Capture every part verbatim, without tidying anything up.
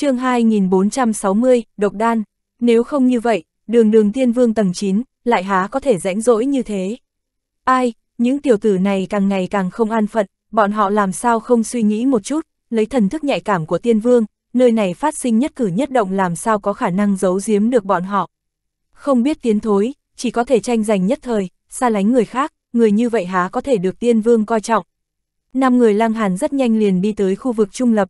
Chương hai nghìn bốn trăm sáu mươi, độc đan, nếu không như vậy, đường đường tiên vương tầng chín, lại há có thể rãnh rỗi như thế. Ai, những tiểu tử này càng ngày càng không an phận, bọn họ làm sao không suy nghĩ một chút, lấy thần thức nhạy cảm của tiên vương, nơi này phát sinh nhất cử nhất động làm sao có khả năng giấu giếm được bọn họ. Không biết tiến thối, chỉ có thể tranh giành nhất thời, xa lánh người khác, người như vậy há có thể được tiên vương coi trọng. Năm người Lang Hàn rất nhanh liền đi tới khu vực trung lập.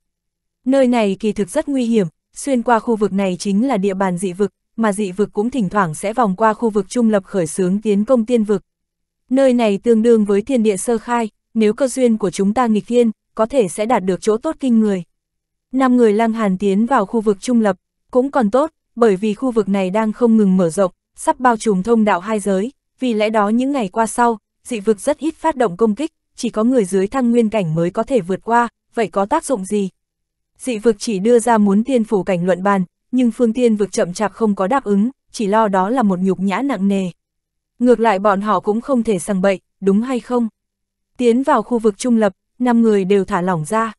Nơi này kỳ thực rất nguy hiểm, xuyên qua khu vực này chính là địa bàn dị vực, mà dị vực cũng thỉnh thoảng sẽ vòng qua khu vực trung lập khởi xướng tiến công tiên vực. Nơi này tương đương với thiên địa sơ khai, nếu cơ duyên của chúng ta nghịch thiên, có thể sẽ đạt được chỗ tốt kinh người. Năm người Lang Hàn tiến vào khu vực trung lập, cũng còn tốt, bởi vì khu vực này đang không ngừng mở rộng, sắp bao trùm thông đạo hai giới, vì lẽ đó những ngày qua sau, dị vực rất ít phát động công kích, chỉ có người dưới thăng nguyên cảnh mới có thể vượt qua, vậy có tác dụng gì? Dị vực chỉ đưa ra muốn tiên phủ cảnh luận bàn, nhưng phương tiên vực chậm chạp không có đáp ứng, chỉ lo đó là một nhục nhã nặng nề. Ngược lại bọn họ cũng không thể sằng bậy, đúng hay không? Tiến vào khu vực trung lập, năm người đều thả lỏng ra.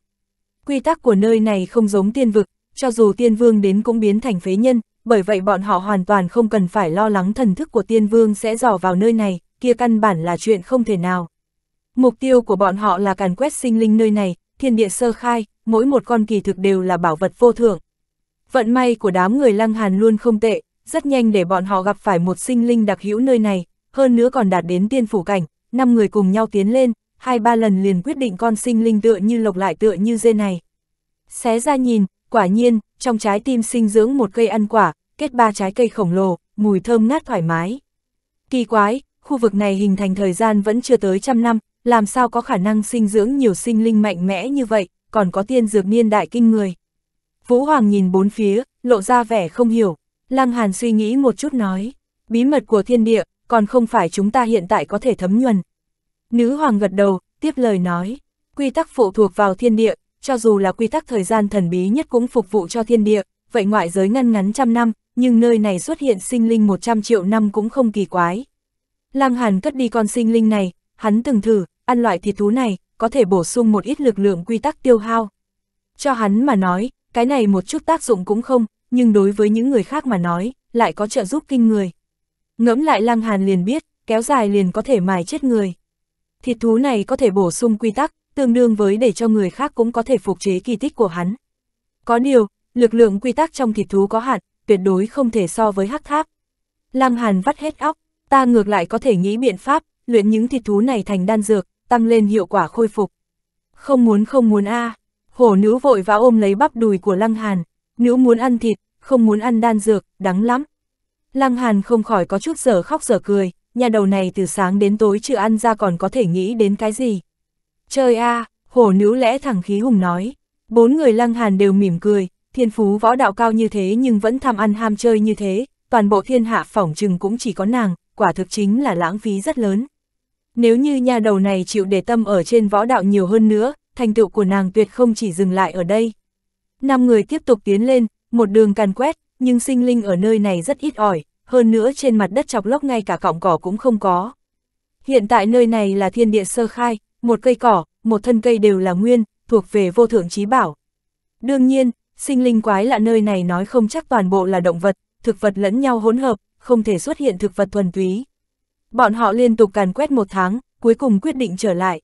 Quy tắc của nơi này không giống tiên vực, cho dù tiên vương đến cũng biến thành phế nhân, bởi vậy bọn họ hoàn toàn không cần phải lo lắng thần thức của tiên vương sẽ dò vào nơi này, kia căn bản là chuyện không thể nào. Mục tiêu của bọn họ là càn quét sinh linh nơi này, thiên địa sơ khai, mỗi một con kỳ thực đều là bảo vật vô thượng. Vận may của đám người Lang Hàn luôn không tệ, rất nhanh để bọn họ gặp phải một sinh linh đặc hữu nơi này, hơn nữa còn đạt đến tiên phủ cảnh, năm người cùng nhau tiến lên, hai ba lần liền quyết định con sinh linh tựa như lộc lại tựa như dê này. Xé ra nhìn, quả nhiên, trong trái tim sinh dưỡng một cây ăn quả, kết ba trái cây khổng lồ, mùi thơm ngát thoải mái. Kỳ quái, khu vực này hình thành thời gian vẫn chưa tới trăm năm, làm sao có khả năng sinh dưỡng nhiều sinh linh mạnh mẽ như vậy, còn có tiên dược niên đại kinh người. Vũ Hoàng nhìn bốn phía, lộ ra vẻ không hiểu, Lang Hàn suy nghĩ một chút nói, bí mật của thiên địa, còn không phải chúng ta hiện tại có thể thấm nhuần. Nữ Hoàng gật đầu, tiếp lời nói, quy tắc phụ thuộc vào thiên địa, cho dù là quy tắc thời gian thần bí nhất cũng phục vụ cho thiên địa, vậy ngoại giới ngăn ngắn trăm năm, nhưng nơi này xuất hiện sinh linh một trăm triệu năm cũng không kỳ quái. Lang Hàn cất đi con sinh linh này, hắn từng thử, ăn loại thịt thú này, có thể bổ sung một ít lực lượng quy tắc tiêu hao. Cho hắn mà nói, cái này một chút tác dụng cũng không, nhưng đối với những người khác mà nói, lại có trợ giúp kinh người. Ngẫm lại Lang Hàn liền biết, kéo dài liền có thể mài chết người. Thịt thú này có thể bổ sung quy tắc, tương đương với để cho người khác cũng có thể phục chế kỳ tích của hắn. Có điều, lực lượng quy tắc trong thịt thú có hạn, tuyệt đối không thể so với hắc tháp. Lang Hàn vắt hết óc, ta ngược lại có thể nghĩ biện pháp, luyện những thịt thú này thành đan dược, tăng lên hiệu quả khôi phục. Không muốn không muốn a à. Hổ nữ vội vã ôm lấy bắp đùi của Lang Hàn, nữ muốn ăn thịt, không muốn ăn đan dược, đắng lắm. Lang Hàn không khỏi có chút dở khóc dở cười, nhà đầu này từ sáng đến tối chưa ăn ra còn có thể nghĩ đến cái gì. Trời a à, hổ nữ lẽ thẳng khí hùng nói, bốn người Lang Hàn đều mỉm cười, thiên phú võ đạo cao như thế nhưng vẫn tham ăn ham chơi như thế, toàn bộ thiên hạ phỏng chừng cũng chỉ có nàng, quả thực chính là lãng phí rất lớn. Nếu như nhà đầu này chịu để tâm ở trên võ đạo nhiều hơn nữa, thành tựu của nàng tuyệt không chỉ dừng lại ở đây. Năm người tiếp tục tiến lên, một đường càn quét, nhưng sinh linh ở nơi này rất ít ỏi, hơn nữa trên mặt đất chọc lốc ngay cả cọng cỏ cũng không có. Hiện tại nơi này là thiên địa sơ khai, một cây cỏ, một thân cây đều là nguyên, thuộc về vô thượng chí bảo. Đương nhiên, sinh linh quái lạ nơi này nói không chắc toàn bộ là động vật, thực vật lẫn nhau hỗn hợp, không thể xuất hiện thực vật thuần túy. Bọn họ liên tục càn quét một tháng, cuối cùng quyết định trở lại.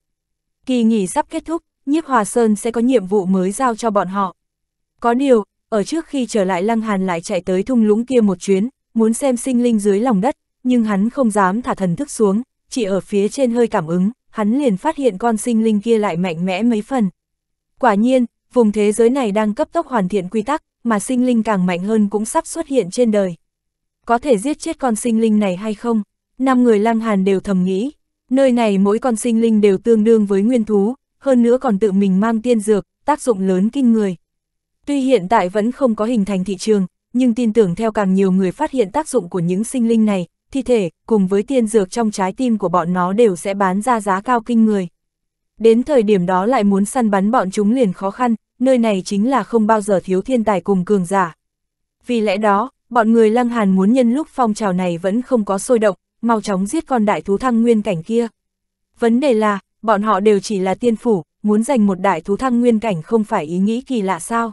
Kỳ nghỉ sắp kết thúc, Nhiếp Hòa Sơn sẽ có nhiệm vụ mới giao cho bọn họ. Có điều, ở trước khi trở lại Lang Hàn lại chạy tới thung lũng kia một chuyến, muốn xem sinh linh dưới lòng đất, nhưng hắn không dám thả thần thức xuống, chỉ ở phía trên hơi cảm ứng, hắn liền phát hiện con sinh linh kia lại mạnh mẽ mấy phần. Quả nhiên, vùng thế giới này đang cấp tốc hoàn thiện quy tắc, mà sinh linh càng mạnh hơn cũng sắp xuất hiện trên đời. Có thể giết chết con sinh linh này hay không? Năm người Lang Hàn đều thầm nghĩ, nơi này mỗi con sinh linh đều tương đương với nguyên thú, hơn nữa còn tự mình mang tiên dược, tác dụng lớn kinh người. Tuy hiện tại vẫn không có hình thành thị trường, nhưng tin tưởng theo càng nhiều người phát hiện tác dụng của những sinh linh này, thi thể cùng với tiên dược trong trái tim của bọn nó đều sẽ bán ra giá cao kinh người. Đến thời điểm đó lại muốn săn bắn bọn chúng liền khó khăn, nơi này chính là không bao giờ thiếu thiên tài cùng cường giả. Vì lẽ đó, bọn người Lang Hàn muốn nhân lúc phong trào này vẫn không có sôi động, mau chóng giết con đại thú thăng nguyên cảnh kia. Vấn đề là, bọn họ đều chỉ là tiên phủ, muốn giành một đại thú thăng nguyên cảnh không phải ý nghĩ kỳ lạ sao?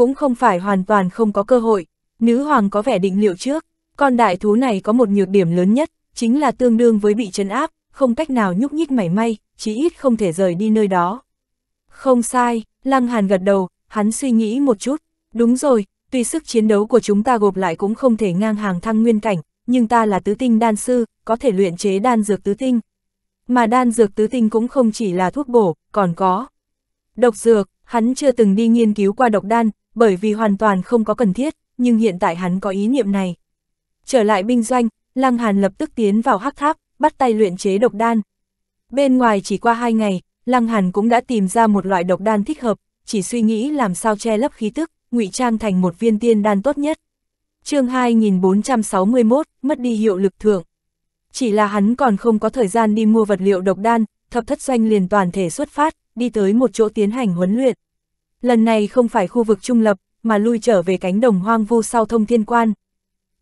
cũng không phải hoàn toàn không có cơ hội. Nữ hoàng có vẻ định liệu trước, con đại thú này có một nhược điểm lớn nhất, chính là tương đương với bị trấn áp, không cách nào nhúc nhích mảy may, chí ít không thể rời đi nơi đó. Không sai, Lang Hàn gật đầu, hắn suy nghĩ một chút, đúng rồi, tuy sức chiến đấu của chúng ta gộp lại cũng không thể ngang hàng thăng nguyên cảnh, nhưng ta là tứ tinh đan sư, có thể luyện chế đan dược tứ tinh. Mà đan dược tứ tinh cũng không chỉ là thuốc bổ, còn có độc dược, hắn chưa từng đi nghiên cứu qua độc đan, bởi vì hoàn toàn không có cần thiết, nhưng hiện tại hắn có ý niệm này. Trở lại binh doanh, Lang Hàn lập tức tiến vào hắc tháp, bắt tay luyện chế độc đan. Bên ngoài chỉ qua hai ngày, Lang Hàn cũng đã tìm ra một loại độc đan thích hợp, chỉ suy nghĩ làm sao che lấp khí tức, ngụy trang thành một viên tiên đan tốt nhất. Chương hai nghìn bốn trăm sáu mươi mốt, mất đi hiệu lực thượng. Chỉ là hắn còn không có thời gian đi mua vật liệu độc đan, thập thất doanh liền toàn thể xuất phát, đi tới một chỗ tiến hành huấn luyện. Lần này không phải khu vực trung lập, mà lui trở về cánh đồng hoang vu sau Thông Thiên Quan.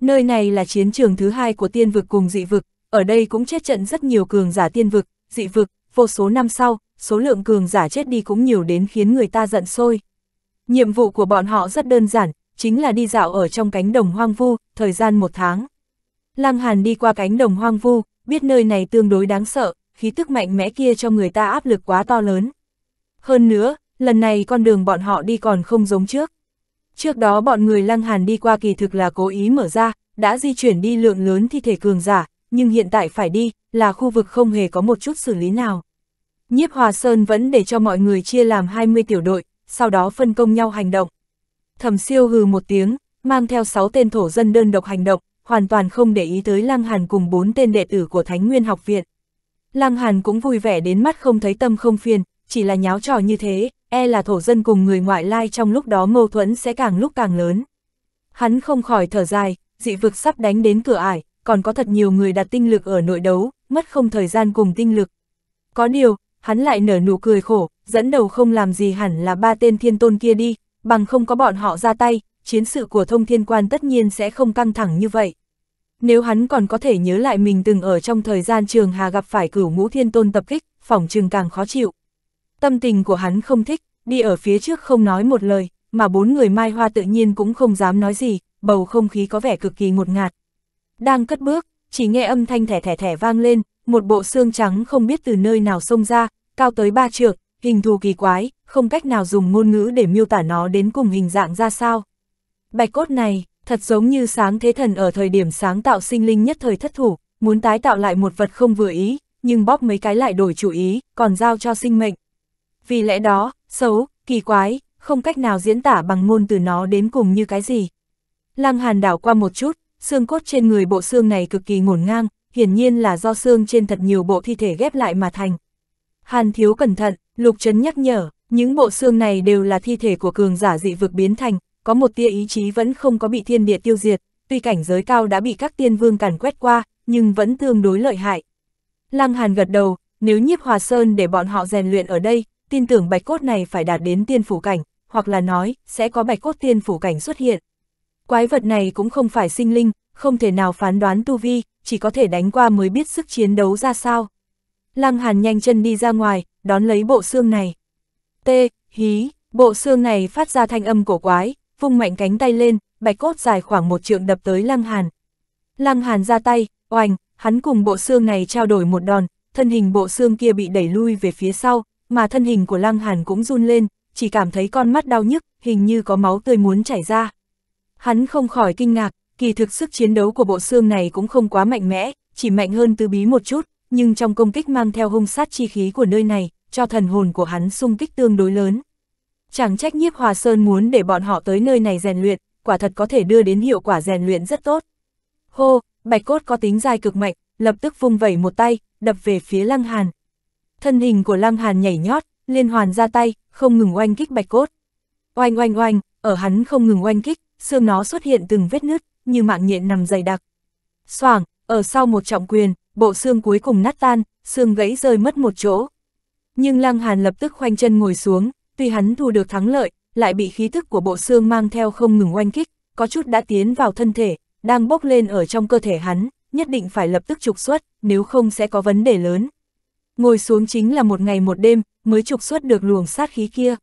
Nơi này là chiến trường thứ hai của tiên vực cùng dị vực, ở đây cũng chết trận rất nhiều cường giả tiên vực, dị vực, vô số năm sau, số lượng cường giả chết đi cũng nhiều đến khiến người ta giận sôi. Nhiệm vụ của bọn họ rất đơn giản, chính là đi dạo ở trong cánh đồng hoang vu, thời gian một tháng. Lang Hàn đi qua cánh đồng hoang vu, biết nơi này tương đối đáng sợ, khí tức mạnh mẽ kia cho người ta áp lực quá to lớn. Hơn nữa, lần này con đường bọn họ đi còn không giống trước. Trước đó bọn người Lang Hàn đi qua kỳ thực là cố ý mở ra, đã di chuyển đi lượng lớn thi thể cường giả, nhưng hiện tại phải đi, là khu vực không hề có một chút xử lý nào. Nhiếp Hòa Sơn vẫn để cho mọi người chia làm hai mươi tiểu đội, sau đó phân công nhau hành động. Thẩm Siêu hừ một tiếng, mang theo sáu tên thổ dân đơn độc hành động, hoàn toàn không để ý tới Lang Hàn cùng bốn tên đệ tử của Thánh Nguyên Học Viện. Lang Hàn cũng vui vẻ đến mắt không thấy tâm không phiền, chỉ là nháo trò như thế, e là thổ dân cùng người ngoại lai trong lúc đó mâu thuẫn sẽ càng lúc càng lớn. Hắn không khỏi thở dài, dị vực sắp đánh đến cửa ải, còn có thật nhiều người đặt tinh lực ở nội đấu, mất không thời gian cùng tinh lực. Có điều, hắn lại nở nụ cười khổ, dẫn đầu không làm gì hẳn là ba tên thiên tôn kia đi, bằng không có bọn họ ra tay, chiến sự của Thông Thiên Quan tất nhiên sẽ không căng thẳng như vậy. Nếu hắn còn có thể nhớ lại mình từng ở trong thời gian Trường Hà gặp phải Cửu Ngũ Thiên Tôn tập kích, phỏng chừng càng khó chịu. Tâm tình của hắn không thích, đi ở phía trước không nói một lời, mà bốn người Mai Hoa tự nhiên cũng không dám nói gì, bầu không khí có vẻ cực kỳ ngột ngạt. Đang cất bước, chỉ nghe âm thanh thẻ thẻ thẻ vang lên, một bộ xương trắng không biết từ nơi nào xông ra, cao tới ba trượng, hình thù kỳ quái, không cách nào dùng ngôn ngữ để miêu tả nó đến cùng hình dạng ra sao. Bạch cốt này, thật giống như Sáng Thế Thần ở thời điểm sáng tạo sinh linh nhất thời thất thủ, muốn tái tạo lại một vật không vừa ý, nhưng bóp mấy cái lại đổi chủ ý, còn giao cho sinh mệnh. Vì lẽ đó, xấu, kỳ quái, không cách nào diễn tả bằng ngôn từ nó đến cùng như cái gì. Lang Hàn đảo qua một chút, xương cốt trên người bộ xương này cực kỳ ngổn ngang, hiển nhiên là do xương trên thật nhiều bộ thi thể ghép lại mà thành. Hàn thiếu cẩn thận, Lục Trấn nhắc nhở, những bộ xương này đều là thi thể của cường giả dị vực biến thành, có một tia ý chí vẫn không có bị thiên địa tiêu diệt, tuy cảnh giới cao đã bị các tiên vương càn quét qua, nhưng vẫn tương đối lợi hại. Lang Hàn gật đầu, nếu Nhiếp Hòa Sơn để bọn họ rèn luyện ở đây, tin tưởng bạch cốt này phải đạt đến tiên phủ cảnh, hoặc là nói, sẽ có bạch cốt tiên phủ cảnh xuất hiện. Quái vật này cũng không phải sinh linh, không thể nào phán đoán tu vi, chỉ có thể đánh qua mới biết sức chiến đấu ra sao. Lang Hàn nhanh chân đi ra ngoài, đón lấy bộ xương này. Tê, hí, bộ xương này phát ra thanh âm cổ quái, vung mạnh cánh tay lên, bạch cốt dài khoảng một trượng đập tới Lang Hàn. Lang Hàn ra tay, oành, hắn cùng bộ xương này trao đổi một đòn, thân hình bộ xương kia bị đẩy lui về phía sau, mà thân hình của Lang Hàn cũng run lên, chỉ cảm thấy con mắt đau nhức, hình như có máu tươi muốn chảy ra. Hắn không khỏi kinh ngạc, kỳ thực sức chiến đấu của bộ xương này cũng không quá mạnh mẽ, chỉ mạnh hơn Tứ Bí một chút, nhưng trong công kích mang theo hung sát chi khí của nơi này, cho thần hồn của hắn xung kích tương đối lớn. Chẳng trách Nhiếp Hòa Sơn muốn để bọn họ tới nơi này rèn luyện, quả thật có thể đưa đến hiệu quả rèn luyện rất tốt. Hô, bạch cốt có tính dai cực mạnh, lập tức vung vẩy một tay, đập về phía Lang Hàn. Thân hình của Lang Hàn nhảy nhót, liên hoàn ra tay, không ngừng oanh kích bạch cốt. Oanh oanh oanh, ở hắn không ngừng oanh kích, xương nó xuất hiện từng vết nứt, như mạng nhện nằm dày đặc. Xoảng, ở sau một trọng quyền, bộ xương cuối cùng nát tan, xương gãy rơi mất một chỗ. Nhưng Lang Hàn lập tức khoanh chân ngồi xuống, tuy hắn thu được thắng lợi, lại bị khí thức của bộ xương mang theo không ngừng oanh kích, có chút đã tiến vào thân thể, đang bốc lên ở trong cơ thể hắn, nhất định phải lập tức trục xuất, nếu không sẽ có vấn đề lớn. Ngồi xuống chính là một ngày một đêm, mới trục xuất được luồng sát khí kia.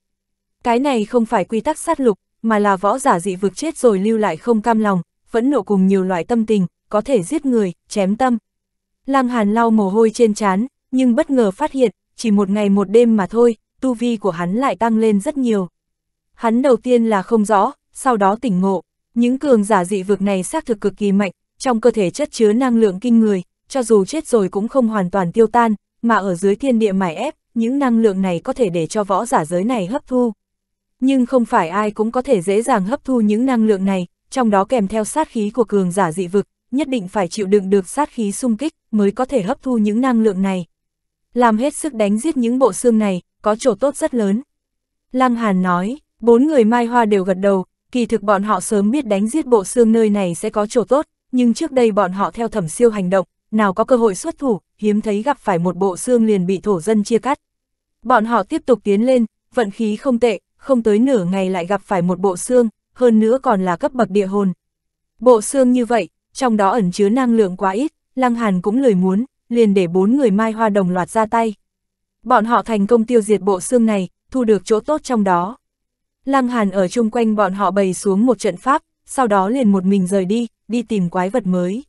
Cái này không phải quy tắc sát lục, mà là võ giả dị vực chết rồi lưu lại không cam lòng, phẫn nộ cùng nhiều loại tâm tình, có thể giết người, chém tâm. Lang Hàn lau mồ hôi trên trán, nhưng bất ngờ phát hiện, chỉ một ngày một đêm mà thôi, tu vi của hắn lại tăng lên rất nhiều. Hắn đầu tiên là không rõ, sau đó tỉnh ngộ, những cường giả dị vực này xác thực cực kỳ mạnh, trong cơ thể chất chứa năng lượng kinh người, cho dù chết rồi cũng không hoàn toàn tiêu tan, mà ở dưới thiên địa mài ép, những năng lượng này có thể để cho võ giả giới này hấp thu. Nhưng không phải ai cũng có thể dễ dàng hấp thu những năng lượng này, trong đó kèm theo sát khí của cường giả dị vực, nhất định phải chịu đựng được sát khí xung kích mới có thể hấp thu những năng lượng này. Làm hết sức đánh giết những bộ xương này, có chỗ tốt rất lớn. Lang Hàn nói, bốn người Mai Hoa đều gật đầu, kỳ thực bọn họ sớm biết đánh giết bộ xương nơi này sẽ có chỗ tốt, nhưng trước đây bọn họ theo Thẩm Siêu hành động, nào có cơ hội xuất thủ, hiếm thấy gặp phải một bộ xương liền bị thổ dân chia cắt. Bọn họ tiếp tục tiến lên, vận khí không tệ, không tới nửa ngày lại gặp phải một bộ xương, hơn nữa còn là cấp bậc địa hồn. Bộ xương như vậy, trong đó ẩn chứa năng lượng quá ít, Lang Hàn cũng lười muốn, liền để bốn người Mai Hoa đồng loạt ra tay. Bọn họ thành công tiêu diệt bộ xương này, thu được chỗ tốt trong đó. Lang Hàn ở chung quanh bọn họ bày xuống một trận pháp, sau đó liền một mình rời đi, đi tìm quái vật mới.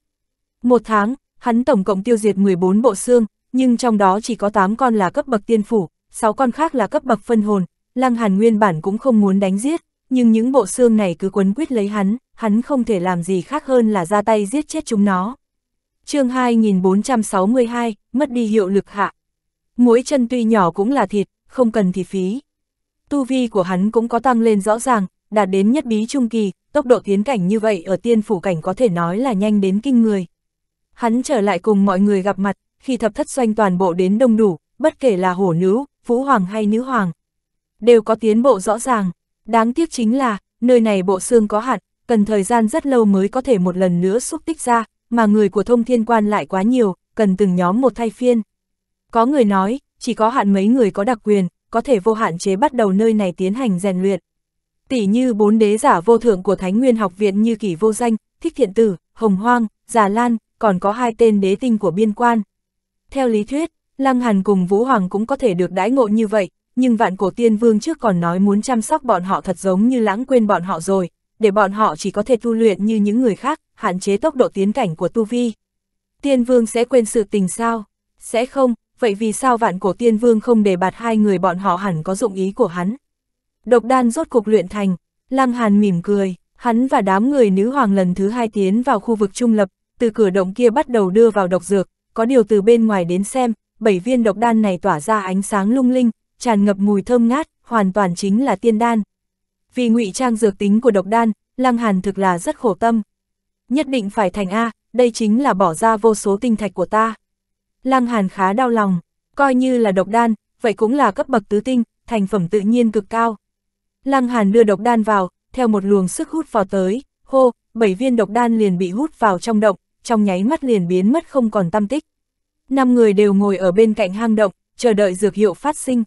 Một tháng, hắn tổng cộng tiêu diệt mười bốn bộ xương, nhưng trong đó chỉ có tám con là cấp bậc tiên phủ, sáu con khác là cấp bậc phân hồn. Lang Hàn nguyên bản cũng không muốn đánh giết, nhưng những bộ xương này cứ quấn quýt lấy hắn, hắn không thể làm gì khác hơn là ra tay giết chết chúng nó. Chương hai nghìn bốn trăm sáu mươi hai, mất đi hiệu lực hạ. Mỗi chân tuy nhỏ cũng là thịt, không cần thì phí. Tu vi của hắn cũng có tăng lên rõ ràng, đạt đến nhất bí trung kỳ, tốc độ tiến cảnh như vậy ở tiên phủ cảnh có thể nói là nhanh đến kinh người. Hắn trở lại cùng mọi người gặp mặt, khi thập thất doanh toàn bộ đến đông đủ, bất kể là Hổ Nữ, Vũ Hoàng hay Nữ Hoàng, đều có tiến bộ rõ ràng. Đáng tiếc chính là, nơi này bộ xương có hạn, cần thời gian rất lâu mới có thể một lần nữa xúc tích ra, mà người của Thông Thiên Quan lại quá nhiều, cần từng nhóm một thay phiên. Có người nói, chỉ có hạn mấy người có đặc quyền, có thể vô hạn chế bắt đầu nơi này tiến hành rèn luyện. Tỷ như bốn đế giả vô thượng của Thánh Nguyên Học Viện như Kỳ Vô Danh, Thích Thiện Tử, Hồng Hoang, Già Lan, còn có hai tên đế tinh của biên quan. Theo lý thuyết, Lang Hàn cùng Vũ Hoàng cũng có thể được đãi ngộ như vậy, nhưng Vạn Cổ Tiên Vương trước còn nói muốn chăm sóc bọn họ thật giống như lãng quên bọn họ rồi, để bọn họ chỉ có thể tu luyện như những người khác, hạn chế tốc độ tiến cảnh của tu vi. Tiên Vương sẽ quên sự tình sao? Sẽ không, vậy vì sao Vạn Cổ Tiên Vương không đề bạt hai người bọn họ, hẳn có dụng ý của hắn. Độc đan rốt cục luyện thành, Lang Hàn mỉm cười, hắn và đám người Nữ Hoàng lần thứ hai tiến vào khu vực trung lập, từ cửa động kia bắt đầu đưa vào độc dược, có điều từ bên ngoài đến xem, bảy viên độc đan này tỏa ra ánh sáng lung linh, tràn ngập mùi thơm ngát, hoàn toàn chính là tiên đan. Vì ngụy trang dược tính của độc đan, Lang Hàn thực là rất khổ tâm. Nhất định phải thành a, đây chính là bỏ ra vô số tinh thạch của ta. Lang Hàn khá đau lòng, coi như là độc đan, vậy cũng là cấp bậc tứ tinh, thành phẩm tự nhiên cực cao. Lang Hàn đưa độc đan vào, theo một luồng sức hút vào tới, hô, bảy viên độc đan liền bị hút vào trong động, trong nháy mắt liền biến mất không còn tăm tích. Năm người đều ngồi ở bên cạnh hang động, chờ đợi dược hiệu phát sinh.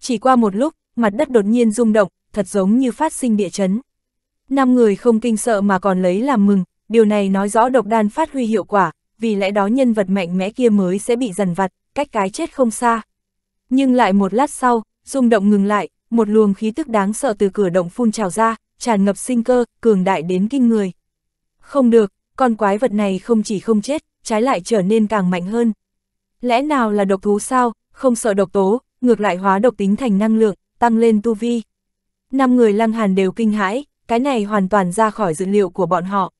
Chỉ qua một lúc, mặt đất đột nhiên rung động, thật giống như phát sinh địa chấn. Năm người không kinh sợ mà còn lấy làm mừng, điều này nói rõ độc đan phát huy hiệu quả, vì lẽ đó nhân vật mạnh mẽ kia mới sẽ bị dằn vặt, cách cái chết không xa. Nhưng lại một lát sau, rung động ngừng lại, một luồng khí tức đáng sợ từ cửa động phun trào ra, tràn ngập sinh cơ, cường đại đến kinh người. Không được, con quái vật này không chỉ không chết, trái lại trở nên càng mạnh hơn. Lẽ nào là độc thú sao, không sợ độc tố, ngược lại hóa độc tính thành năng lượng, tăng lên tu vi. Năm người Lang Hàn đều kinh hãi, cái này hoàn toàn ra khỏi dự liệu của bọn họ.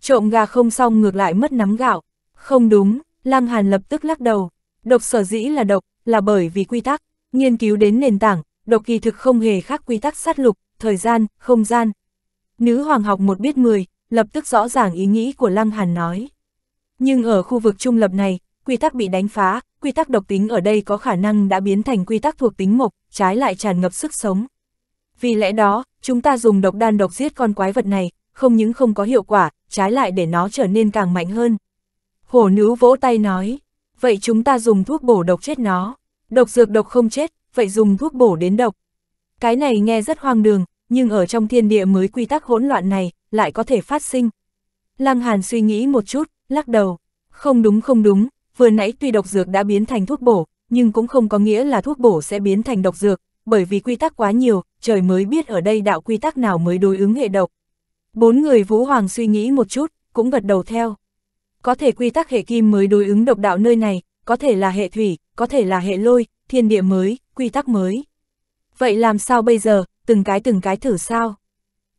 Trộm gà không xong ngược lại mất nắm gạo. Không đúng, Lang Hàn lập tức lắc đầu. Độc sở dĩ là độc, là bởi vì quy tắc. Nghiên cứu đến nền tảng, độc kỳ thực không hề khác quy tắc sát lục, thời gian, không gian. Nữ Hoàng học một biết mười, lập tức rõ ràng ý nghĩ của Lang Hàn nói. Nhưng ở khu vực trung lập này, quy tắc bị đánh phá, quy tắc độc tính ở đây có khả năng đã biến thành quy tắc thuộc tính mộc, trái lại tràn ngập sức sống. Vì lẽ đó, chúng ta dùng độc đan độc giết con quái vật này, không những không có hiệu quả, trái lại để nó trở nên càng mạnh hơn. Hổ Nữ vỗ tay nói, vậy chúng ta dùng thuốc bổ độc chết nó, độc dược độc không chết, vậy dùng thuốc bổ đến độc. Cái này nghe rất hoang đường, nhưng ở trong thiên địa mới quy tắc hỗn loạn này, lại có thể phát sinh. Lang Hàn suy nghĩ một chút, lắc đầu, không đúng không đúng, vừa nãy tuy độc dược đã biến thành thuốc bổ, nhưng cũng không có nghĩa là thuốc bổ sẽ biến thành độc dược. bởi vì quy tắc quá nhiều, trời mới biết ở đây đạo quy tắc nào mới đối ứng hệ độc. Bốn người Vũ Hoàng suy nghĩ một chút, cũng gật đầu theo. Có thể quy tắc hệ kim mới đối ứng độc đạo nơi này, có thể là hệ thủy, có thể là hệ lôi, thiên địa mới, quy tắc mới. Vậy làm sao bây giờ, từng cái từng cái thử sao?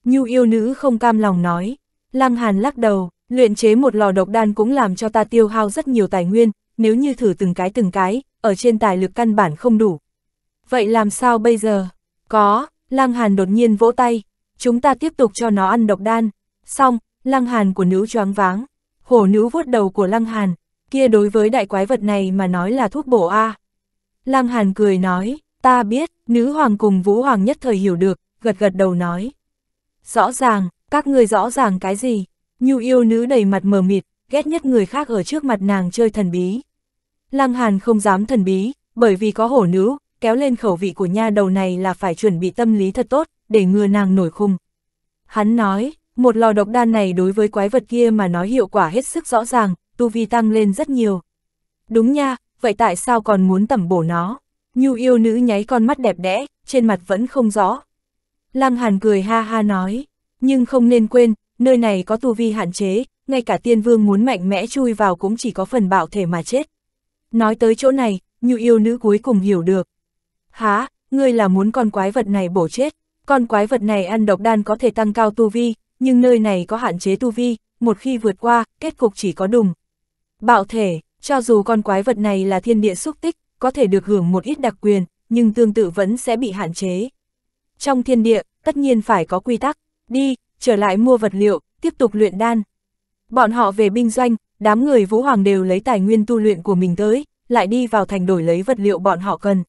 Nhu Yêu Nữ không cam lòng nói. Lang Hàn lắc đầu, luyện chế một lò độc đan cũng làm cho ta tiêu hao rất nhiều tài nguyên, nếu như thử từng cái từng cái, ở trên tài lực căn bản không đủ. Vậy làm sao bây giờ? Có, Lang Hàn đột nhiên vỗ tay, chúng ta tiếp tục cho nó ăn độc đan. Xong, Lang Hàn của nữ choáng váng, Hổ Nữ vuốt đầu của Lang Hàn, kia đối với đại quái vật này mà nói là thuốc bổ a. Lang Hàn cười nói, ta biết, Nữ Hoàng cùng Vũ Hoàng nhất thời hiểu được, gật gật đầu nói. Rõ ràng, các người rõ ràng cái gì? Nhu Yêu Nữ đầy mặt mờ mịt, ghét nhất người khác ở trước mặt nàng chơi thần bí. Lang Hàn không dám thần bí, bởi vì có Hổ Nữ, kéo lên khẩu vị của nha đầu này là phải chuẩn bị tâm lý thật tốt, để ngừa nàng nổi khùng. Hắn nói, một lò độc đan này đối với quái vật kia mà nói hiệu quả hết sức rõ ràng, tu vi tăng lên rất nhiều. Đúng nha, vậy tại sao còn muốn tẩm bổ nó? Nhu Yêu Nữ nháy con mắt đẹp đẽ, trên mặt vẫn không rõ. Lang Hàn cười ha ha nói, nhưng không nên quên, nơi này có tu vi hạn chế, ngay cả tiên vương muốn mạnh mẽ chui vào cũng chỉ có phần bạo thể mà chết. Nói tới chỗ này, Nhu Yêu Nữ cuối cùng hiểu được. Hả, ngươi là muốn con quái vật này bổ chết, con quái vật này ăn độc đan có thể tăng cao tu vi, nhưng nơi này có hạn chế tu vi, một khi vượt qua, kết cục chỉ có đùng. Bạo thể, cho dù con quái vật này là thiên địa xúc tích, có thể được hưởng một ít đặc quyền, nhưng tương tự vẫn sẽ bị hạn chế. Trong thiên địa, tất nhiên phải có quy tắc, đi, trở lại mua vật liệu, tiếp tục luyện đan. Bọn họ về binh doanh, đám người Vũ Hoàng đều lấy tài nguyên tu luyện của mình tới, lại đi vào thành đổi lấy vật liệu bọn họ cần.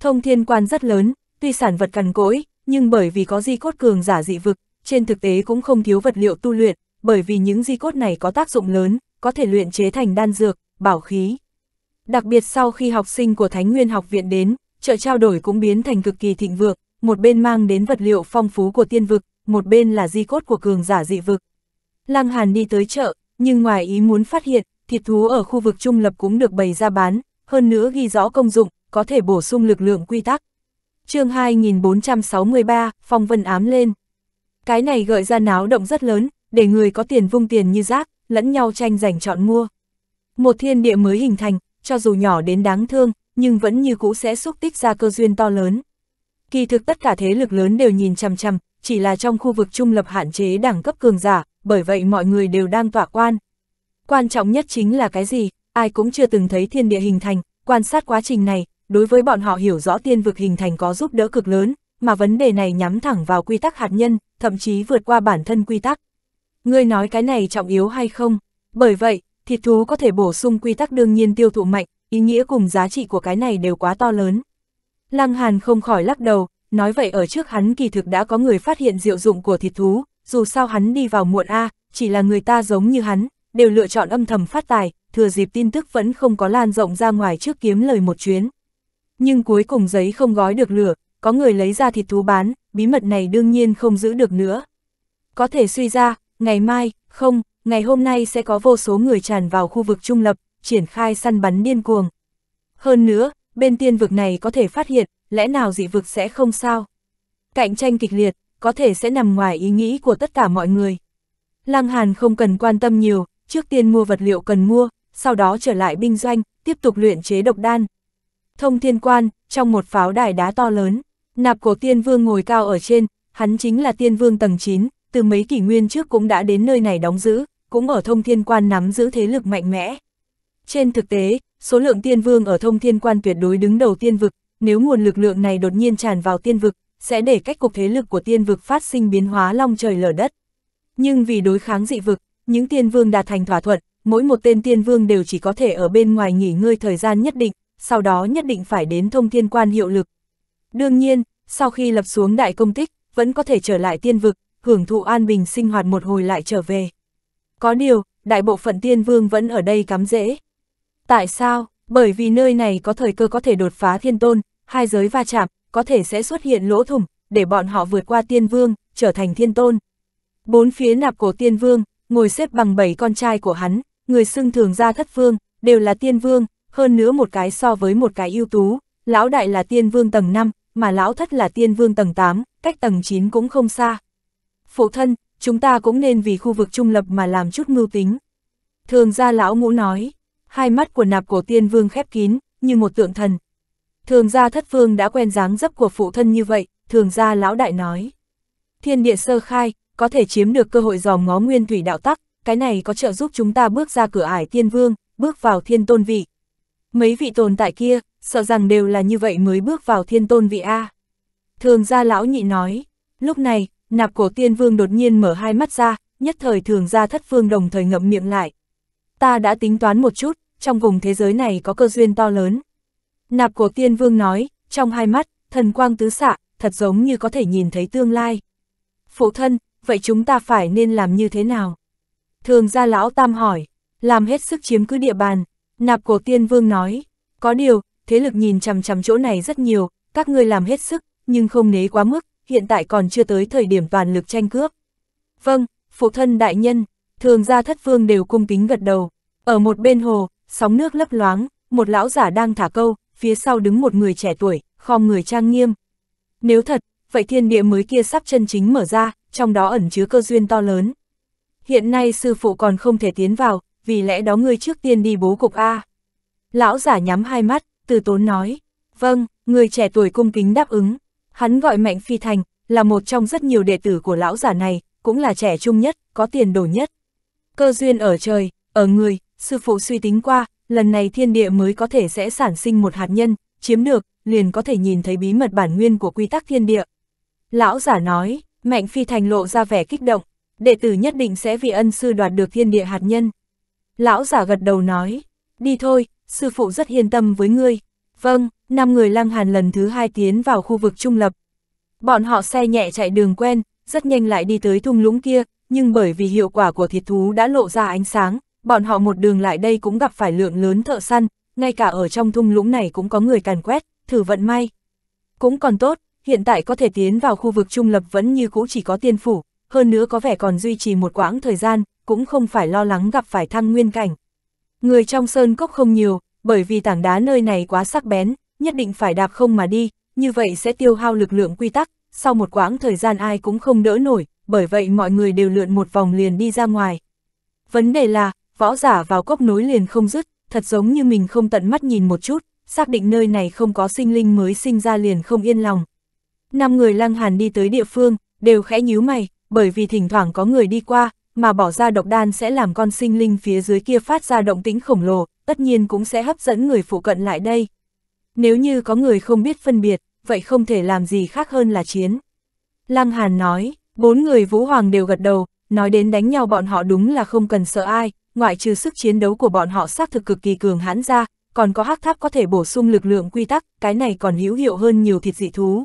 Thông Thiên Quan rất lớn, tuy sản vật cằn cỗi, nhưng bởi vì có di cốt cường giả dị vực, trên thực tế cũng không thiếu vật liệu tu luyện, bởi vì những di cốt này có tác dụng lớn, có thể luyện chế thành đan dược, bảo khí. Đặc biệt sau khi học sinh của Thánh Nguyên Học Viện đến, chợ trao đổi cũng biến thành cực kỳ thịnh vượng, một bên mang đến vật liệu phong phú của tiên vực, một bên là di cốt của cường giả dị vực. Lang Hàn đi tới chợ, nhưng ngoài ý muốn phát hiện, thịt thú ở khu vực trung lập cũng được bày ra bán, hơn nữa ghi rõ công dụng, có thể bổ sung lực lượng quy tắc. Chương hai nghìn bốn trăm sáu mươi ba, phong vân ám lên. Cái này gợi ra náo động rất lớn, để người có tiền vung tiền như rác, lẫn nhau tranh giành chọn mua. Một thiên địa mới hình thành, cho dù nhỏ đến đáng thương, nhưng vẫn như cũ sẽ xúc tích ra cơ duyên to lớn. Kỳ thực tất cả thế lực lớn đều nhìn chằm chằm, chỉ là trong khu vực trung lập hạn chế đẳng cấp cường giả, bởi vậy mọi người đều đang tỏa quan. Quan trọng nhất chính là cái gì, ai cũng chưa từng thấy thiên địa hình thành, quan sát quá trình này, đối với bọn họ hiểu rõ tiên vực hình thành có giúp đỡ cực lớn, mà vấn đề này nhắm thẳng vào quy tắc hạt nhân, thậm chí vượt qua bản thân quy tắc. Ngươi nói cái này trọng yếu hay không? Bởi vậy, thịt thú có thể bổ sung quy tắc đương nhiên tiêu thụ mạnh, ý nghĩa cùng giá trị của cái này đều quá to lớn. Lang Hàn không khỏi lắc đầu, nói vậy ở trước hắn kỳ thực đã có người phát hiện diệu dụng của thịt thú, dù sao hắn đi vào muộn a, chỉ là người ta giống như hắn, đều lựa chọn âm thầm phát tài, thừa dịp tin tức vẫn không có lan rộng ra ngoài trước kiếm lời một chuyến. Nhưng cuối cùng giấy không gói được lửa, có người lấy ra thịt thú bán, bí mật này đương nhiên không giữ được nữa. Có thể suy ra, ngày mai, không, ngày hôm nay sẽ có vô số người tràn vào khu vực trung lập, triển khai săn bắn điên cuồng. Hơn nữa, bên tiên vực này có thể phát hiện, lẽ nào dị vực sẽ không sao? Cạnh tranh kịch liệt, có thể sẽ nằm ngoài ý nghĩ của tất cả mọi người. Lang Hàn không cần quan tâm nhiều, trước tiên mua vật liệu cần mua, sau đó trở lại binh doanh, tiếp tục luyện chế độc đan. Thông Thiên Quan, trong một pháo đài đá to lớn, Nạp Cổ Tiên Vương ngồi cao ở trên, hắn chính là Tiên Vương tầng chín, từ mấy kỷ nguyên trước cũng đã đến nơi này đóng giữ, cũng ở Thông Thiên Quan nắm giữ thế lực mạnh mẽ. Trên thực tế, số lượng Tiên Vương ở Thông Thiên Quan tuyệt đối đứng đầu tiên vực, nếu nguồn lực lượng này đột nhiên tràn vào tiên vực, sẽ để cách cục thế lực của tiên vực phát sinh biến hóa long trời lở đất. Nhưng vì đối kháng dị vực, những Tiên Vương đạt thành thỏa thuận, mỗi một tên Tiên Vương đều chỉ có thể ở bên ngoài nghỉ ngơi thời gian nhất định, sau đó nhất định phải đến Thông Thiên Quan hiệu lực. Đương nhiên, sau khi lập xuống đại công tích, vẫn có thể trở lại tiên vực, hưởng thụ an bình sinh hoạt một hồi lại trở về. Có điều, đại bộ phận Tiên Vương vẫn ở đây cắm rễ. Tại sao? Bởi vì nơi này có thời cơ có thể đột phá thiên tôn, hai giới va chạm, có thể sẽ xuất hiện lỗ thủng, để bọn họ vượt qua Tiên Vương, trở thành thiên tôn. Bốn phía Nạp Cổ Tiên Vương, ngồi xếp bằng bảy con trai của hắn, người xưng Thường Gia Thất Vương, đều là Tiên Vương, hơn nữa một cái so với một cái ưu tú, lão đại là Tiên Vương tầng năm, mà lão thất là tiên vương tầng tám, cách tầng chín cũng không xa. Phụ thân, chúng ta cũng nên vì khu vực trung lập mà làm chút mưu tính. Thường gia lão ngũ nói, hai mắt của Nạp Cổ Tiên Vương khép kín, như một tượng thần. Thường gia thất vương đã quen dáng dấp của phụ thân như vậy, thường gia lão đại nói. Thiên địa sơ khai, có thể chiếm được cơ hội dòm ngó nguyên thủy đạo tắc, cái này có trợ giúp chúng ta bước ra cửa ải tiên vương, bước vào thiên tôn vị. Mấy vị tồn tại kia, sợ rằng đều là như vậy mới bước vào thiên tôn vị a. Thường gia lão nhị nói, lúc này, Nạp Cổ Tiên Vương đột nhiên mở hai mắt ra, nhất thời thường gia thất vương đồng thời ngậm miệng lại. Ta đã tính toán một chút, trong vùng thế giới này có cơ duyên to lớn. Nạp Cổ Tiên Vương nói, trong hai mắt, thần quang tứ xạ, thật giống như có thể nhìn thấy tương lai. Phụ thân, vậy chúng ta phải nên làm như thế nào? Thường gia lão tam hỏi, làm hết sức chiếm cứ địa bàn. Nạp Cổ Tiên Vương nói, có điều, thế lực nhìn chằm chằm chỗ này rất nhiều, các ngươi làm hết sức, nhưng không nế quá mức, hiện tại còn chưa tới thời điểm toàn lực tranh cướp. Vâng, phụ thân đại nhân, thường gia thất vương đều cung kính gật đầu. Ở một bên hồ, sóng nước lấp loáng, một lão giả đang thả câu, phía sau đứng một người trẻ tuổi, khom người trang nghiêm. Nếu thật, vậy thiên địa mới kia sắp chân chính mở ra, trong đó ẩn chứa cơ duyên to lớn. Hiện nay sư phụ còn không thể tiến vào, vì lẽ đó ngươi trước tiên đi bố cục a. Lão giả nhắm hai mắt, từ tốn nói, vâng, người trẻ tuổi cung kính đáp ứng. Hắn gọi Mạnh Phi Thành, là một trong rất nhiều đệ tử của lão giả này, cũng là trẻ trung nhất, có tiền đồ nhất. Cơ duyên ở trời, ở người, sư phụ suy tính qua, lần này thiên địa mới có thể sẽ sản sinh một hạt nhân, chiếm được, liền có thể nhìn thấy bí mật bản nguyên của quy tắc thiên địa. Lão giả nói, Mạnh Phi Thành lộ ra vẻ kích động, đệ tử nhất định sẽ vì ân sư đoạt được thiên địa hạt nhân. Lão giả gật đầu nói, đi thôi, sư phụ rất yên tâm với ngươi. Vâng, năm người Lang Hàn lần thứ hai tiến vào khu vực trung lập. Bọn họ xe nhẹ chạy đường quen, rất nhanh lại đi tới thung lũng kia, nhưng bởi vì hiệu quả của thiệt thú đã lộ ra ánh sáng, bọn họ một đường lại đây cũng gặp phải lượng lớn thợ săn, ngay cả ở trong thung lũng này cũng có người càn quét, thử vận may. Cũng còn tốt, hiện tại có thể tiến vào khu vực trung lập vẫn như cũ chỉ có tiên phủ, hơn nữa có vẻ còn duy trì một quãng thời gian, cũng không phải lo lắng gặp phải thăng nguyên cảnh. Người trong sơn cốc không nhiều, bởi vì tảng đá nơi này quá sắc bén, nhất định phải đạp không mà đi, như vậy sẽ tiêu hao lực lượng quy tắc, sau một quãng thời gian ai cũng không đỡ nổi, bởi vậy mọi người đều lượn một vòng liền đi ra ngoài. Vấn đề là, võ giả vào cốc nối liền không dứt, thật giống như mình không tận mắt nhìn một chút, xác định nơi này không có sinh linh mới sinh ra liền không yên lòng. Năm người Lang Hàn đi tới địa phương, đều khẽ nhíu mày, bởi vì thỉnh thoảng có người đi qua, mà bỏ ra độc đan sẽ làm con sinh linh phía dưới kia phát ra động tĩnh khổng lồ, tất nhiên cũng sẽ hấp dẫn người phụ cận lại đây. Nếu như có người không biết phân biệt, vậy không thể làm gì khác hơn là chiến. Lang Hàn nói, bốn người Vũ Hoàng đều gật đầu, nói đến đánh nhau bọn họ đúng là không cần sợ ai, ngoại trừ sức chiến đấu của bọn họ xác thực cực kỳ cường hãn ra, còn có hắc tháp có thể bổ sung lực lượng quy tắc, cái này còn hữu hiệu hơn nhiều thịt dị thú.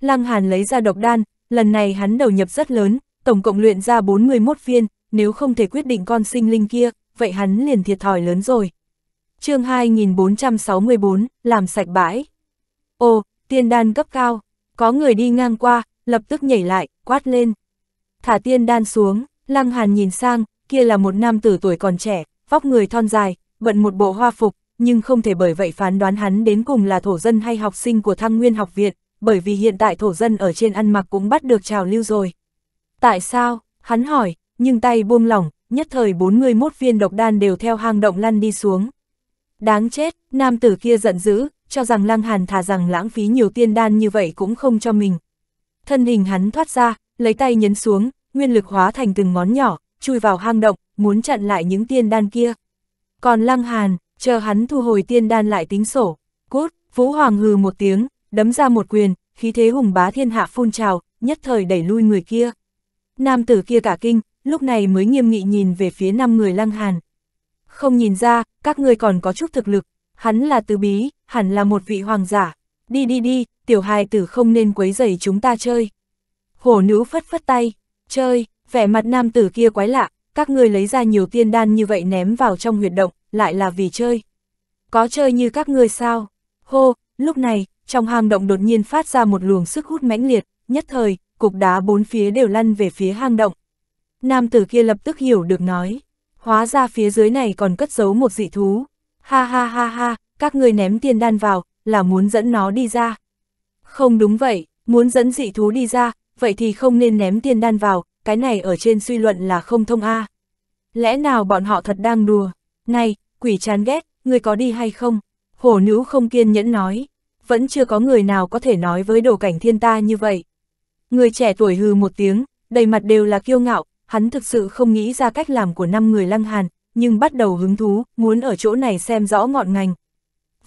Lang Hàn lấy ra độc đan, lần này hắn đầu nhập rất lớn, tổng cộng luyện ra bốn mươi mốt viên, nếu không thể quyết định con sinh linh kia, vậy hắn liền thiệt thòi lớn rồi. Chương hai nghìn bốn trăm sáu mươi bốn, làm sạch bãi. Ồ, tiên đan cấp cao, có người đi ngang qua, lập tức nhảy lại, quát lên. Thả tiên đan xuống, Lang Hàn nhìn sang, kia là một nam tử tuổi còn trẻ, vóc người thon dài, bận một bộ hoa phục, nhưng không thể bởi vậy phán đoán hắn đến cùng là thổ dân hay học sinh của Thánh Nguyên Học Viện, bởi vì hiện tại thổ dân ở trên ăn mặc cũng bắt được trào lưu rồi. Tại sao? Hắn hỏi, nhưng tay buông lỏng, nhất thời bốn mươi mốt viên độc đan đều theo hang động lăn đi xuống. Đáng chết, nam tử kia giận dữ, cho rằng Lang Hàn thà rằng lãng phí nhiều tiên đan như vậy cũng không cho mình. Thân hình hắn thoát ra, lấy tay nhấn xuống, nguyên lực hóa thành từng ngón nhỏ, chui vào hang động, muốn chặn lại những tiên đan kia. Còn Lang Hàn, chờ hắn thu hồi tiên đan lại tính sổ. Cút, Vũ Hoàng hừ một tiếng, đấm ra một quyền, khí thế hùng bá thiên hạ phun trào, nhất thời đẩy lui người kia. Nam tử kia cả kinh, lúc này mới nghiêm nghị nhìn về phía năm người Lang Hàn. Không nhìn ra, các ngươi còn có chút thực lực, hắn là Tứ Bí, hẳn là một vị hoàng giả. Đi đi đi, tiểu hài tử không nên quấy rầy chúng ta chơi. Hổ nữ phất phất tay, chơi, vẻ mặt nam tử kia quái lạ, các ngươi lấy ra nhiều tiên đan như vậy ném vào trong huyệt động, lại là vì chơi. Có chơi như các ngươi sao? Hô, lúc này, trong hang động đột nhiên phát ra một luồng sức hút mãnh liệt, nhất thời, cục đá bốn phía đều lăn về phía hang động. Nam tử kia lập tức hiểu được nói. Hóa ra phía dưới này còn cất giấu một dị thú. Ha ha ha ha, các ngươi ném tiên đan vào, là muốn dẫn nó đi ra. Không đúng vậy, muốn dẫn dị thú đi ra, vậy thì không nên ném tiên đan vào, cái này ở trên suy luận là không thông a. Lẽ nào bọn họ thật đang đùa? Này, quỷ chán ghét, ngươi có đi hay không? Hổ nữ không kiên nhẫn nói, vẫn chưa có người nào có thể nói với Đồ Cảnh Thiên ta như vậy. Người trẻ tuổi hừ một tiếng, đầy mặt đều là kiêu ngạo, hắn thực sự không nghĩ ra cách làm của năm người Lang Hàn, nhưng bắt đầu hứng thú, muốn ở chỗ này xem rõ ngọn ngành.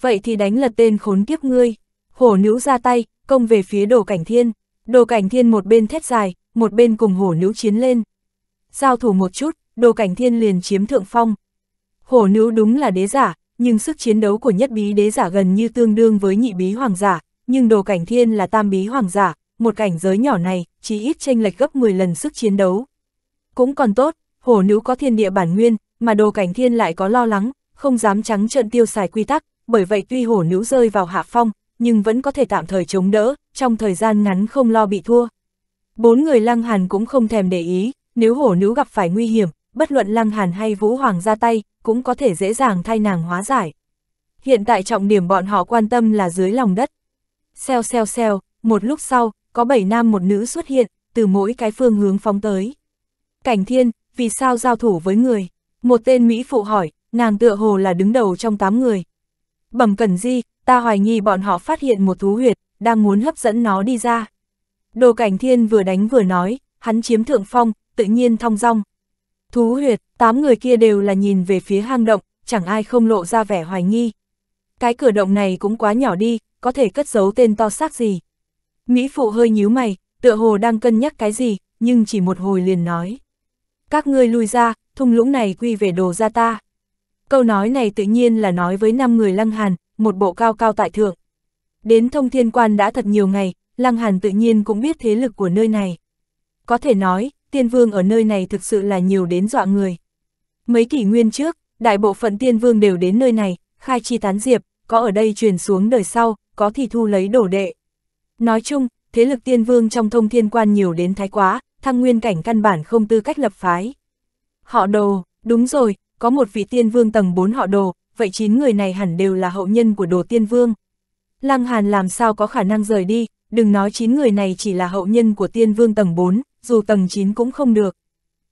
Vậy thì đánh lật tên khốn kiếp ngươi. Hổ nữ ra tay, công về phía Đồ Cảnh Thiên. Đồ Cảnh Thiên một bên thét dài, một bên cùng hổ nữ chiến lên. Giao thủ một chút, Đồ Cảnh Thiên liền chiếm thượng phong. Hổ nữ đúng là đế giả, nhưng sức chiến đấu của nhất bí đế giả gần như tương đương với nhị bí hoàng giả, nhưng Đồ Cảnh Thiên là tam bí hoàng giả, một cảnh giới nhỏ này, chỉ ít chênh lệch gấp mười lần sức chiến đấu. Cũng còn tốt, hổ nữ có thiên địa bản nguyên, mà Đồ Cảnh Thiên lại có lo lắng, không dám trắng trợn tiêu xài quy tắc, bởi vậy tuy hổ nữ rơi vào hạ phong, nhưng vẫn có thể tạm thời chống đỡ, trong thời gian ngắn không lo bị thua. Bốn người Lang Hàn cũng không thèm để ý, nếu hổ nữ gặp phải nguy hiểm, bất luận Lang Hàn hay Vũ Hoàng ra tay, cũng có thể dễ dàng thay nàng hóa giải. Hiện tại trọng điểm bọn họ quan tâm là dưới lòng đất. Xèo xèo xèo, một lúc sau, có bảy nam một nữ xuất hiện, từ mỗi cái phương hướng phóng tới. Cảnh Thiên, vì sao giao thủ với người? Một tên mỹ phụ hỏi, nàng tựa hồ là đứng đầu trong tám người. Bẩm Cẩn Di, ta hoài nghi bọn họ phát hiện một thú huyệt, đang muốn hấp dẫn nó đi ra. Đồ Cảnh Thiên vừa đánh vừa nói, hắn chiếm thượng phong, tự nhiên thong dong. Thú huyệt, tám người kia đều là nhìn về phía hang động, chẳng ai không lộ ra vẻ hoài nghi. Cái cửa động này cũng quá nhỏ đi, có thể cất giấu tên to xác gì. Mỹ phụ hơi nhíu mày, tựa hồ đang cân nhắc cái gì, nhưng chỉ một hồi liền nói. Các ngươi lui ra, thung lũng này quy về Đồ gia ta. Câu nói này tự nhiên là nói với năm người Lang Hàn, một bộ cao cao tại thượng. Đến Thông Thiên Quan đã thật nhiều ngày, Lang Hàn tự nhiên cũng biết thế lực của nơi này. Có thể nói, tiên vương ở nơi này thực sự là nhiều đến dọa người. Mấy kỷ nguyên trước, đại bộ phận tiên vương đều đến nơi này, khai chi tán diệp, có ở đây truyền xuống đời sau, có thì thu lấy đồ đệ. Nói chung, thế lực tiên vương trong Thông Thiên Quan nhiều đến thái quá, thăng nguyên cảnh căn bản không tư cách lập phái. Họ Đồ, đúng rồi, có một vị tiên vương tầng bốn họ Đồ, vậy chín người này hẳn đều là hậu nhân của Đồ tiên vương. Lang Hàn làm sao có khả năng rời đi, đừng nói chín người này chỉ là hậu nhân của tiên vương tầng bốn, dù tầng chín cũng không được.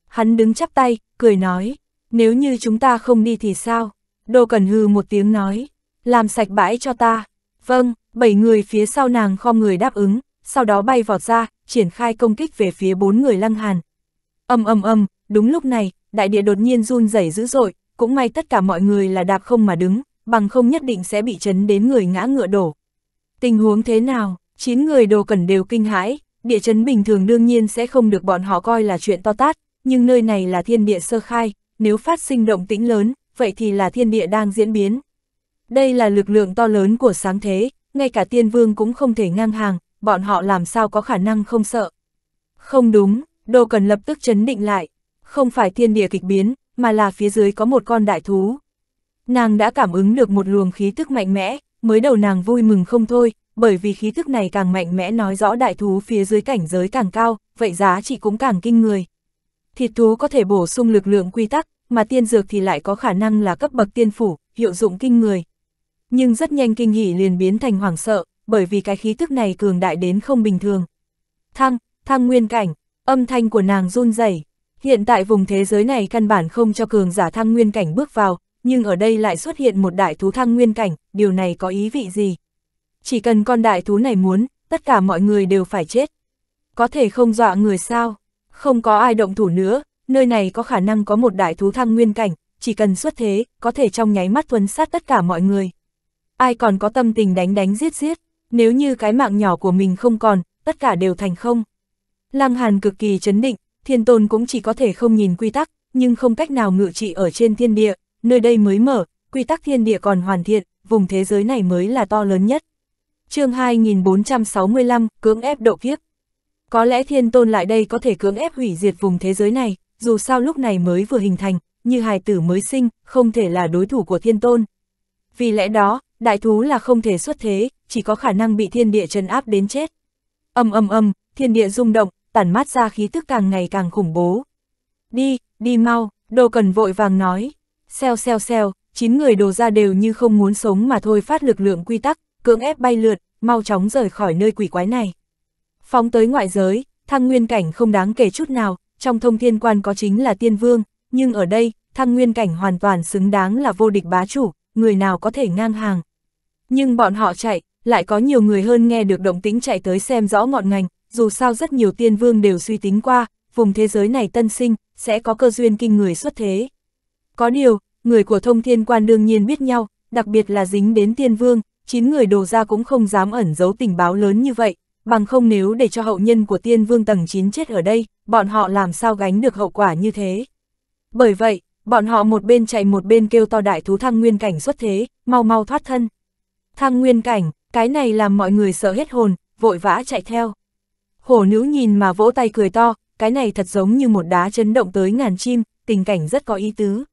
Hắn đứng chắp tay, cười nói, nếu như chúng ta không đi thì sao? Đồ Cẩn hừ một tiếng nói, làm sạch bãi cho ta. Vâng, bảy người phía sau nàng khom người đáp ứng, sau đó bay vọt ra, triển khai công kích về phía bốn người Lang Hàn. Ầm ầm ầm, đúng lúc này, đại địa đột nhiên run rẩy dữ dội, cũng may tất cả mọi người là đạp không mà đứng, bằng không nhất định sẽ bị chấn đến người ngã ngựa đổ. Tình huống thế nào? Chín người Đồ Cẩn đều kinh hãi, địa chấn bình thường đương nhiên sẽ không được bọn họ coi là chuyện to tát, nhưng nơi này là thiên địa sơ khai, nếu phát sinh động tĩnh lớn, vậy thì là thiên địa đang diễn biến. Đây là lực lượng to lớn của sáng thế, ngay cả tiên vương cũng không thể ngang hàng, bọn họ làm sao có khả năng không sợ. Không đúng, Đồ Cẩn lập tức chấn định lại, không phải thiên địa kịch biến, mà là phía dưới có một con đại thú. Nàng đã cảm ứng được một luồng khí tức mạnh mẽ, mới đầu nàng vui mừng không thôi, bởi vì khí tức này càng mạnh mẽ nói rõ đại thú phía dưới cảnh giới càng cao, vậy giá trị cũng càng kinh người. Thịt thú có thể bổ sung lực lượng quy tắc, mà tiên dược thì lại có khả năng là cấp bậc tiên phủ, hiệu dụng kinh người. Nhưng rất nhanh kinh hỉ liền biến thành hoảng sợ, bởi vì cái khí tức này cường đại đến không bình thường. Thăng, thăng nguyên cảnh, âm thanh của nàng run rẩy. Hiện tại vùng thế giới này căn bản không cho cường giả thăng nguyên cảnh bước vào, nhưng ở đây lại xuất hiện một đại thú thăng nguyên cảnh, điều này có ý vị gì? Chỉ cần con đại thú này muốn, tất cả mọi người đều phải chết. Có thể không dọa người sao? Không có ai động thủ nữa, nơi này có khả năng có một đại thú thăng nguyên cảnh, chỉ cần xuất thế, có thể trong nháy mắt thuấn sát tất cả mọi người. Ai còn có tâm tình đánh đánh giết giết, nếu như cái mạng nhỏ của mình không còn, tất cả đều thành không. Lang Hàn cực kỳ chấn định, thiên tôn cũng chỉ có thể không nhìn quy tắc, nhưng không cách nào ngự trị ở trên thiên địa, nơi đây mới mở, quy tắc thiên địa còn hoàn thiện, vùng thế giới này mới là to lớn nhất. Chương hai nghìn bốn trăm sáu mươi lăm, cưỡng ép độ kiếp. Có lẽ thiên tôn lại đây có thể cưỡng ép hủy diệt vùng thế giới này, dù sao lúc này mới vừa hình thành, như hài tử mới sinh, không thể là đối thủ của thiên tôn. Vì lẽ đó, đại thú là không thể xuất thế, chỉ có khả năng bị thiên địa trấn áp đến chết. Ầm ầm ầm, thiên địa rung động, tản mát ra khí tức càng ngày càng khủng bố. Đi, đi mau, Đồ Cẩn vội vàng nói. Xèo xèo xèo, chín người Đồ ra đều như không muốn sống mà thôi phát lực lượng quy tắc, cưỡng ép bay lượt, mau chóng rời khỏi nơi quỷ quái này. Phóng tới ngoại giới, thăng nguyên cảnh không đáng kể chút nào, trong thông thiên quan có chính là tiên vương, nhưng ở đây, thăng nguyên cảnh hoàn toàn xứng đáng là vô địch bá chủ, người nào có thể ngang hàng. Nhưng bọn họ chạy, lại có nhiều người hơn nghe được động tĩnh chạy tới xem rõ ngọn ngành, dù sao rất nhiều tiên vương đều suy tính qua, vùng thế giới này tân sinh, sẽ có cơ duyên kinh người xuất thế. Có điều, người của thông thiên quan đương nhiên biết nhau, đặc biệt là dính đến tiên vương, chín người đồ ra cũng không dám ẩn giấu tình báo lớn như vậy, bằng không nếu để cho hậu nhân của tiên vương tầng chín chết ở đây, bọn họ làm sao gánh được hậu quả như thế. Bởi vậy, bọn họ một bên chạy một bên kêu to đại thú thăng nguyên cảnh xuất thế, mau mau thoát thân. Thăng nguyên cảnh, cái này làm mọi người sợ hết hồn, vội vã chạy theo. Hổ nữ nhìn mà vỗ tay cười to, cái này thật giống như một đá chấn động tới ngàn chim, tình cảnh rất có ý tứ.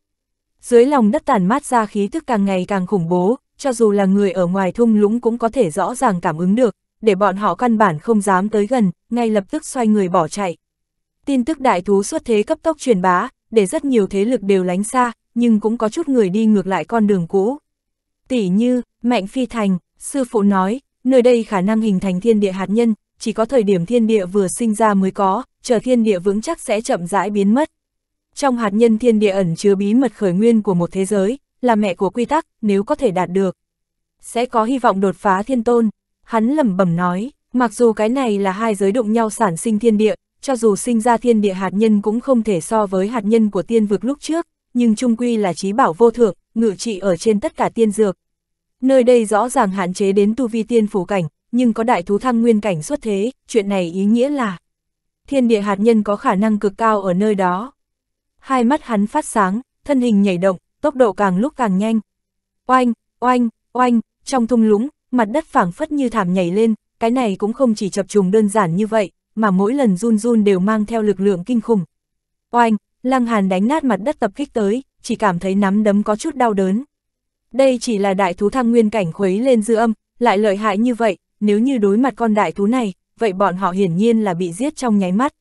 Dưới lòng đất tàn mát ra khí tức càng ngày càng khủng bố, cho dù là người ở ngoài thung lũng cũng có thể rõ ràng cảm ứng được, để bọn họ căn bản không dám tới gần, ngay lập tức xoay người bỏ chạy. Tin tức đại thú xuất thế cấp tốc truyền bá, để rất nhiều thế lực đều lánh xa, nhưng cũng có chút người đi ngược lại con đường cũ. Tỷ như, Mạnh Phi Thành, sư phụ nói, nơi đây khả năng hình thành thiên địa hạt nhân, chỉ có thời điểm thiên địa vừa sinh ra mới có, chờ thiên địa vững chắc sẽ chậm rãi biến mất. Trong hạt nhân thiên địa ẩn chứa bí mật khởi nguyên của một thế giới, là mẹ của quy tắc, nếu có thể đạt được, sẽ có hy vọng đột phá thiên tôn. Hắn lẩm bẩm nói, mặc dù cái này là hai giới đụng nhau sản sinh thiên địa, cho dù sinh ra thiên địa hạt nhân cũng không thể so với hạt nhân của tiên vực lúc trước, nhưng chung quy là chí bảo vô thượng, ngự trị ở trên tất cả tiên dược. Nơi đây rõ ràng hạn chế đến tu vi tiên phủ cảnh, nhưng có đại thú thăng nguyên cảnh xuất thế, chuyện này ý nghĩa là thiên địa hạt nhân có khả năng cực cao ở nơi đó. Hai mắt hắn phát sáng, thân hình nhảy động, tốc độ càng lúc càng nhanh. Oanh, oanh, oanh, trong thung lũng, mặt đất phảng phất như thảm nhảy lên, cái này cũng không chỉ chập trùng đơn giản như vậy, mà mỗi lần run run đều mang theo lực lượng kinh khủng. Oanh, Lang Hàn đánh nát mặt đất tập kích tới, chỉ cảm thấy nắm đấm có chút đau đớn. Đây chỉ là đại thú thăng nguyên cảnh khuấy lên dư âm, lại lợi hại như vậy, nếu như đối mặt con đại thú này, vậy bọn họ hiển nhiên là bị giết trong nháy mắt.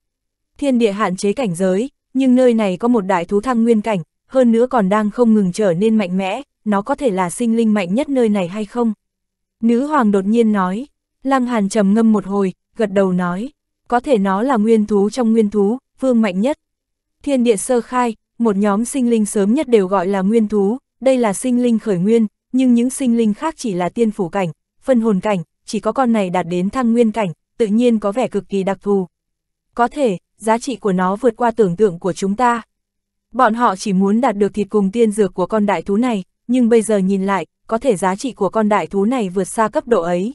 Thiên địa hạn chế cảnh giới, nhưng nơi này có một đại thú thăng nguyên cảnh, hơn nữa còn đang không ngừng trở nên mạnh mẽ, nó có thể là sinh linh mạnh nhất nơi này hay không? Nữ hoàng đột nhiên nói. Lang Hàn trầm ngâm một hồi, gật đầu nói, có thể nó là nguyên thú trong nguyên thú, vương mạnh nhất. Thiên địa sơ khai, một nhóm sinh linh sớm nhất đều gọi là nguyên thú, đây là sinh linh khởi nguyên, nhưng những sinh linh khác chỉ là tiên phủ cảnh, phân hồn cảnh, chỉ có con này đạt đến thăng nguyên cảnh, tự nhiên có vẻ cực kỳ đặc thù. Có thể, giá trị của nó vượt qua tưởng tượng của chúng ta. Bọn họ chỉ muốn đạt được thịt cùng tiên dược của con đại thú này, nhưng bây giờ nhìn lại, có thể giá trị của con đại thú này vượt xa cấp độ ấy.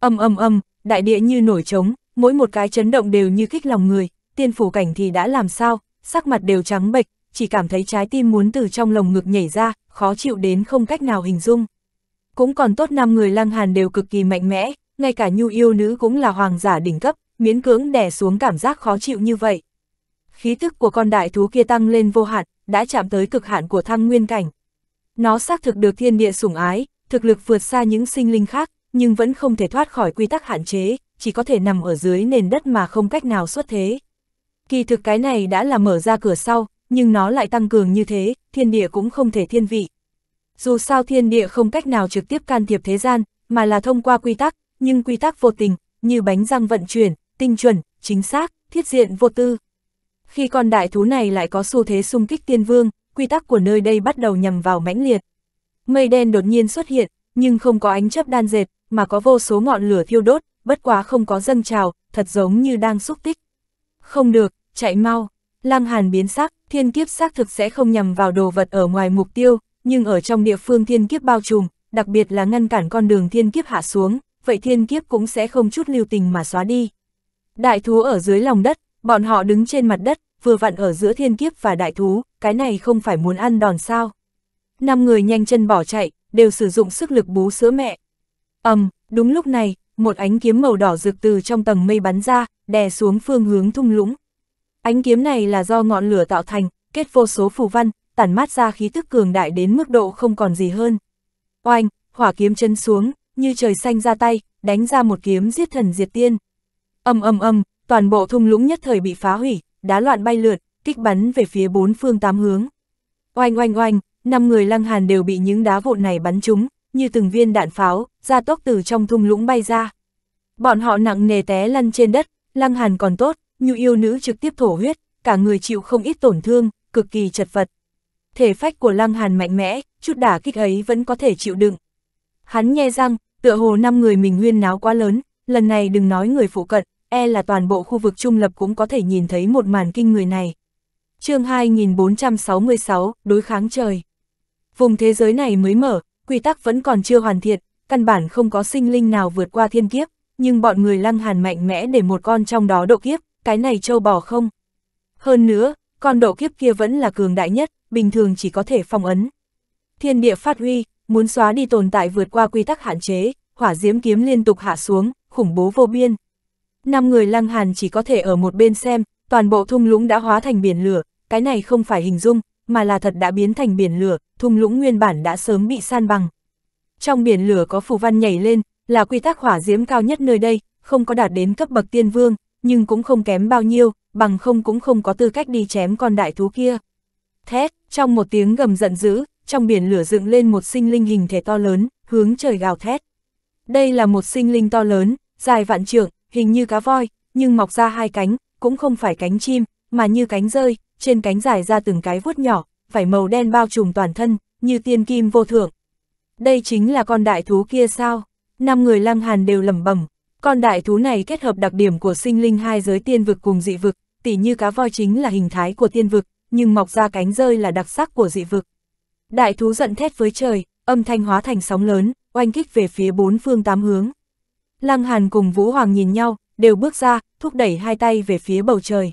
Âm âm âm, đại địa như nổi trống, mỗi một cái chấn động đều như kích lòng người, tiên phủ cảnh thì đã làm sao, sắc mặt đều trắng bệch, chỉ cảm thấy trái tim muốn từ trong lồng ngực nhảy ra, khó chịu đến không cách nào hình dung. Cũng còn tốt năm người Lang Hàn đều cực kỳ mạnh mẽ, ngay cả Nhu Yêu Nữ cũng là hoàng giả đỉnh cấp, miễn cưỡng đè xuống cảm giác khó chịu như vậy. Khí tức của con đại thú kia tăng lên vô hạn, đã chạm tới cực hạn của thăng nguyên cảnh. Nó xác thực được thiên địa sủng ái, thực lực vượt xa những sinh linh khác, nhưng vẫn không thể thoát khỏi quy tắc hạn chế, chỉ có thể nằm ở dưới nền đất mà không cách nào xuất thế. Kỳ thực cái này đã là mở ra cửa sau, nhưng nó lại tăng cường như thế, thiên địa cũng không thể thiên vị. Dù sao thiên địa không cách nào trực tiếp can thiệp thế gian, mà là thông qua quy tắc, nhưng quy tắc vô tình, như bánh răng vận chuyển, tinh chuẩn, chính xác, thiết diện vô tư. Khi con đại thú này lại có xu thế xung kích tiên vương, quy tắc của nơi đây bắt đầu nhằm vào mãnh liệt. Mây đen đột nhiên xuất hiện, nhưng không có ánh chớp đan dệt, mà có vô số ngọn lửa thiêu đốt, bất quá không có dâng trào, thật giống như đang xúc tích. Không được, chạy mau. Lang Hàn biến sắc, thiên kiếp xác thực sẽ không nhằm vào đồ vật ở ngoài mục tiêu, nhưng ở trong địa phương thiên kiếp bao trùm, đặc biệt là ngăn cản con đường thiên kiếp hạ xuống, vậy thiên kiếp cũng sẽ không chút lưu tình mà xóa đi. Đại thú ở dưới lòng đất, bọn họ đứng trên mặt đất, vừa vặn ở giữa thiên kiếp và đại thú, cái này không phải muốn ăn đòn sao. Năm người nhanh chân bỏ chạy, đều sử dụng sức lực bú sữa mẹ. Ầm, um, đúng lúc này, một ánh kiếm màu đỏ rực từ trong tầng mây bắn ra, đè xuống phương hướng thung lũng. Ánh kiếm này là do ngọn lửa tạo thành, kết vô số phù văn, tản mát ra khí tức cường đại đến mức độ không còn gì hơn. Oanh, hỏa kiếm chân xuống, như trời xanh ra tay, đánh ra một kiếm giết thần diệt tiên. Ầm ầm ầm, toàn bộ thung lũng nhất thời bị phá hủy, đá loạn bay lượt, kích bắn về phía bốn phương tám hướng. Oanh oanh oanh, năm người Lang Hàn đều bị những đá vụn này bắn trúng, như từng viên đạn pháo, gia tốc từ trong thung lũng bay ra. Bọn họ nặng nề té lăn trên đất, Lang Hàn còn tốt, Nhu Yêu Nữ trực tiếp thổ huyết, cả người chịu không ít tổn thương, cực kỳ chật vật. Thể phách của Lang Hàn mạnh mẽ, chút đả kích ấy vẫn có thể chịu đựng. Hắn nhe răng, tựa hồ năm người mình huyên náo quá lớn, lần này đừng nói người phụ cận, e là toàn bộ khu vực trung lập cũng có thể nhìn thấy một màn kinh người này. Chương hai nghìn bốn trăm sáu mươi sáu, đối kháng trời. Vùng thế giới này mới mở, quy tắc vẫn còn chưa hoàn thiện, căn bản không có sinh linh nào vượt qua thiên kiếp, nhưng bọn người Lang Hàn mạnh mẽ để một con trong đó độ kiếp, cái này trâu bò không. Hơn nữa, con độ kiếp kia vẫn là cường đại nhất, bình thường chỉ có thể phong ấn. Thiên địa phát huy, muốn xóa đi tồn tại vượt qua quy tắc hạn chế, hỏa diễm kiếm liên tục hạ xuống, khủng bố vô biên. Năm người Lang Hàn chỉ có thể ở một bên xem, toàn bộ thung lũng đã hóa thành biển lửa, cái này không phải hình dung, mà là thật đã biến thành biển lửa, thung lũng nguyên bản đã sớm bị san bằng. Trong biển lửa có phù văn nhảy lên, là quy tắc hỏa diễm cao nhất nơi đây, không có đạt đến cấp bậc tiên vương, nhưng cũng không kém bao nhiêu, bằng không cũng không có tư cách đi chém con đại thú kia. Thét, trong một tiếng gầm giận dữ, trong biển lửa dựng lên một sinh linh hình thể to lớn, hướng trời gào thét. Đây là một sinh linh to lớn, dài vạn trượng, hình như cá voi, nhưng mọc ra hai cánh, cũng không phải cánh chim, mà như cánh rơi, trên cánh dài ra từng cái vuốt nhỏ, vảy màu đen bao trùm toàn thân, như tiên kim vô thượng. Đây chính là con đại thú kia sao? Năm người Lang Hàn đều lẩm bẩm, con đại thú này kết hợp đặc điểm của sinh linh hai giới tiên vực cùng dị vực, tỉ như cá voi chính là hình thái của tiên vực, nhưng mọc ra cánh rơi là đặc sắc của dị vực. Đại thú giận thét với trời, âm thanh hóa thành sóng lớn, oanh kích về phía bốn phương tám hướng. Lang Hàn cùng Vũ Hoàng nhìn nhau, đều bước ra, thúc đẩy hai tay về phía bầu trời.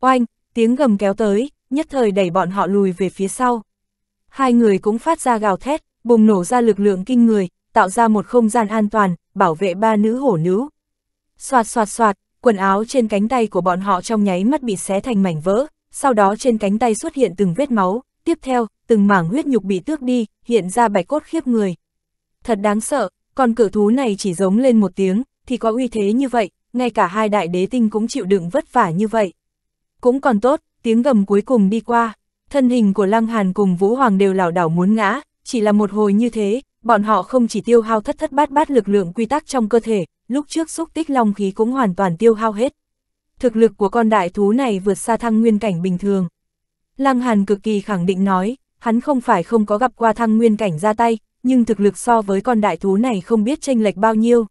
Oanh, tiếng gầm kéo tới, nhất thời đẩy bọn họ lùi về phía sau. Hai người cũng phát ra gào thét, bùng nổ ra lực lượng kinh người, tạo ra một không gian an toàn, bảo vệ ba nữ hổ nữ. Xoạt xoạt xoạt, quần áo trên cánh tay của bọn họ trong nháy mắt bị xé thành mảnh vỡ, sau đó trên cánh tay xuất hiện từng vết máu, tiếp theo, từng mảng huyết nhục bị tước đi, hiện ra bạch cốt khiếp người. Thật đáng sợ, con cự thú này chỉ giống lên một tiếng, thì có uy thế như vậy, ngay cả hai đại đế tinh cũng chịu đựng vất vả như vậy. Cũng còn tốt, tiếng gầm cuối cùng đi qua, thân hình của Lang Hàn cùng Vũ Hoàng đều lảo đảo muốn ngã, chỉ là một hồi như thế, bọn họ không chỉ tiêu hao thất thất bát bát lực lượng quy tắc trong cơ thể, lúc trước xúc tích long khí cũng hoàn toàn tiêu hao hết. Thực lực của con đại thú này vượt xa thăng nguyên cảnh bình thường. Lang Hàn cực kỳ khẳng định nói, hắn không phải không có gặp qua thăng nguyên cảnh ra tay, nhưng thực lực so với con đại thú này không biết chênh lệch bao nhiêu.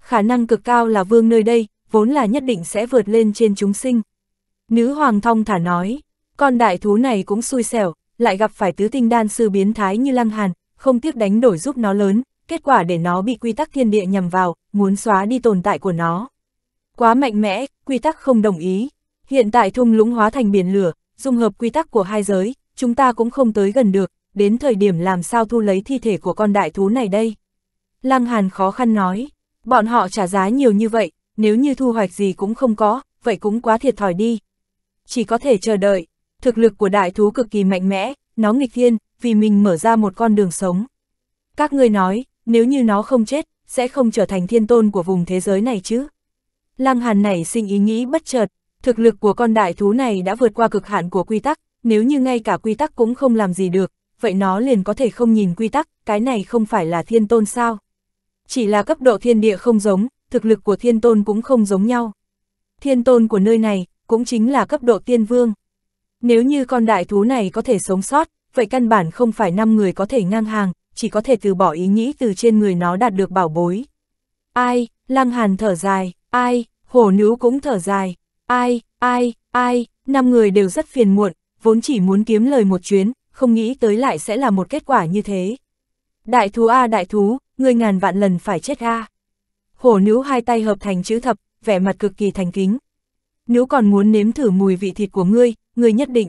Khả năng cực cao là vương nơi đây, vốn là nhất định sẽ vượt lên trên chúng sinh. Nữ hoàng thong thả nói, con đại thú này cũng xui xẻo, lại gặp phải tứ tinh đan sư biến thái như Lang Hàn, không tiếc đánh đổi giúp nó lớn, kết quả để nó bị quy tắc thiên địa nhằm vào, muốn xóa đi tồn tại của nó. Quá mạnh mẽ, quy tắc không đồng ý. Hiện tại thung lũng hóa thành biển lửa, dung hợp quy tắc của hai giới, chúng ta cũng không tới gần được, đến thời điểm làm sao thu lấy thi thể của con đại thú này đây? Lang Hàn khó khăn nói, bọn họ trả giá nhiều như vậy, nếu như thu hoạch gì cũng không có, vậy cũng quá thiệt thòi đi. Chỉ có thể chờ đợi, thực lực của đại thú cực kỳ mạnh mẽ, nó nghịch thiên, vì mình mở ra một con đường sống. Các ngươi nói, nếu như nó không chết, sẽ không trở thành thiên tôn của vùng thế giới này chứ? Lang Hàn nảy sinh ý nghĩ bất chợt, thực lực của con đại thú này đã vượt qua cực hạn của quy tắc, nếu như ngay cả quy tắc cũng không làm gì được, vậy nó liền có thể không nhìn quy tắc, cái này không phải là thiên tôn sao? Chỉ là cấp độ thiên địa không giống, thực lực của thiên tôn cũng không giống nhau. Thiên tôn của nơi này cũng chính là cấp độ tiên vương. Nếu như con đại thú này có thể sống sót, vậy căn bản không phải năm người có thể ngang hàng, chỉ có thể từ bỏ ý nghĩ từ trên người nó đạt được bảo bối. Ai, Lang Hàn thở dài, ai, Hổ Nữ cũng thở dài, ai, ai, ai, năm người đều rất phiền muộn, vốn chỉ muốn kiếm lời một chuyến, không nghĩ tới lại sẽ là một kết quả như thế. Đại thú a đại thú, ngươi ngàn vạn lần phải chết a. Hổ Nữ hai tay hợp thành chữ thập, vẻ mặt cực kỳ thành kính. Nữ còn muốn nếm thử mùi vị thịt của ngươi, ngươi nhất định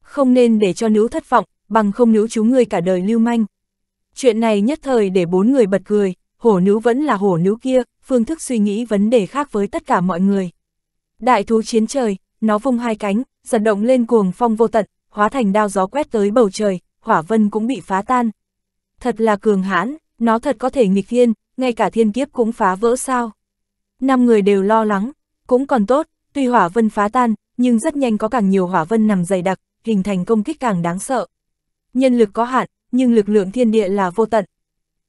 không nên để cho nữ thất vọng, bằng không nữ chú ngươi cả đời lưu manh. Chuyện này nhất thời để bốn người bật cười, Hổ Nữ vẫn là Hổ Nữ kia, phương thức suy nghĩ vấn đề khác với tất cả mọi người. Đại thú chiến trời, nó vung hai cánh, giật động lên cuồng phong vô tận, hóa thành đao gió quét tới bầu trời, hỏa vân cũng bị phá tan. Thật là cường hãn, nó thật có thể nghịch thiên, ngay cả thiên kiếp cũng phá vỡ sao? Năm người đều lo lắng, cũng còn tốt, tuy hỏa vân phá tan, nhưng rất nhanh có càng nhiều hỏa vân nằm dày đặc, hình thành công kích càng đáng sợ. Nhân lực có hạn, nhưng lực lượng thiên địa là vô tận.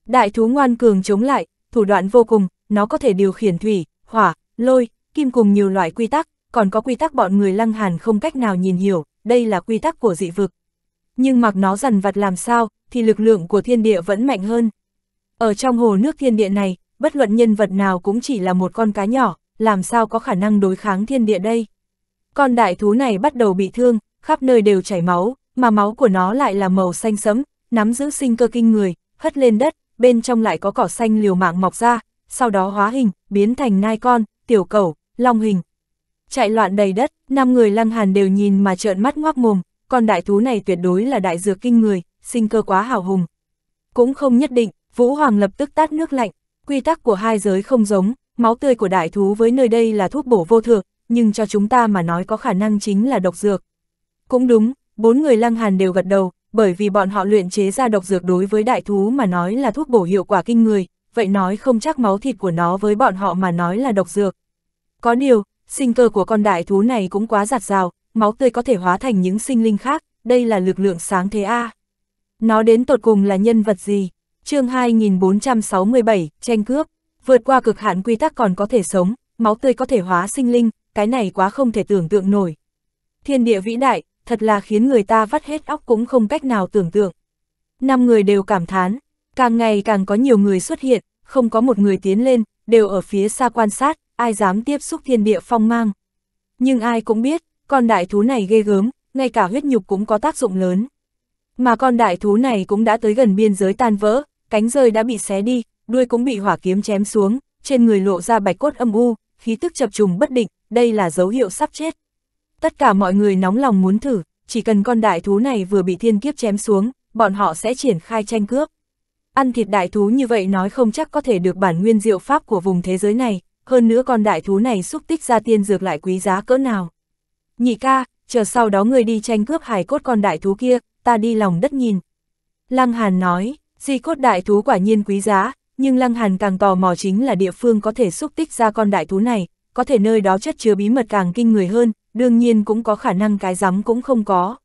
Đại thú ngoan cường chống lại, thủ đoạn vô cùng, nó có thể điều khiển thủy, hỏa, lôi, kim cùng nhiều loại quy tắc, còn có quy tắc bọn người Lang Hàn không cách nào nhìn hiểu, đây là quy tắc của dị vực. Nhưng mặc nó dằn vặt làm sao, thì lực lượng của thiên địa vẫn mạnh hơn. Ở trong hồ nước thiên địa này, bất luận nhân vật nào cũng chỉ là một con cá nhỏ, làm sao có khả năng đối kháng thiên địa đây. Con đại thú này bắt đầu bị thương, khắp nơi đều chảy máu, mà máu của nó lại là màu xanh sẫm, nắm giữ sinh cơ kinh người, hất lên đất, bên trong lại có cỏ xanh liều mạng mọc ra, sau đó hóa hình, biến thành nai con, tiểu cẩu, long hình. Chạy loạn đầy đất, năm người Lang Hàn đều nhìn mà trợn mắt ngoác mồm, con đại thú này tuyệt đối là đại dược kinh người, sinh cơ quá hào hùng. Cũng không nhất định, Vũ Hoàng lập tức tát nước lạnh, quy tắc của hai giới không giống, máu tươi của đại thú với nơi đây là thuốc bổ vô thượng, nhưng cho chúng ta mà nói có khả năng chính là độc dược. Cũng đúng, bốn người Lang Hàn đều gật đầu, bởi vì bọn họ luyện chế ra độc dược đối với đại thú mà nói là thuốc bổ hiệu quả kinh người, vậy nói không chắc máu thịt của nó với bọn họ mà nói là độc dược. Có điều, sinh cơ của con đại thú này cũng quá dạt dào, máu tươi có thể hóa thành những sinh linh khác, đây là lực lượng sáng thế a. Nó đến tột cùng là nhân vật gì? Chương hai nghìn bốn trăm sáu mươi bảy, tranh cướp, vượt qua cực hạn quy tắc còn có thể sống, máu tươi có thể hóa sinh linh, cái này quá không thể tưởng tượng nổi. Thiên địa vĩ đại, thật là khiến người ta vắt hết óc cũng không cách nào tưởng tượng. Năm người đều cảm thán, càng ngày càng có nhiều người xuất hiện, không có một người tiến lên, đều ở phía xa quan sát, ai dám tiếp xúc thiên địa phong mang. Nhưng ai cũng biết, con đại thú này ghê gớm, ngay cả huyết nhục cũng có tác dụng lớn. Mà con đại thú này cũng đã tới gần biên giới tan vỡ, cánh rơi đã bị xé đi, đuôi cũng bị hỏa kiếm chém xuống, trên người lộ ra bạch cốt âm u, khí tức chập trùng bất định, đây là dấu hiệu sắp chết. Tất cả mọi người nóng lòng muốn thử, chỉ cần con đại thú này vừa bị thiên kiếp chém xuống, bọn họ sẽ triển khai tranh cướp. Ăn thịt đại thú như vậy nói không chắc có thể được bản nguyên diệu pháp của vùng thế giới này, hơn nữa con đại thú này xúc tích ra tiên dược lại quý giá cỡ nào. Nhị ca, chờ sau đó người đi tranh cướp hài cốt con đại thú kia, ta đi lòng đất nhìn. Lang Hàn nói, di cốt đại thú quả nhiên quý giá, nhưng Lang Hàn càng tò mò chính là địa phương có thể xúc tích ra con đại thú này, có thể nơi đó chất chứa bí mật càng kinh người hơn, đương nhiên cũng có khả năng cái rắm cũng không có.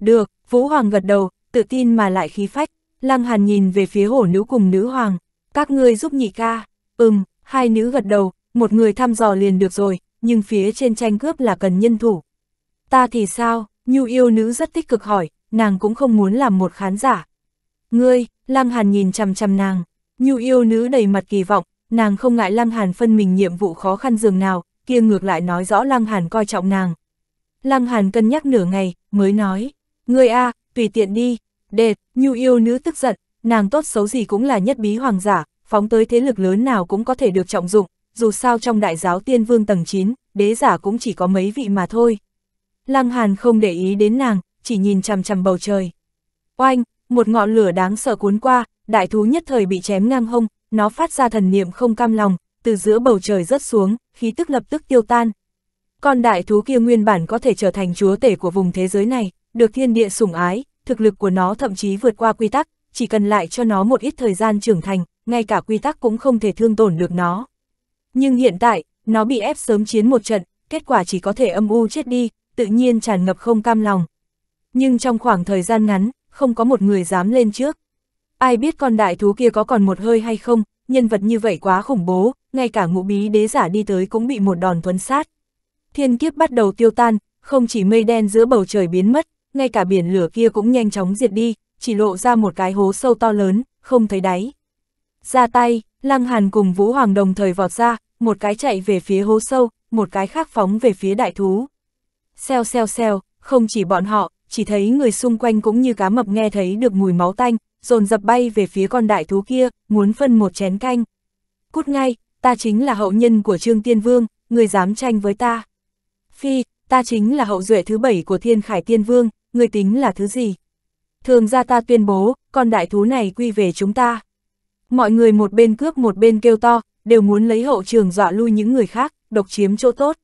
Được, Vũ Hoàng gật đầu, tự tin mà lại khí phách. Lang Hàn nhìn về phía Hổ Nữ cùng Nữ Hoàng, các ngươi giúp nhị ca. Ừm, hai nữ gật đầu, một người thăm dò liền được rồi, nhưng phía trên tranh cướp là cần nhân thủ. Ta thì sao? Nhu Yêu Nữ rất tích cực hỏi, nàng cũng không muốn làm một khán giả. Ngươi, Lang Hàn nhìn chằm chằm nàng. Nhu Yêu Nữ đầy mặt kỳ vọng, nàng không ngại Lang Hàn phân mình nhiệm vụ khó khăn dường nào, kia ngược lại nói rõ Lang Hàn coi trọng nàng. Lang Hàn cân nhắc nửa ngày, mới nói, ngươi a, à, tùy tiện đi. Đệt, Nhu Yêu Nữ tức giận, nàng tốt xấu gì cũng là nhất bí hoàng giả, phóng tới thế lực lớn nào cũng có thể được trọng dụng, dù sao trong đại giáo tiên vương tầng chín, đế giả cũng chỉ có mấy vị mà thôi. Lang Hàn không để ý đến nàng, chỉ nhìn chằm chằm bầu trời. Oanh, một ngọn lửa đáng sợ cuốn qua, đại thú nhất thời bị chém ngang hông, nó phát ra thần niệm không cam lòng, từ giữa bầu trời rớt xuống, khí tức lập tức tiêu tan. Con đại thú kia nguyên bản có thể trở thành chúa tể của vùng thế giới này, được thiên địa sủng ái, thực lực của nó thậm chí vượt qua quy tắc, chỉ cần lại cho nó một ít thời gian trưởng thành, ngay cả quy tắc cũng không thể thương tổn được nó. Nhưng hiện tại, nó bị ép sớm chiến một trận, kết quả chỉ có thể âm u chết đi, tự nhiên tràn ngập không cam lòng. Nhưng trong khoảng thời gian ngắn, không có một người dám lên trước. Ai biết con đại thú kia có còn một hơi hay không, nhân vật như vậy quá khủng bố, ngay cả ngũ bí đế giả đi tới cũng bị một đòn thuấn sát. Thiên kiếp bắt đầu tiêu tan, không chỉ mây đen giữa bầu trời biến mất, ngay cả biển lửa kia cũng nhanh chóng diệt đi, chỉ lộ ra một cái hố sâu to lớn, không thấy đáy. Ra tay, Lang Hàn cùng Vũ Hoàng đồng thời vọt ra, một cái chạy về phía hố sâu, một cái khác phóng về phía đại thú. Xèo xèo xèo, không chỉ bọn họ, chỉ thấy người xung quanh cũng như cá mập nghe thấy được mùi máu tanh, dồn dập bay về phía con đại thú kia, muốn phân một chén canh. Cút ngay, ta chính là hậu nhân của Trương Tiên Vương, ngươi dám tranh với ta. Phi, ta chính là hậu duệ thứ bảy của Thiên Khải Tiên Vương, ngươi tính là thứ gì? Thường gia ta tuyên bố, con đại thú này quy về chúng ta. Mọi người một bên cướp một bên kêu to, đều muốn lấy hậu trường dọa lui những người khác, độc chiếm chỗ tốt.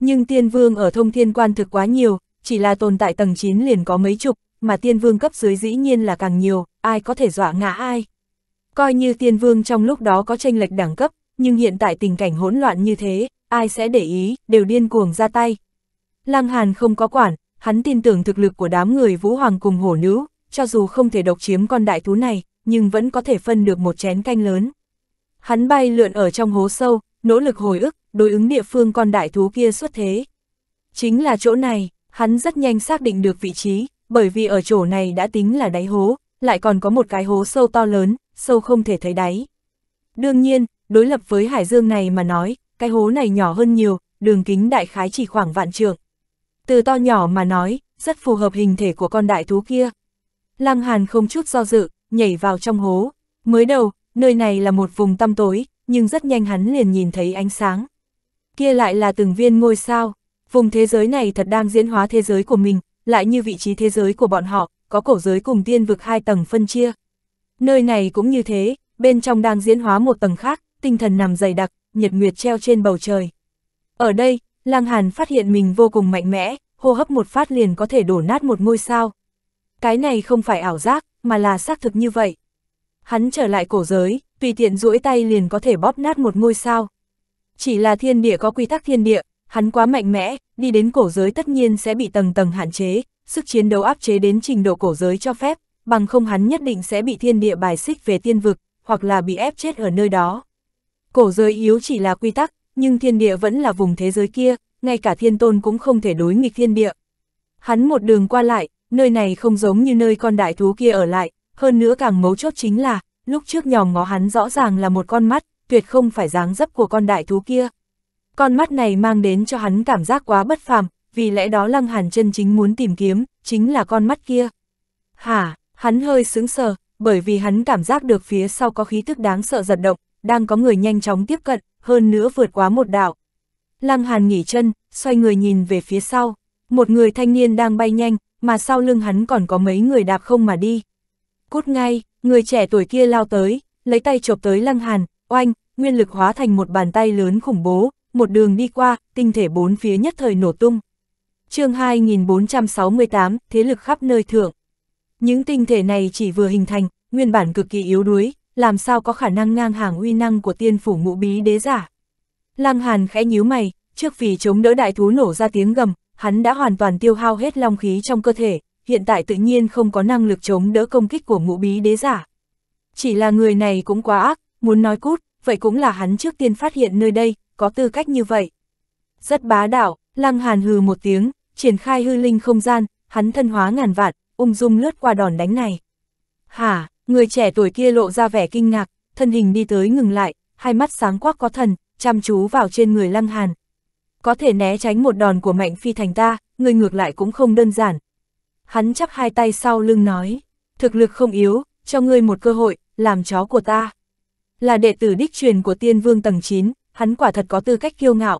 Nhưng Tiên Vương ở Thông Thiên Quan thực quá nhiều, chỉ là tồn tại tầng chín liền có mấy chục, mà Tiên Vương cấp dưới dĩ nhiên là càng nhiều, ai có thể dọa ngã ai. Coi như Tiên Vương trong lúc đó có chênh lệch đẳng cấp, nhưng hiện tại tình cảnh hỗn loạn như thế, ai sẽ để ý, đều điên cuồng ra tay. Lang Hàn không có quản, hắn tin tưởng thực lực của đám người Vũ Hoàng cùng Hổ Nữ, cho dù không thể độc chiếm con đại thú này, nhưng vẫn có thể phân được một chén canh lớn. Hắn bay lượn ở trong hố sâu, nỗ lực hồi ức, đối ứng địa phương con đại thú kia xuất thế. Chính là chỗ này, hắn rất nhanh xác định được vị trí, bởi vì ở chỗ này đã tính là đáy hố, lại còn có một cái hố sâu to lớn, sâu không thể thấy đáy. Đương nhiên, đối lập với hải dương này mà nói, cái hố này nhỏ hơn nhiều, đường kính đại khái chỉ khoảng vạn trượng. Từ to nhỏ mà nói, rất phù hợp hình thể của con đại thú kia. Lang Hàn không chút do dự, nhảy vào trong hố. Mới đầu, nơi này là một vùng tăm tối, nhưng rất nhanh hắn liền nhìn thấy ánh sáng. Kia lại là từng viên ngôi sao. Vùng thế giới này thật đang diễn hóa thế giới của mình, lại như vị trí thế giới của bọn họ, có cổ giới cùng tiên vực hai tầng phân chia. Nơi này cũng như thế, bên trong đang diễn hóa một tầng khác, tinh thần nằm dày đặc, nhật nguyệt treo trên bầu trời. Ở đây, Lang Hàn phát hiện mình vô cùng mạnh mẽ, hô hấp một phát liền có thể đổ nát một ngôi sao. Cái này không phải ảo giác, mà là xác thực như vậy. Hắn trở lại cổ giới, tùy tiện duỗi tay liền có thể bóp nát một ngôi sao. Chỉ là thiên địa có quy tắc thiên địa, hắn quá mạnh mẽ, đi đến cổ giới tất nhiên sẽ bị tầng tầng hạn chế, sức chiến đấu áp chế đến trình độ cổ giới cho phép, bằng không hắn nhất định sẽ bị thiên địa bài xích về tiên vực, hoặc là bị ép chết ở nơi đó. Cổ giới yếu chỉ là quy tắc, nhưng thiên địa vẫn là vùng thế giới kia, ngay cả thiên tôn cũng không thể đối nghịch thiên địa. Hắn một đường qua lại, nơi này không giống như nơi con đại thú kia ở lại, hơn nữa càng mấu chốt chính là, lúc trước nhòm ngó hắn rõ ràng là một con mắt, tuyệt không phải dáng dấp của con đại thú kia. Con mắt này mang đến cho hắn cảm giác quá bất phàm, vì lẽ đó Lang Hàn chân chính muốn tìm kiếm, chính là con mắt kia. Hả, hắn hơi sững sờ, bởi vì hắn cảm giác được phía sau có khí tức đáng sợ giật động, đang có người nhanh chóng tiếp cận, hơn nữa vượt quá một đạo. Lang Hàn nghỉ chân, xoay người nhìn về phía sau, một người thanh niên đang bay nhanh, mà sau lưng hắn còn có mấy người đạp không mà đi. Cút ngay, người trẻ tuổi kia lao tới, lấy tay chộp tới Lang Hàn, oanh, nguyên lực hóa thành một bàn tay lớn khủng bố, một đường đi qua, tinh thể bốn phía nhất thời nổ tung. Chương hai nghìn bốn trăm sáu mươi tám, thế lực khắp nơi thượng. Những tinh thể này chỉ vừa hình thành, nguyên bản cực kỳ yếu đuối, làm sao có khả năng ngang hàng uy năng của tiên phủ ngũ bí đế giả. Lang Hàn khẽ nhíu mày, trước vì chống đỡ đại thú nổ ra tiếng gầm, hắn đã hoàn toàn tiêu hao hết long khí trong cơ thể, hiện tại tự nhiên không có năng lực chống đỡ công kích của ngũ bí đế giả. Chỉ là người này cũng quá ác, muốn nói cút, vậy cũng là hắn trước tiên phát hiện nơi đây, có tư cách như vậy. Rất bá đạo, Lang Hàn hừ một tiếng, triển khai hư linh không gian, hắn thân hóa ngàn vạn, ung dung lướt qua đòn đánh này. Hả, người trẻ tuổi kia lộ ra vẻ kinh ngạc, thân hình đi tới ngừng lại, hai mắt sáng quắc có thần, chăm chú vào trên người Lang Hàn. Có thể né tránh một đòn của Mạnh Phi Thành ta, người ngược lại cũng không đơn giản. Hắn chắp hai tay sau lưng nói, thực lực không yếu, cho ngươi một cơ hội, làm chó của ta. Là đệ tử đích truyền của Tiên Vương tầng chín, hắn quả thật có tư cách kiêu ngạo.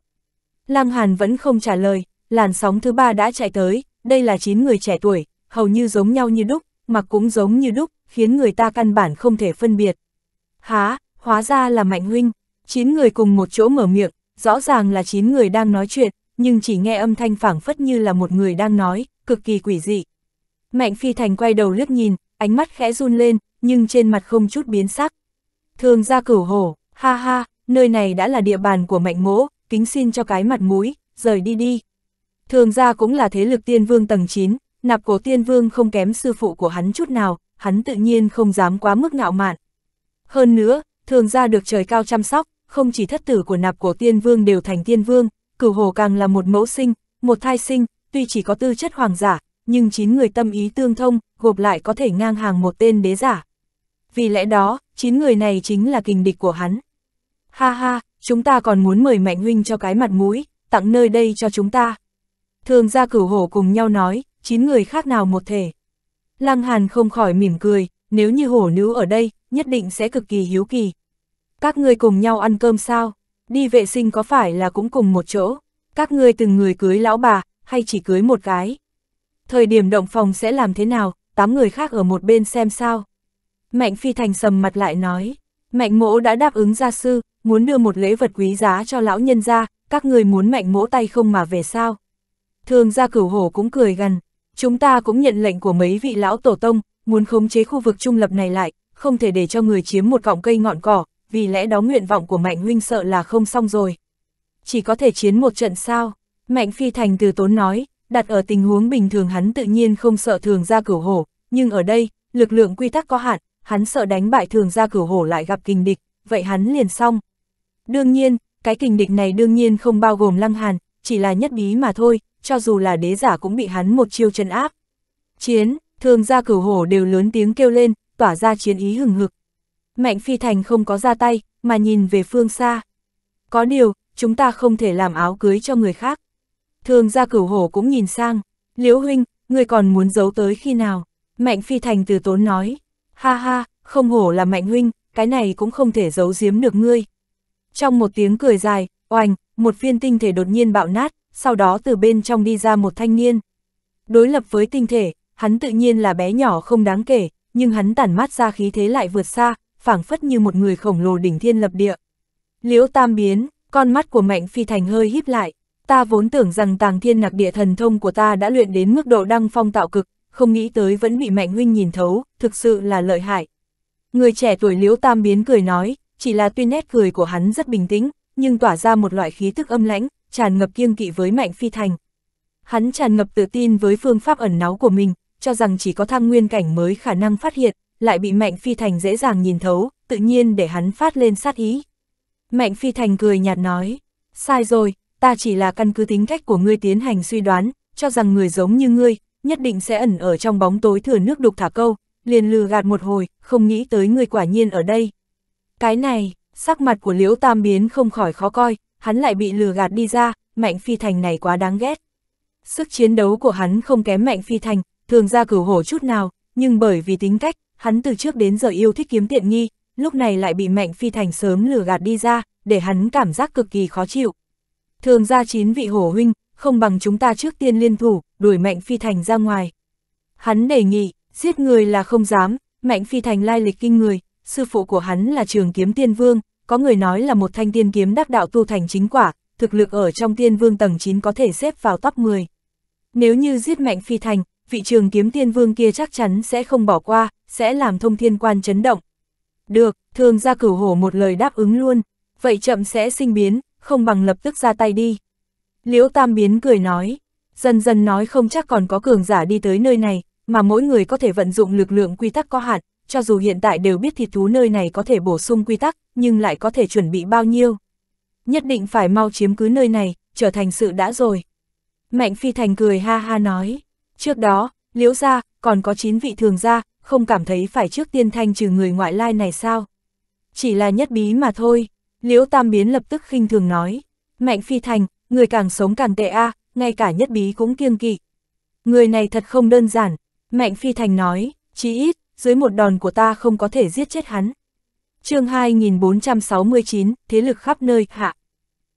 Lang Hàn vẫn không trả lời, làn sóng thứ ba đã chạy tới, đây là chín người trẻ tuổi, hầu như giống nhau như đúc, mặc cũng giống như đúc, khiến người ta căn bản không thể phân biệt. Há, hóa ra là Mạnh huynh, chín người cùng một chỗ mở miệng, rõ ràng là chín người đang nói chuyện, nhưng chỉ nghe âm thanh phảng phất như là một người đang nói, cực kỳ quỷ dị. Mạnh Phi Thành quay đầu liếc nhìn, ánh mắt khẽ run lên, nhưng trên mặt không chút biến sắc. Thường Gia Cửu Hổ, ha ha, nơi này đã là địa bàn của Mạnh mỗ, kính xin cho cái mặt mũi, rời đi đi. Thường Gia cũng là thế lực Tiên Vương tầng chín, Nạp Cổ Tiên Vương không kém sư phụ của hắn chút nào, hắn tự nhiên không dám quá mức ngạo mạn. Hơn nữa, Thường Gia được trời cao chăm sóc, không chỉ thất tử của Nạp Cổ Tiên Vương đều thành Tiên Vương, Cửu Hổ càng là một mẫu sinh, một thai sinh, tuy chỉ có tư chất hoàng giả, nhưng chín người tâm ý tương thông, gộp lại có thể ngang hàng một tên đế giả. Vì lẽ đó, chín người này chính là kình địch của hắn. Ha ha, chúng ta còn muốn mời Mạnh huynh cho cái mặt mũi, tặng nơi đây cho chúng ta. Thường Gia Cửu Hổ cùng nhau nói, chín người khác nào một thể. Lang Hàn không khỏi mỉm cười, nếu như hổ nữ ở đây, nhất định sẽ cực kỳ hiếu kỳ. Các ngươi cùng nhau ăn cơm sao? Đi vệ sinh có phải là cũng cùng một chỗ? Các ngươi từng người cưới lão bà, hay chỉ cưới một cái? Thời điểm động phòng sẽ làm thế nào, tám người khác ở một bên xem sao? Mạnh Phi Thành sầm mặt lại nói, Mạnh mỗ đã đáp ứng gia sư, muốn đưa một lễ vật quý giá cho lão nhân gia, các người muốn Mạnh mỗ tay không mà về sao? Thường Gia Cửu Hổ cũng cười gằn, chúng ta cũng nhận lệnh của mấy vị lão tổ tông, muốn khống chế khu vực trung lập này lại, không thể để cho người chiếm một cọng cây ngọn cỏ, vì lẽ đó nguyện vọng của Mạnh huynh sợ là không xong rồi. Chỉ có thể chiến một trận sao? Mạnh Phi Thành từ tốn nói, đặt ở tình huống bình thường hắn tự nhiên không sợ Thường Gia Cửu Hổ, nhưng ở đây, lực lượng quy tắc có hạn, hắn sợ đánh bại Thường Gia Cửu Hổ lại gặp kình địch, vậy hắn liền xong. Đương nhiên, cái kình địch này đương nhiên không bao gồm Lang Hàn, chỉ là nhất bí mà thôi, cho dù là đế giả cũng bị hắn một chiêu trấn áp. Chiến, Thường Gia Cửu Hổ đều lớn tiếng kêu lên, tỏa ra chiến ý hừng hực. Mạnh Phi Thành không có ra tay, mà nhìn về phương xa. Có điều, chúng ta không thể làm áo cưới cho người khác. Thường Gia Cửu Hổ cũng nhìn sang, Liễu huynh, ngươi còn muốn giấu tới khi nào? Mạnh Phi Thành từ tốn nói, ha ha, không hổ là Mạnh huynh, cái này cũng không thể giấu giếm được ngươi. Trong một tiếng cười dài, oành, một viên tinh thể đột nhiên bạo nát, sau đó từ bên trong đi ra một thanh niên. Đối lập với tinh thể, hắn tự nhiên là bé nhỏ không đáng kể, nhưng hắn tản mát ra khí thế lại vượt xa, phảng phất như một người khổng lồ đỉnh thiên lập địa. Liễu Tam Biến, con mắt của Mạnh Phi Thành hơi híp lại, ta vốn tưởng rằng Tàng Thiên Nặc Địa thần thông của ta đã luyện đến mức độ đăng phong tạo cực, không nghĩ tới vẫn bị Mạnh huynh nhìn thấu, thực sự là lợi hại. Người trẻ tuổi Liễu Tam Biến cười nói, chỉ là tuy nét cười của hắn rất bình tĩnh, nhưng tỏa ra một loại khí tức âm lãnh, tràn ngập kiêng kỵ với Mạnh Phi Thành. Hắn tràn ngập tự tin với phương pháp ẩn náu của mình, cho rằng chỉ có thăng nguyên cảnh mới khả năng phát hiện, lại bị Mạnh Phi Thành dễ dàng nhìn thấu, tự nhiên để hắn phát lên sát ý. Mạnh Phi Thành cười nhạt nói, sai rồi, ta chỉ là căn cứ tính cách của ngươi tiến hành suy đoán, cho rằng người giống như ngươi, nhất định sẽ ẩn ở trong bóng tối thừa nước đục thả câu, liền lừa gạt một hồi, không nghĩ tới ngươi quả nhiên ở đây. Cái này, sắc mặt của Liễu Tam Biến không khỏi khó coi, hắn lại bị lừa gạt đi ra, Mạnh Phi Thành này quá đáng ghét. Sức chiến đấu của hắn không kém Mạnh Phi Thành, Thường Gia Cửu Hổ chút nào, nhưng bởi vì tính cách, hắn từ trước đến giờ yêu thích kiếm tiện nghi, lúc này lại bị Mạnh Phi Thành sớm lừa gạt đi ra, để hắn cảm giác cực kỳ khó chịu. Thường gia chín vị hổ huynh, không bằng chúng ta trước tiên liên thủ, đuổi Mạnh Phi Thành ra ngoài. Hắn đề nghị, giết người là không dám, Mạnh Phi Thành lai lịch kinh người, sư phụ của hắn là Trường Kiếm Tiên Vương, có người nói là một thanh tiên kiếm đắc đạo tu thành chính quả, thực lực ở trong Tiên Vương tầng chín có thể xếp vào top mười. Nếu như giết Mạnh Phi Thành, vị Trường Kiếm Tiên Vương kia chắc chắn sẽ không bỏ qua, sẽ làm Thông Thiên Quan chấn động. Được, Thường Gia Cửu Hổ một lời đáp ứng luôn, vậy chậm sẽ sinh biến, không bằng lập tức ra tay đi. Liễu Tam Biến cười nói, dần dần nói không chắc còn có cường giả đi tới nơi này, mà mỗi người có thể vận dụng lực lượng quy tắc có hạn, cho dù hiện tại đều biết thịt thú nơi này có thể bổ sung quy tắc, nhưng lại có thể chuẩn bị bao nhiêu. Nhất định phải mau chiếm cứ nơi này, trở thành sự đã rồi. Mạnh Phi Thành cười ha ha nói, trước đó, Liễu gia còn có chín vị thường gia, không cảm thấy phải trước tiên thanh trừ người ngoại lai này sao? Chỉ là nhất bí mà thôi. Liễu Tam Biến lập tức khinh thường nói, Mạnh Phi Thành, người càng sống càng tệ a, à, ngay cả nhất bí cũng kiêng kỵ. Người này thật không đơn giản, Mạnh Phi Thành nói, chí ít, dưới một đòn của ta không có thể giết chết hắn. Chương hai nghìn bốn trăm sáu mươi chín, thế lực khắp nơi, hạ.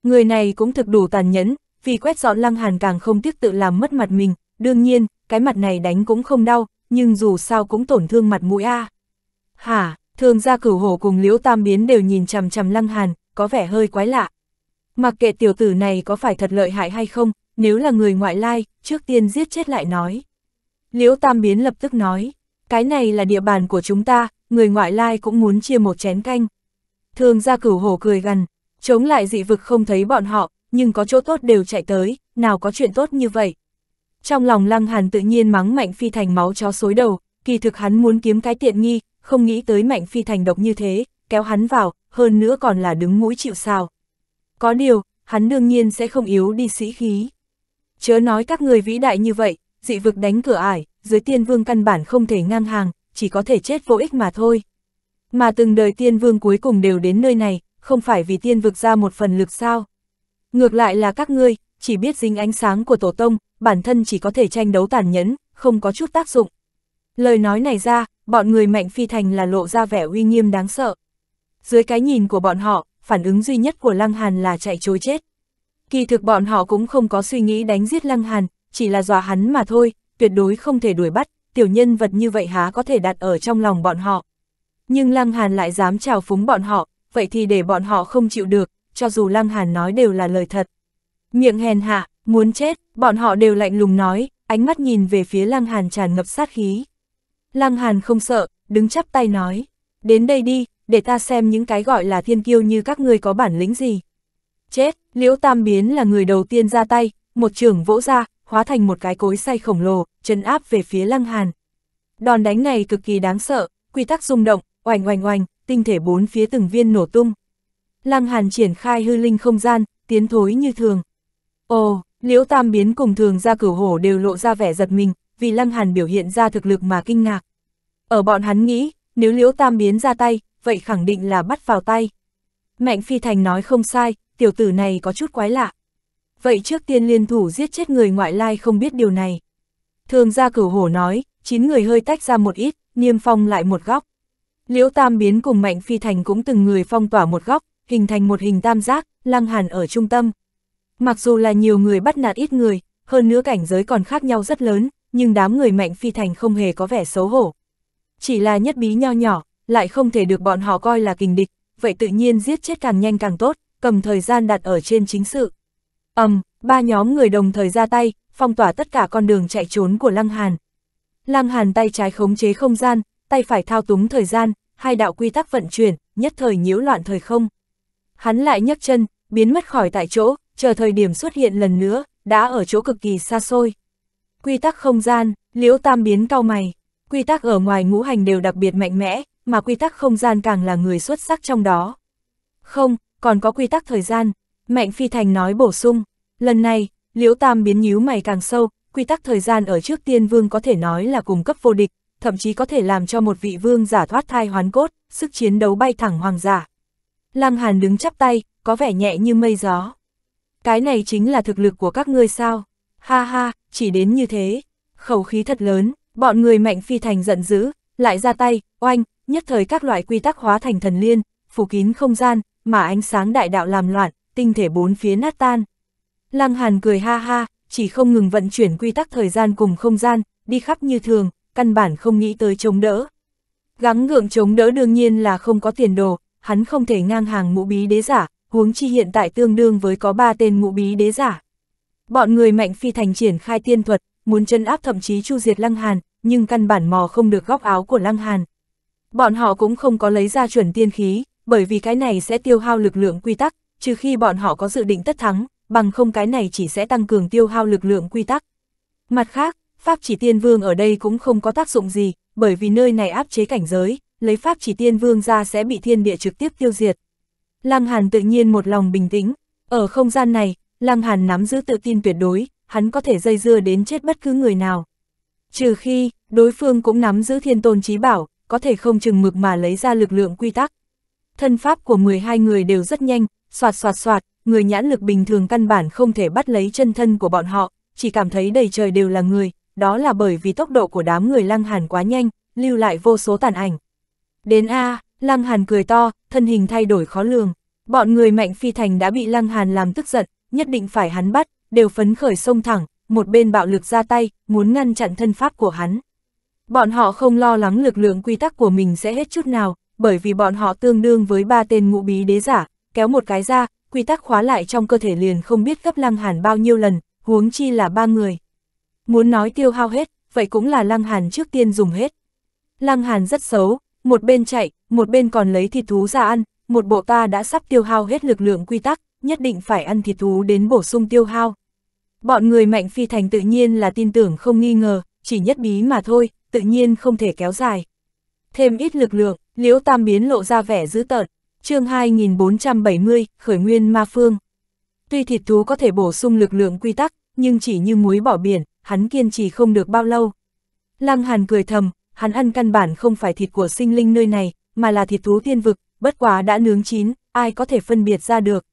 Người này cũng thực đủ tàn nhẫn, vì quét dọn Lang Hàn càng không tiếc tự làm mất mặt mình, đương nhiên, cái mặt này đánh cũng không đau, nhưng dù sao cũng tổn thương mặt mũi a. À. Hả? Thường Gia Cửu Hổ cùng Liễu Tam Biến đều nhìn chằm chằm Lang Hàn, có vẻ hơi quái lạ. Mặc kệ tiểu tử này có phải thật lợi hại hay không, nếu là người ngoại lai, trước tiên giết chết lại nói. Liễu Tam Biến lập tức nói, cái này là địa bàn của chúng ta, người ngoại lai cũng muốn chia một chén canh. Thường Gia Cửu Hổ cười gằn, chống lại dị vực không thấy bọn họ, nhưng có chỗ tốt đều chạy tới, nào có chuyện tốt như vậy. Trong lòng Lang Hàn tự nhiên mắng Mạnh Phi Thành máu chó xối đầu, kỳ thực hắn muốn kiếm cái tiện nghi. Không nghĩ tới Mạnh Phi Thành độc như thế, kéo hắn vào, hơn nữa còn là đứng mũi chịu sào. Có điều, hắn đương nhiên sẽ không yếu đi sĩ khí. Chớ nói các người vĩ đại như vậy, dị vực đánh cửa ải, dưới tiên vương căn bản không thể ngang hàng, chỉ có thể chết vô ích mà thôi. Mà từng đời tiên vương cuối cùng đều đến nơi này, không phải vì tiên vực ra một phần lực sao. Ngược lại là các ngươi, chỉ biết dính ánh sáng của tổ tông, bản thân chỉ có thể tranh đấu tàn nhẫn, không có chút tác dụng. Lời nói này ra, bọn người Mạnh Phi Thành là lộ ra vẻ uy nghiêm đáng sợ. Dưới cái nhìn của bọn họ, phản ứng duy nhất của Lang Hàn là chạy trối chết. Kỳ thực bọn họ cũng không có suy nghĩ đánh giết Lang Hàn, chỉ là dọa hắn mà thôi, tuyệt đối không thể đuổi bắt, tiểu nhân vật như vậy há có thể đặt ở trong lòng bọn họ. Nhưng Lang Hàn lại dám trào phúng bọn họ, vậy thì để bọn họ không chịu được, cho dù Lang Hàn nói đều là lời thật. Miệng hèn hạ, muốn chết, bọn họ đều lạnh lùng nói, ánh mắt nhìn về phía Lang Hàn tràn ngập sát khí. Lang Hàn không sợ, đứng chắp tay nói, đến đây đi, để ta xem những cái gọi là thiên kiêu như các ngươi có bản lĩnh gì. Chết, Liễu Tam Biến là người đầu tiên ra tay, một chưởng vỗ ra, hóa thành một cái cối xay khổng lồ, trấn áp về phía Lang Hàn. Đòn đánh này cực kỳ đáng sợ, quy tắc rung động, oành oành oành, tinh thể bốn phía từng viên nổ tung. Lang Hàn triển khai hư linh không gian, tiến thối như thường. Ồ, Liễu Tam Biến cùng Thường Gia Cửu Hổ đều lộ ra vẻ giật mình, vì Lang Hàn biểu hiện ra thực lực mà kinh ngạc. Ở bọn hắn nghĩ, nếu Liễu Tam Biến ra tay, vậy khẳng định là bắt vào tay. Mạnh Phi Thành nói không sai, tiểu tử này có chút quái lạ. Vậy trước tiên liên thủ giết chết người ngoại lai không biết điều này. Thường Gia Cửu Hổ nói, chín người hơi tách ra một ít, niêm phong lại một góc. Liễu Tam Biến cùng Mạnh Phi Thành cũng từng người phong tỏa một góc, hình thành một hình tam giác, Lang Hàn ở trung tâm. Mặc dù là nhiều người bắt nạt ít người, hơn nữa cảnh giới còn khác nhau rất lớn, nhưng đám người Mạnh Phi Thành không hề có vẻ xấu hổ. Chỉ là nhất bí nho nhỏ, lại không thể được bọn họ coi là kình địch, vậy tự nhiên giết chết càng nhanh càng tốt, cầm thời gian đặt ở trên chính sự. Ầm, um, ba nhóm người đồng thời ra tay, phong tỏa tất cả con đường chạy trốn của Lang Hàn. Lang Hàn tay trái khống chế không gian, tay phải thao túng thời gian, hai đạo quy tắc vận chuyển, nhất thời nhiễu loạn thời không. Hắn lại nhấc chân, biến mất khỏi tại chỗ, chờ thời điểm xuất hiện lần nữa, đã ở chỗ cực kỳ xa xôi. Quy tắc không gian, Liễu Tam Biến cau mày, quy tắc ở ngoài ngũ hành đều đặc biệt mạnh mẽ, mà quy tắc không gian càng là người xuất sắc trong đó. Không, còn có quy tắc thời gian, Mạnh Phi Thành nói bổ sung. Lần này, Liễu Tam Biến nhíu mày càng sâu, quy tắc thời gian ở trước Tiên Vương có thể nói là cùng cấp vô địch, thậm chí có thể làm cho một vị vương giả thoát thai hoán cốt, sức chiến đấu bay thẳng hoàng giả. Lang Hàn đứng chắp tay, có vẻ nhẹ như mây gió. Cái này chính là thực lực của các ngươi sao? Ha ha, chỉ đến như thế. Khẩu khí thật lớn, bọn người Mạnh Phi Thành giận dữ, lại ra tay, oanh, nhất thời các loại quy tắc hóa thành thần liên, phủ kín không gian, mà ánh sáng đại đạo làm loạn, tinh thể bốn phía nát tan. Lang Hàn cười ha ha, chỉ không ngừng vận chuyển quy tắc thời gian cùng không gian, đi khắp như thường, căn bản không nghĩ tới chống đỡ. Gắng gượng chống đỡ đương nhiên là không có tiền đồ, hắn không thể ngang hàng ngũ bí đế giả, huống chi hiện tại tương đương với có ba tên ngũ bí đế giả. Bọn người Mạnh Phi Thành triển khai tiên thuật, muốn chân áp thậm chí chu diệt Lang Hàn, nhưng căn bản mò không được góc áo của Lang Hàn. Bọn họ cũng không có lấy ra chuẩn tiên khí, bởi vì cái này sẽ tiêu hao lực lượng quy tắc, trừ khi bọn họ có dự định tất thắng, bằng không cái này chỉ sẽ tăng cường tiêu hao lực lượng quy tắc. Mặt khác, Pháp Chỉ Tiên Vương ở đây cũng không có tác dụng gì, bởi vì nơi này áp chế cảnh giới, lấy Pháp Chỉ Tiên Vương ra sẽ bị thiên địa trực tiếp tiêu diệt. Lang Hàn tự nhiên một lòng bình tĩnh, ở không gian này, Lang Hàn nắm giữ tự tin tuyệt đối, hắn có thể dây dưa đến chết bất cứ người nào. Trừ khi, đối phương cũng nắm giữ thiên tôn chí bảo, có thể không chừng mực mà lấy ra lực lượng quy tắc. Thân pháp của mười hai người đều rất nhanh, soạt soạt soạt, người nhãn lực bình thường căn bản không thể bắt lấy chân thân của bọn họ, chỉ cảm thấy đầy trời đều là người, đó là bởi vì tốc độ của đám người Lang Hàn quá nhanh, lưu lại vô số tàn ảnh. Đến a, Lang Hàn cười to, thân hình thay đổi khó lường, bọn người Mạnh Phi Thành đã bị Lang Hàn làm tức giận, nhất định phải hắn bắt, đều phấn khởi xông thẳng, một bên bạo lực ra tay, muốn ngăn chặn thân pháp của hắn. Bọn họ không lo lắng lực lượng quy tắc của mình sẽ hết chút nào, bởi vì bọn họ tương đương với ba tên ngũ bí đế giả, kéo một cái ra, quy tắc khóa lại trong cơ thể liền không biết gấp Lang Hàn bao nhiêu lần, huống chi là ba người. Muốn nói tiêu hao hết, vậy cũng là Lang Hàn trước tiên dùng hết. Lang Hàn rất xấu, một bên chạy, một bên còn lấy thịt thú ra ăn, một bộ ta đã sắp tiêu hao hết lực lượng quy tắc, nhất định phải ăn thịt thú đến bổ sung tiêu hao. Bọn người Mạnh Phi Thành tự nhiên là tin tưởng không nghi ngờ, chỉ nhất bí mà thôi, tự nhiên không thể kéo dài. Thêm ít lực lượng, Liễu Tam Biến lộ ra vẻ dữ tợn. Chương hai nghìn bốn trăm bảy mươi, Khởi Nguyên Ma Phương. Tuy thịt thú có thể bổ sung lực lượng quy tắc, nhưng chỉ như muối bỏ biển, hắn kiên trì không được bao lâu. Lang Hàn cười thầm, hắn ăn căn bản không phải thịt của sinh linh nơi này, mà là thịt thú thiên vực, bất quá đã nướng chín, ai có thể phân biệt ra được.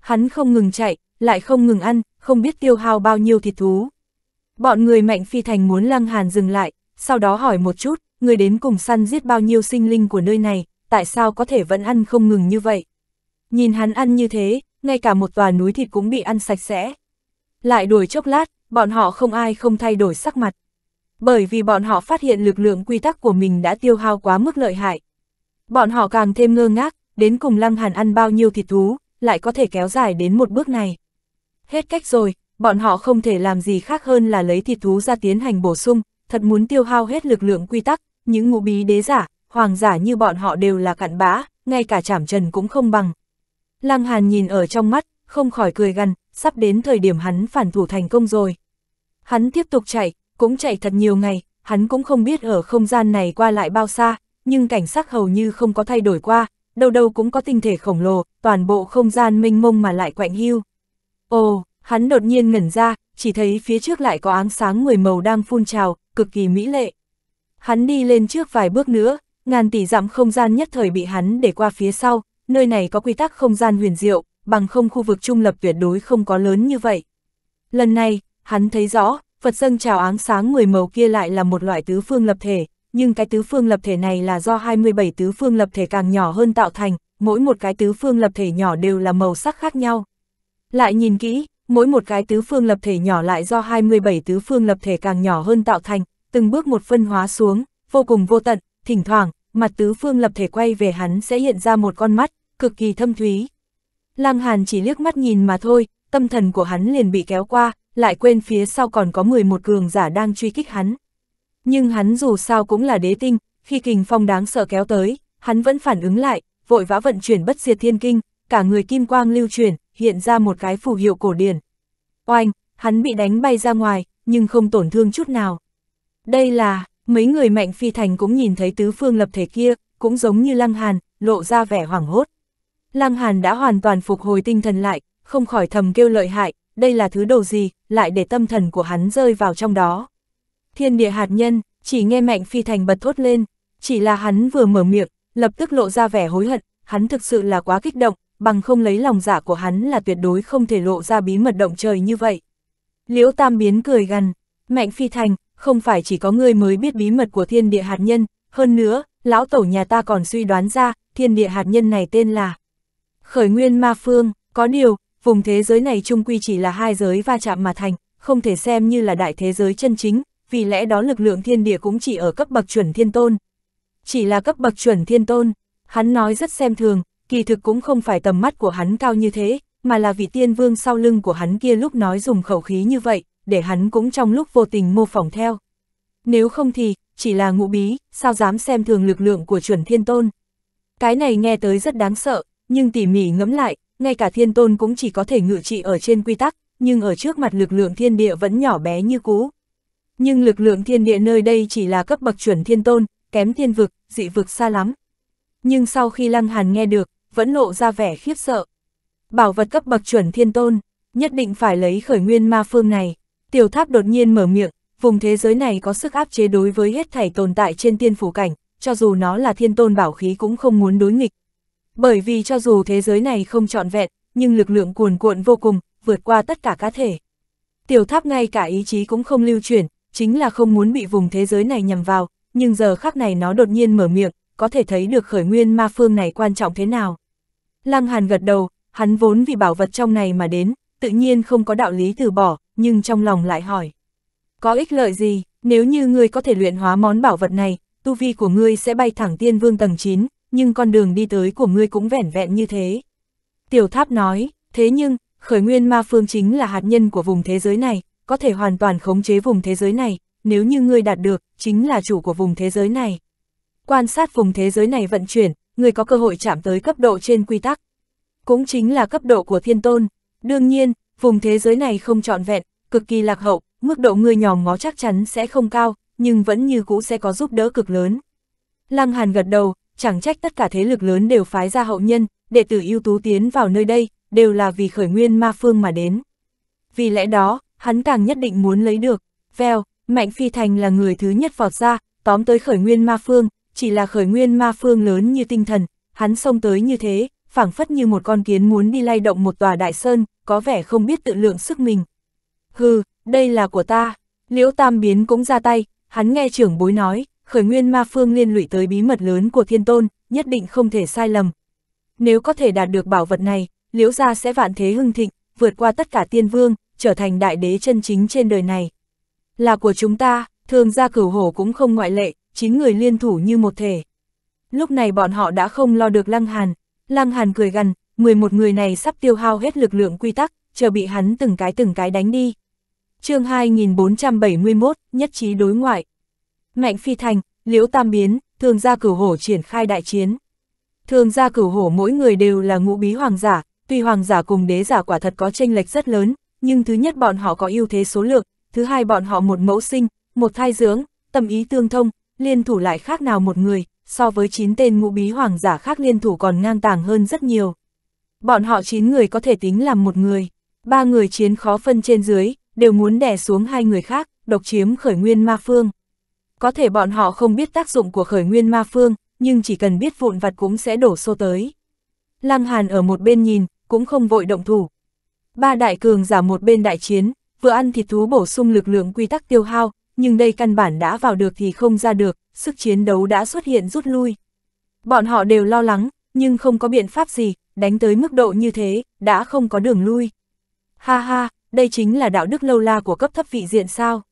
Hắn không ngừng chạy, lại không ngừng ăn, không biết tiêu hao bao nhiêu thịt thú. Bọn người Mạnh Phi Thành muốn Lang Hàn dừng lại, sau đó hỏi một chút, người đến cùng săn giết bao nhiêu sinh linh của nơi này, tại sao có thể vẫn ăn không ngừng như vậy. Nhìn hắn ăn như thế, ngay cả một tòa núi thịt cũng bị ăn sạch sẽ. Lại đuổi chốc lát, bọn họ không ai không thay đổi sắc mặt. Bởi vì bọn họ phát hiện lực lượng quy tắc của mình đã tiêu hao quá mức lợi hại. Bọn họ càng thêm ngơ ngác, đến cùng Lang Hàn ăn bao nhiêu thịt thú, lại có thể kéo dài đến một bước này. Hết cách rồi, bọn họ không thể làm gì khác hơn là lấy thịt thú ra tiến hành bổ sung, thật muốn tiêu hao hết lực lượng quy tắc, những ngũ bí đế giả, hoàng giả như bọn họ đều là cặn bã, ngay cả chảm trần cũng không bằng. Lang Hàn nhìn ở trong mắt, không khỏi cười gằn, sắp đến thời điểm hắn phản thủ thành công rồi. Hắn tiếp tục chạy, cũng chạy thật nhiều ngày, hắn cũng không biết ở không gian này qua lại bao xa, nhưng cảnh sắc hầu như không có thay đổi qua, đâu đâu cũng có tinh thể khổng lồ, toàn bộ không gian mênh mông mà lại quạnh hiu. Ồ, hắn đột nhiên ngẩn ra, chỉ thấy phía trước lại có ánh sáng mười màu đang phun trào, cực kỳ mỹ lệ. Hắn đi lên trước vài bước nữa, ngàn tỷ dặm không gian nhất thời bị hắn để qua phía sau, nơi này có quy tắc không gian huyền diệu, bằng không khu vực trung lập tuyệt đối không có lớn như vậy. Lần này, hắn thấy rõ, vật dâng trào ánh sáng mười màu kia lại là một loại tứ phương lập thể, nhưng cái tứ phương lập thể này là do hai mươi bảy tứ phương lập thể càng nhỏ hơn tạo thành, mỗi một cái tứ phương lập thể nhỏ đều là màu sắc khác nhau. Lại nhìn kỹ, mỗi một cái tứ phương lập thể nhỏ lại do hai mươi bảy tứ phương lập thể càng nhỏ hơn tạo thành, từng bước một phân hóa xuống, vô cùng vô tận, thỉnh thoảng, mặt tứ phương lập thể quay về hắn sẽ hiện ra một con mắt, cực kỳ thâm thúy. Lang Hàn chỉ liếc mắt nhìn mà thôi, tâm thần của hắn liền bị kéo qua, lại quên phía sau còn có mười một cường giả đang truy kích hắn. Nhưng hắn dù sao cũng là đế tinh, khi kình phong đáng sợ kéo tới, hắn vẫn phản ứng lại, vội vã vận chuyển Bất Diệt Thiên Kinh, cả người kim quang lưu chuyển, hiện ra một cái phù hiệu cổ điển. Oanh, hắn bị đánh bay ra ngoài, nhưng không tổn thương chút nào. Đây là, mấy người Mạnh Phi Thành cũng nhìn thấy tứ phương lập thể kia, cũng giống như Lang Hàn, lộ ra vẻ hoảng hốt. Lang Hàn đã hoàn toàn phục hồi tinh thần lại, không khỏi thầm kêu lợi hại, đây là thứ đồ gì, lại để tâm thần của hắn rơi vào trong đó. Thiên địa hạt nhân, chỉ nghe Mạnh Phi Thành bật thốt lên, chỉ là hắn vừa mở miệng, lập tức lộ ra vẻ hối hận, hắn thực sự là quá kích động, bằng không lấy lòng dạ của hắn là tuyệt đối không thể lộ ra bí mật động trời như vậy. Liễu Tam Biến cười gằn, Mạnh Phi Thành, không phải chỉ có ngươi mới biết bí mật của thiên địa hạt nhân, hơn nữa, lão tổ nhà ta còn suy đoán ra, thiên địa hạt nhân này tên là Khởi Nguyên Ma Phương, có điều, vùng thế giới này chung quy chỉ là hai giới va chạm mà thành, không thể xem như là đại thế giới chân chính, vì lẽ đó lực lượng thiên địa cũng chỉ ở cấp bậc chuẩn thiên tôn. Chỉ là cấp bậc chuẩn thiên tôn, hắn nói rất xem thường, kỳ thực cũng không phải tầm mắt của hắn cao như thế, mà là vị tiên vương sau lưng của hắn kia lúc nói dùng khẩu khí như vậy, để hắn cũng trong lúc vô tình mô phỏng theo. Nếu không thì, chỉ là ngụ bí, sao dám xem thường lực lượng của chuẩn thiên tôn. Cái này nghe tới rất đáng sợ, nhưng tỉ mỉ ngẫm lại, ngay cả thiên tôn cũng chỉ có thể ngự trị ở trên quy tắc, nhưng ở trước mặt lực lượng thiên địa vẫn nhỏ bé như cũ. Nhưng lực lượng thiên địa nơi đây chỉ là cấp bậc chuẩn thiên tôn, kém thiên vực, dị vực xa lắm. Nhưng sau khi Lang Hàn nghe được, vẫn lộ ra vẻ khiếp sợ. Bảo vật cấp bậc chuẩn thiên tôn, nhất định phải lấy Khởi Nguyên Ma Phương này. Tiểu Tháp đột nhiên mở miệng, vùng thế giới này có sức áp chế đối với hết thảy tồn tại trên tiên phủ cảnh, cho dù nó là thiên tôn bảo khí cũng không muốn đối nghịch. Bởi vì cho dù thế giới này không trọn vẹn, nhưng lực lượng cuồn cuộn vô cùng, vượt qua tất cả cá thể. Tiểu Tháp ngay cả ý chí cũng không lưu chuyển, chính là không muốn bị vùng thế giới này nhằm vào, nhưng giờ khắc này nó đột nhiên mở miệng, có thể thấy được Khởi Nguyên Ma Phương này quan trọng thế nào. Lang Hàn gật đầu, hắn vốn vì bảo vật trong này mà đến, tự nhiên không có đạo lý từ bỏ, nhưng trong lòng lại hỏi. Có ích lợi gì, nếu như ngươi có thể luyện hóa món bảo vật này, tu vi của ngươi sẽ bay thẳng tiên vương tầng chín, nhưng con đường đi tới của ngươi cũng vẻn vẹn như thế. Tiểu Tháp nói, thế nhưng, Khởi Nguyên Ma Phương chính là hạt nhân của vùng thế giới này, có thể hoàn toàn khống chế vùng thế giới này, nếu như ngươi đạt được, chính là chủ của vùng thế giới này. Quan sát vùng thế giới này vận chuyển, ngươi có cơ hội chạm tới cấp độ trên quy tắc. Cũng chính là cấp độ của thiên tôn. Đương nhiên, vùng thế giới này không trọn vẹn, cực kỳ lạc hậu, mức độ ngươi nhòm ngó chắc chắn sẽ không cao, nhưng vẫn như cũ sẽ có giúp đỡ cực lớn. Lang Hàn gật đầu, chẳng trách tất cả thế lực lớn đều phái ra hậu nhân, đệ tử ưu tú tiến vào nơi đây, đều là vì Khởi Nguyên Ma Phương mà đến. Vì lẽ đó, hắn càng nhất định muốn lấy được. Vèo, Mạnh Phi Thành là người thứ nhất vọt ra, tóm tới Khởi Nguyên Ma Phương, chỉ là Khởi Nguyên Ma Phương lớn như tinh thần, hắn xông tới như thế, phảng phất như một con kiến muốn đi lay động một tòa đại sơn, có vẻ không biết tự lượng sức mình. Hừ, đây là của ta. Liễu Tam Biến cũng ra tay, hắn nghe trưởng bối nói, Khởi Nguyên Ma Phương liên lụy tới bí mật lớn của thiên tôn, nhất định không thể sai lầm. Nếu có thể đạt được bảo vật này, Liễu gia sẽ vạn thế hưng thịnh, vượt qua tất cả tiên vương, trở thành đại đế chân chính trên đời này. Là của chúng ta, Thường Gia Cửu Hổ cũng không ngoại lệ, chín người liên thủ như một thể. Lúc này bọn họ đã không lo được Lang Hàn. Lang Hàn cười gằn, mười một người này sắp tiêu hao hết lực lượng quy tắc, chờ bị hắn từng cái từng cái đánh đi. Chương hai nghìn bốn trăm bảy mươi mốt, nhất trí đối ngoại. Mạnh Phi Thành, Liễu Tam Biến, Thường Gia Cửu Hổ triển khai đại chiến. Thường Gia Cửu Hổ mỗi người đều là ngũ bí hoàng giả, tuy hoàng giả cùng đế giả quả thật có chênh lệch rất lớn, nhưng thứ nhất bọn họ có ưu thế số lượng, thứ hai bọn họ một mẫu sinh, một thai dưỡng, tâm ý tương thông, liên thủ lại khác nào một người, so với chín tên ngũ bí hoàng giả khác liên thủ còn ngang tàng hơn rất nhiều. Bọn họ chín người có thể tính làm một người, ba người chiến khó phân trên dưới, đều muốn đè xuống hai người khác, độc chiếm khởi nguyên ma phương. Có thể bọn họ không biết tác dụng của khởi nguyên ma phương, nhưng chỉ cần biết vụn vặt cũng sẽ đổ xô tới. Lang Hàn ở một bên nhìn, cũng không vội động thủ. Ba đại cường giả một bên đại chiến, vừa ăn thịt thú bổ sung lực lượng quy tắc tiêu hao, nhưng đây căn bản đã vào được thì không ra được, sức chiến đấu đã xuất hiện rút lui. Bọn họ đều lo lắng, nhưng không có biện pháp gì, đánh tới mức độ như thế, đã không có đường lui. Ha ha, đây chính là đạo đức lâu la của cấp thấp vị diện sao.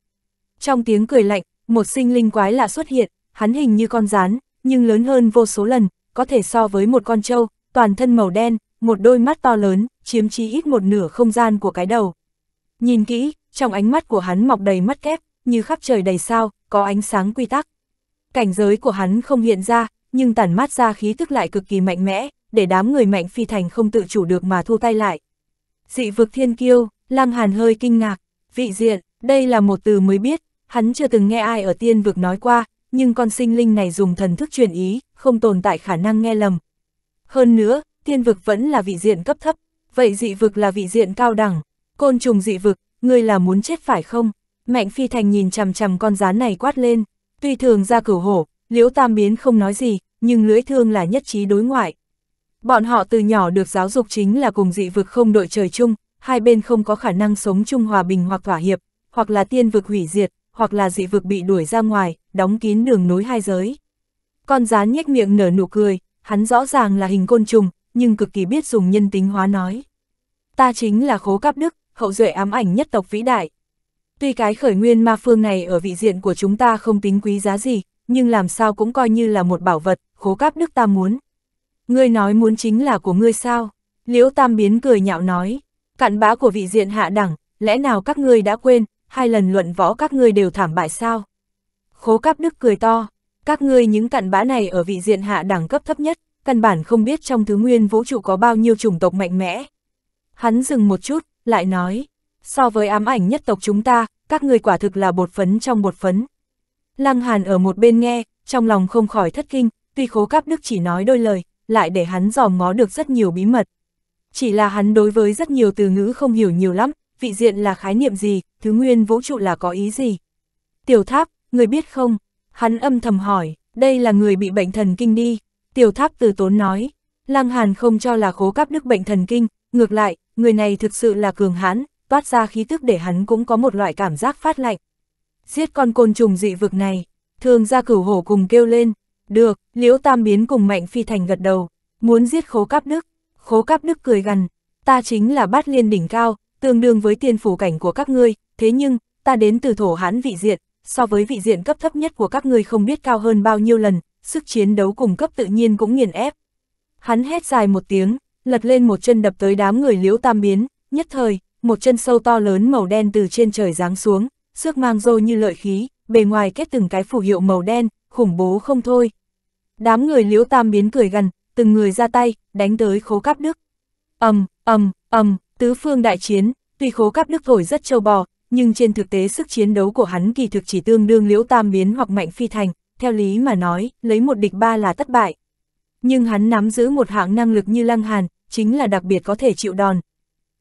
Trong tiếng cười lạnh, một sinh linh quái lạ xuất hiện, hắn hình như con rắn, nhưng lớn hơn vô số lần, có thể so với một con trâu, toàn thân màu đen, một đôi mắt to lớn, chiếm chí ít một nửa không gian của cái đầu. Nhìn kỹ, trong ánh mắt của hắn mọc đầy mắt kép, như khắp trời đầy sao, có ánh sáng quy tắc. Cảnh giới của hắn không hiện ra, nhưng tản mát ra khí tức lại cực kỳ mạnh mẽ, để đám người Mạnh Phi Thành không tự chủ được mà thu tay lại. Dị vực thiên kiêu, Lang Hàn hơi kinh ngạc, vị diện, đây là một từ mới biết, hắn chưa từng nghe ai ở tiên vực nói qua, nhưng con sinh linh này dùng thần thức truyền ý, không tồn tại khả năng nghe lầm. Hơn nữa, tiên vực vẫn là vị diện cấp thấp, vậy dị vực là vị diện cao đẳng, côn trùng dị vực, ngươi là muốn chết phải không? Mạnh Phi Thành nhìn chằm chằm con rắn này quát lên, tuy Thường Gia Cửu Hổ, Liễu Tam Biến không nói gì, nhưng lưỡi thương là nhất trí đối ngoại. Bọn họ từ nhỏ được giáo dục chính là cùng dị vực không đội trời chung, hai bên không có khả năng sống chung hòa bình hoặc thỏa hiệp, hoặc là tiên vực hủy diệt, hoặc là dị vực bị đuổi ra ngoài, đóng kín đường nối hai giới. Con rắn nhếch miệng nở nụ cười, hắn rõ ràng là hình côn trùng, nhưng cực kỳ biết dùng nhân tính hóa nói. Ta chính là Khố Cáp Đức, hậu duệ ám ảnh nhất tộc vĩ đại. Tuy cái khởi nguyên ma phương này ở vị diện của chúng ta không tính quý giá gì, nhưng làm sao cũng coi như là một bảo vật, Khố Cáp Đức ta muốn. Ngươi nói muốn chính là của ngươi sao? Liễu Tam Biến cười nhạo nói, cặn bã của vị diện hạ đẳng, lẽ nào các ngươi đã quên, hai lần luận võ các ngươi đều thảm bại sao? Khố Cáp Đức cười to, các ngươi những cặn bã này ở vị diện hạ đẳng cấp thấp nhất, căn bản không biết trong thứ nguyên vũ trụ có bao nhiêu chủng tộc mạnh mẽ. Hắn dừng một chút, lại nói, so với ám ảnh nhất tộc chúng ta, các ngươi quả thực là bột phấn trong bột phấn. Lang Hàn ở một bên nghe, trong lòng không khỏi thất kinh, tuy Khố Cáp Đức chỉ nói đôi lời, lại để hắn dòm ngó được rất nhiều bí mật. Chỉ là hắn đối với rất nhiều từ ngữ không hiểu nhiều lắm, vị diện là khái niệm gì, thứ nguyên vũ trụ là có ý gì. Tiểu Tháp, người biết không? Hắn âm thầm hỏi, đây là người bị bệnh thần kinh đi. Tiểu Tháp từ tốn nói, Lang Hàn không cho là Khố Cáp Đức bệnh thần kinh, ngược lại, người này thực sự là cường hãn, toát ra khí tức để hắn cũng có một loại cảm giác phát lạnh. Giết con côn trùng dị vực này, Thường Gia Cửu Hổ cùng kêu lên. Được, Liễu Tam Biến cùng Mạnh Phi Thành gật đầu, muốn giết Khố Cáp Đức. Khố Cáp Đức cười gằn, ta chính là bát liên đỉnh cao, tương đương với tiên phủ cảnh của các ngươi, thế nhưng, ta đến từ thổ hãn vị diện, so với vị diện cấp thấp nhất của các ngươi không biết cao hơn bao nhiêu lần, sức chiến đấu cùng cấp tự nhiên cũng nghiền ép. Hắn hét dài một tiếng, lật lên một chân đập tới đám người Liễu Tam Biến, nhất thời, một chân sâu to lớn màu đen từ trên trời giáng xuống, xước mang rô như lợi khí, bề ngoài kết từng cái phù hiệu màu đen, khủng bố không thôi. Đám người Liễu Tam Biến cười gằn, từng người ra tay, đánh tới Khố Cáp Đức. Ầm, ầm, ầm, tứ phương đại chiến, tuy Khố Cáp Đức thổi rất trâu bò, nhưng trên thực tế sức chiến đấu của hắn kỳ thực chỉ tương đương Liễu Tam Biến hoặc Mạnh Phi Thành, theo lý mà nói, lấy một địch ba là thất bại. Nhưng hắn nắm giữ một hạng năng lực như Lang Hàn, chính là đặc biệt có thể chịu đòn.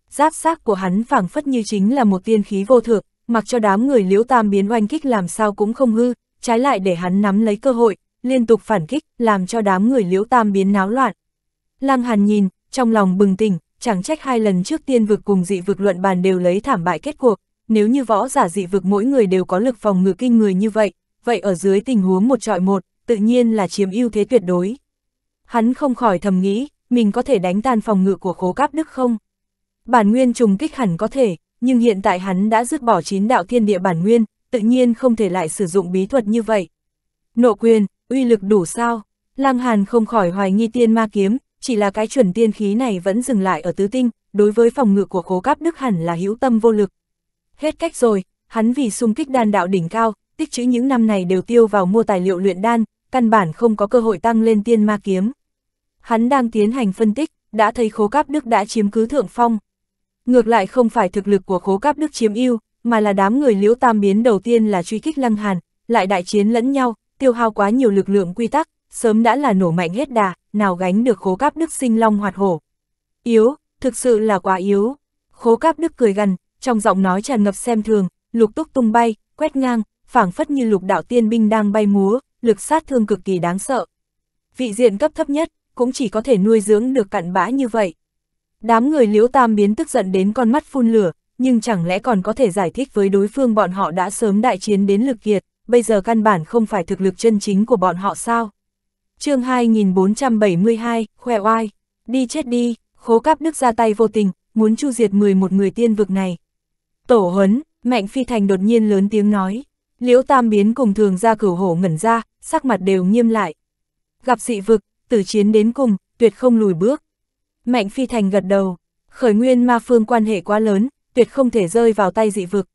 Giáp xác của hắn phảng phất như chính là một tiên khí vô thượng, mặc cho đám người Liễu Tam Biến oanh kích làm sao cũng không hư, trái lại để hắn nắm lấy cơ hội, liên tục phản kích, làm cho đám người Liễu Tam Biến náo loạn. Lang Hàn nhìn, trong lòng bừng tỉnh, chẳng trách hai lần trước tiên vực cùng dị vực luận bàn đều lấy thảm bại kết cuộc, nếu như võ giả dị vực mỗi người đều có lực phòng ngự kinh người như vậy, vậy ở dưới tình huống một chọi một, tự nhiên là chiếm ưu thế tuyệt đối. Hắn không khỏi thầm nghĩ, mình có thể đánh tan phòng ngự của Khố Cáp Đức không? Bản nguyên trùng kích hẳn có thể, nhưng hiện tại hắn đã dứt bỏ chín đạo thiên địa bản nguyên, tự nhiên không thể lại sử dụng bí thuật như vậy. Nộ quyền, uy lực đủ sao? Lang Hàn không khỏi hoài nghi tiên ma kiếm, chỉ là cái chuẩn tiên khí này vẫn dừng lại ở tứ tinh, đối với phòng ngự của Khố Cáp Đức hẳn là hữu tâm vô lực. Hết cách rồi, hắn vì xung kích đan đạo đỉnh cao, tích trữ những năm này đều tiêu vào mua tài liệu luyện đan, căn bản không có cơ hội tăng lên tiên ma kiếm. Hắn đang tiến hành phân tích, đã thấy Khố Cáp Đức đã chiếm cứ thượng phong. Ngược lại không phải thực lực của Khố Cáp Đức chiếm ưu, mà là đám người Liễu Tam Biến đầu tiên là truy kích Lang Hàn, lại đại chiến lẫn nhau, tiêu hao quá nhiều lực lượng quy tắc, sớm đã là nổ mạnh hết đà, nào gánh được Khố Cáp Đức sinh long hoạt hổ. Yếu, thực sự là quá yếu. Khố Cáp Đức cười gằn, trong giọng nói tràn ngập xem thường, lục túc tung bay, quét ngang, phảng phất như lục đạo tiên binh đang bay múa, lực sát thương cực kỳ đáng sợ. Vị diện cấp thấp nhất, cũng chỉ có thể nuôi dưỡng được cặn bã như vậy. Đám người Liễu Tam Biến tức giận đến con mắt phun lửa, nhưng chẳng lẽ còn có thể giải thích với đối phương bọn họ đã sớm đại chiến đến lực kiệt, bây giờ căn bản không phải thực lực chân chính của bọn họ sao? Chương hai nghìn bốn trăm bảy mươi hai, khoe oai, đi chết đi, Khố Cáp Đức ra tay vô tình, muốn chu diệt mười một người tiên vực này. Tổ huấn, Mạnh Phi Thành đột nhiên lớn tiếng nói, Liễu Tam Biến cùng Thường Gia Cửu Hổ ngẩn ra, sắc mặt đều nghiêm lại. Gặp dị vực, tử chiến đến cùng, tuyệt không lùi bước. Mạnh Phi Thành gật đầu, khởi nguyên ma phương quan hệ quá lớn, tuyệt không thể rơi vào tay dị vực.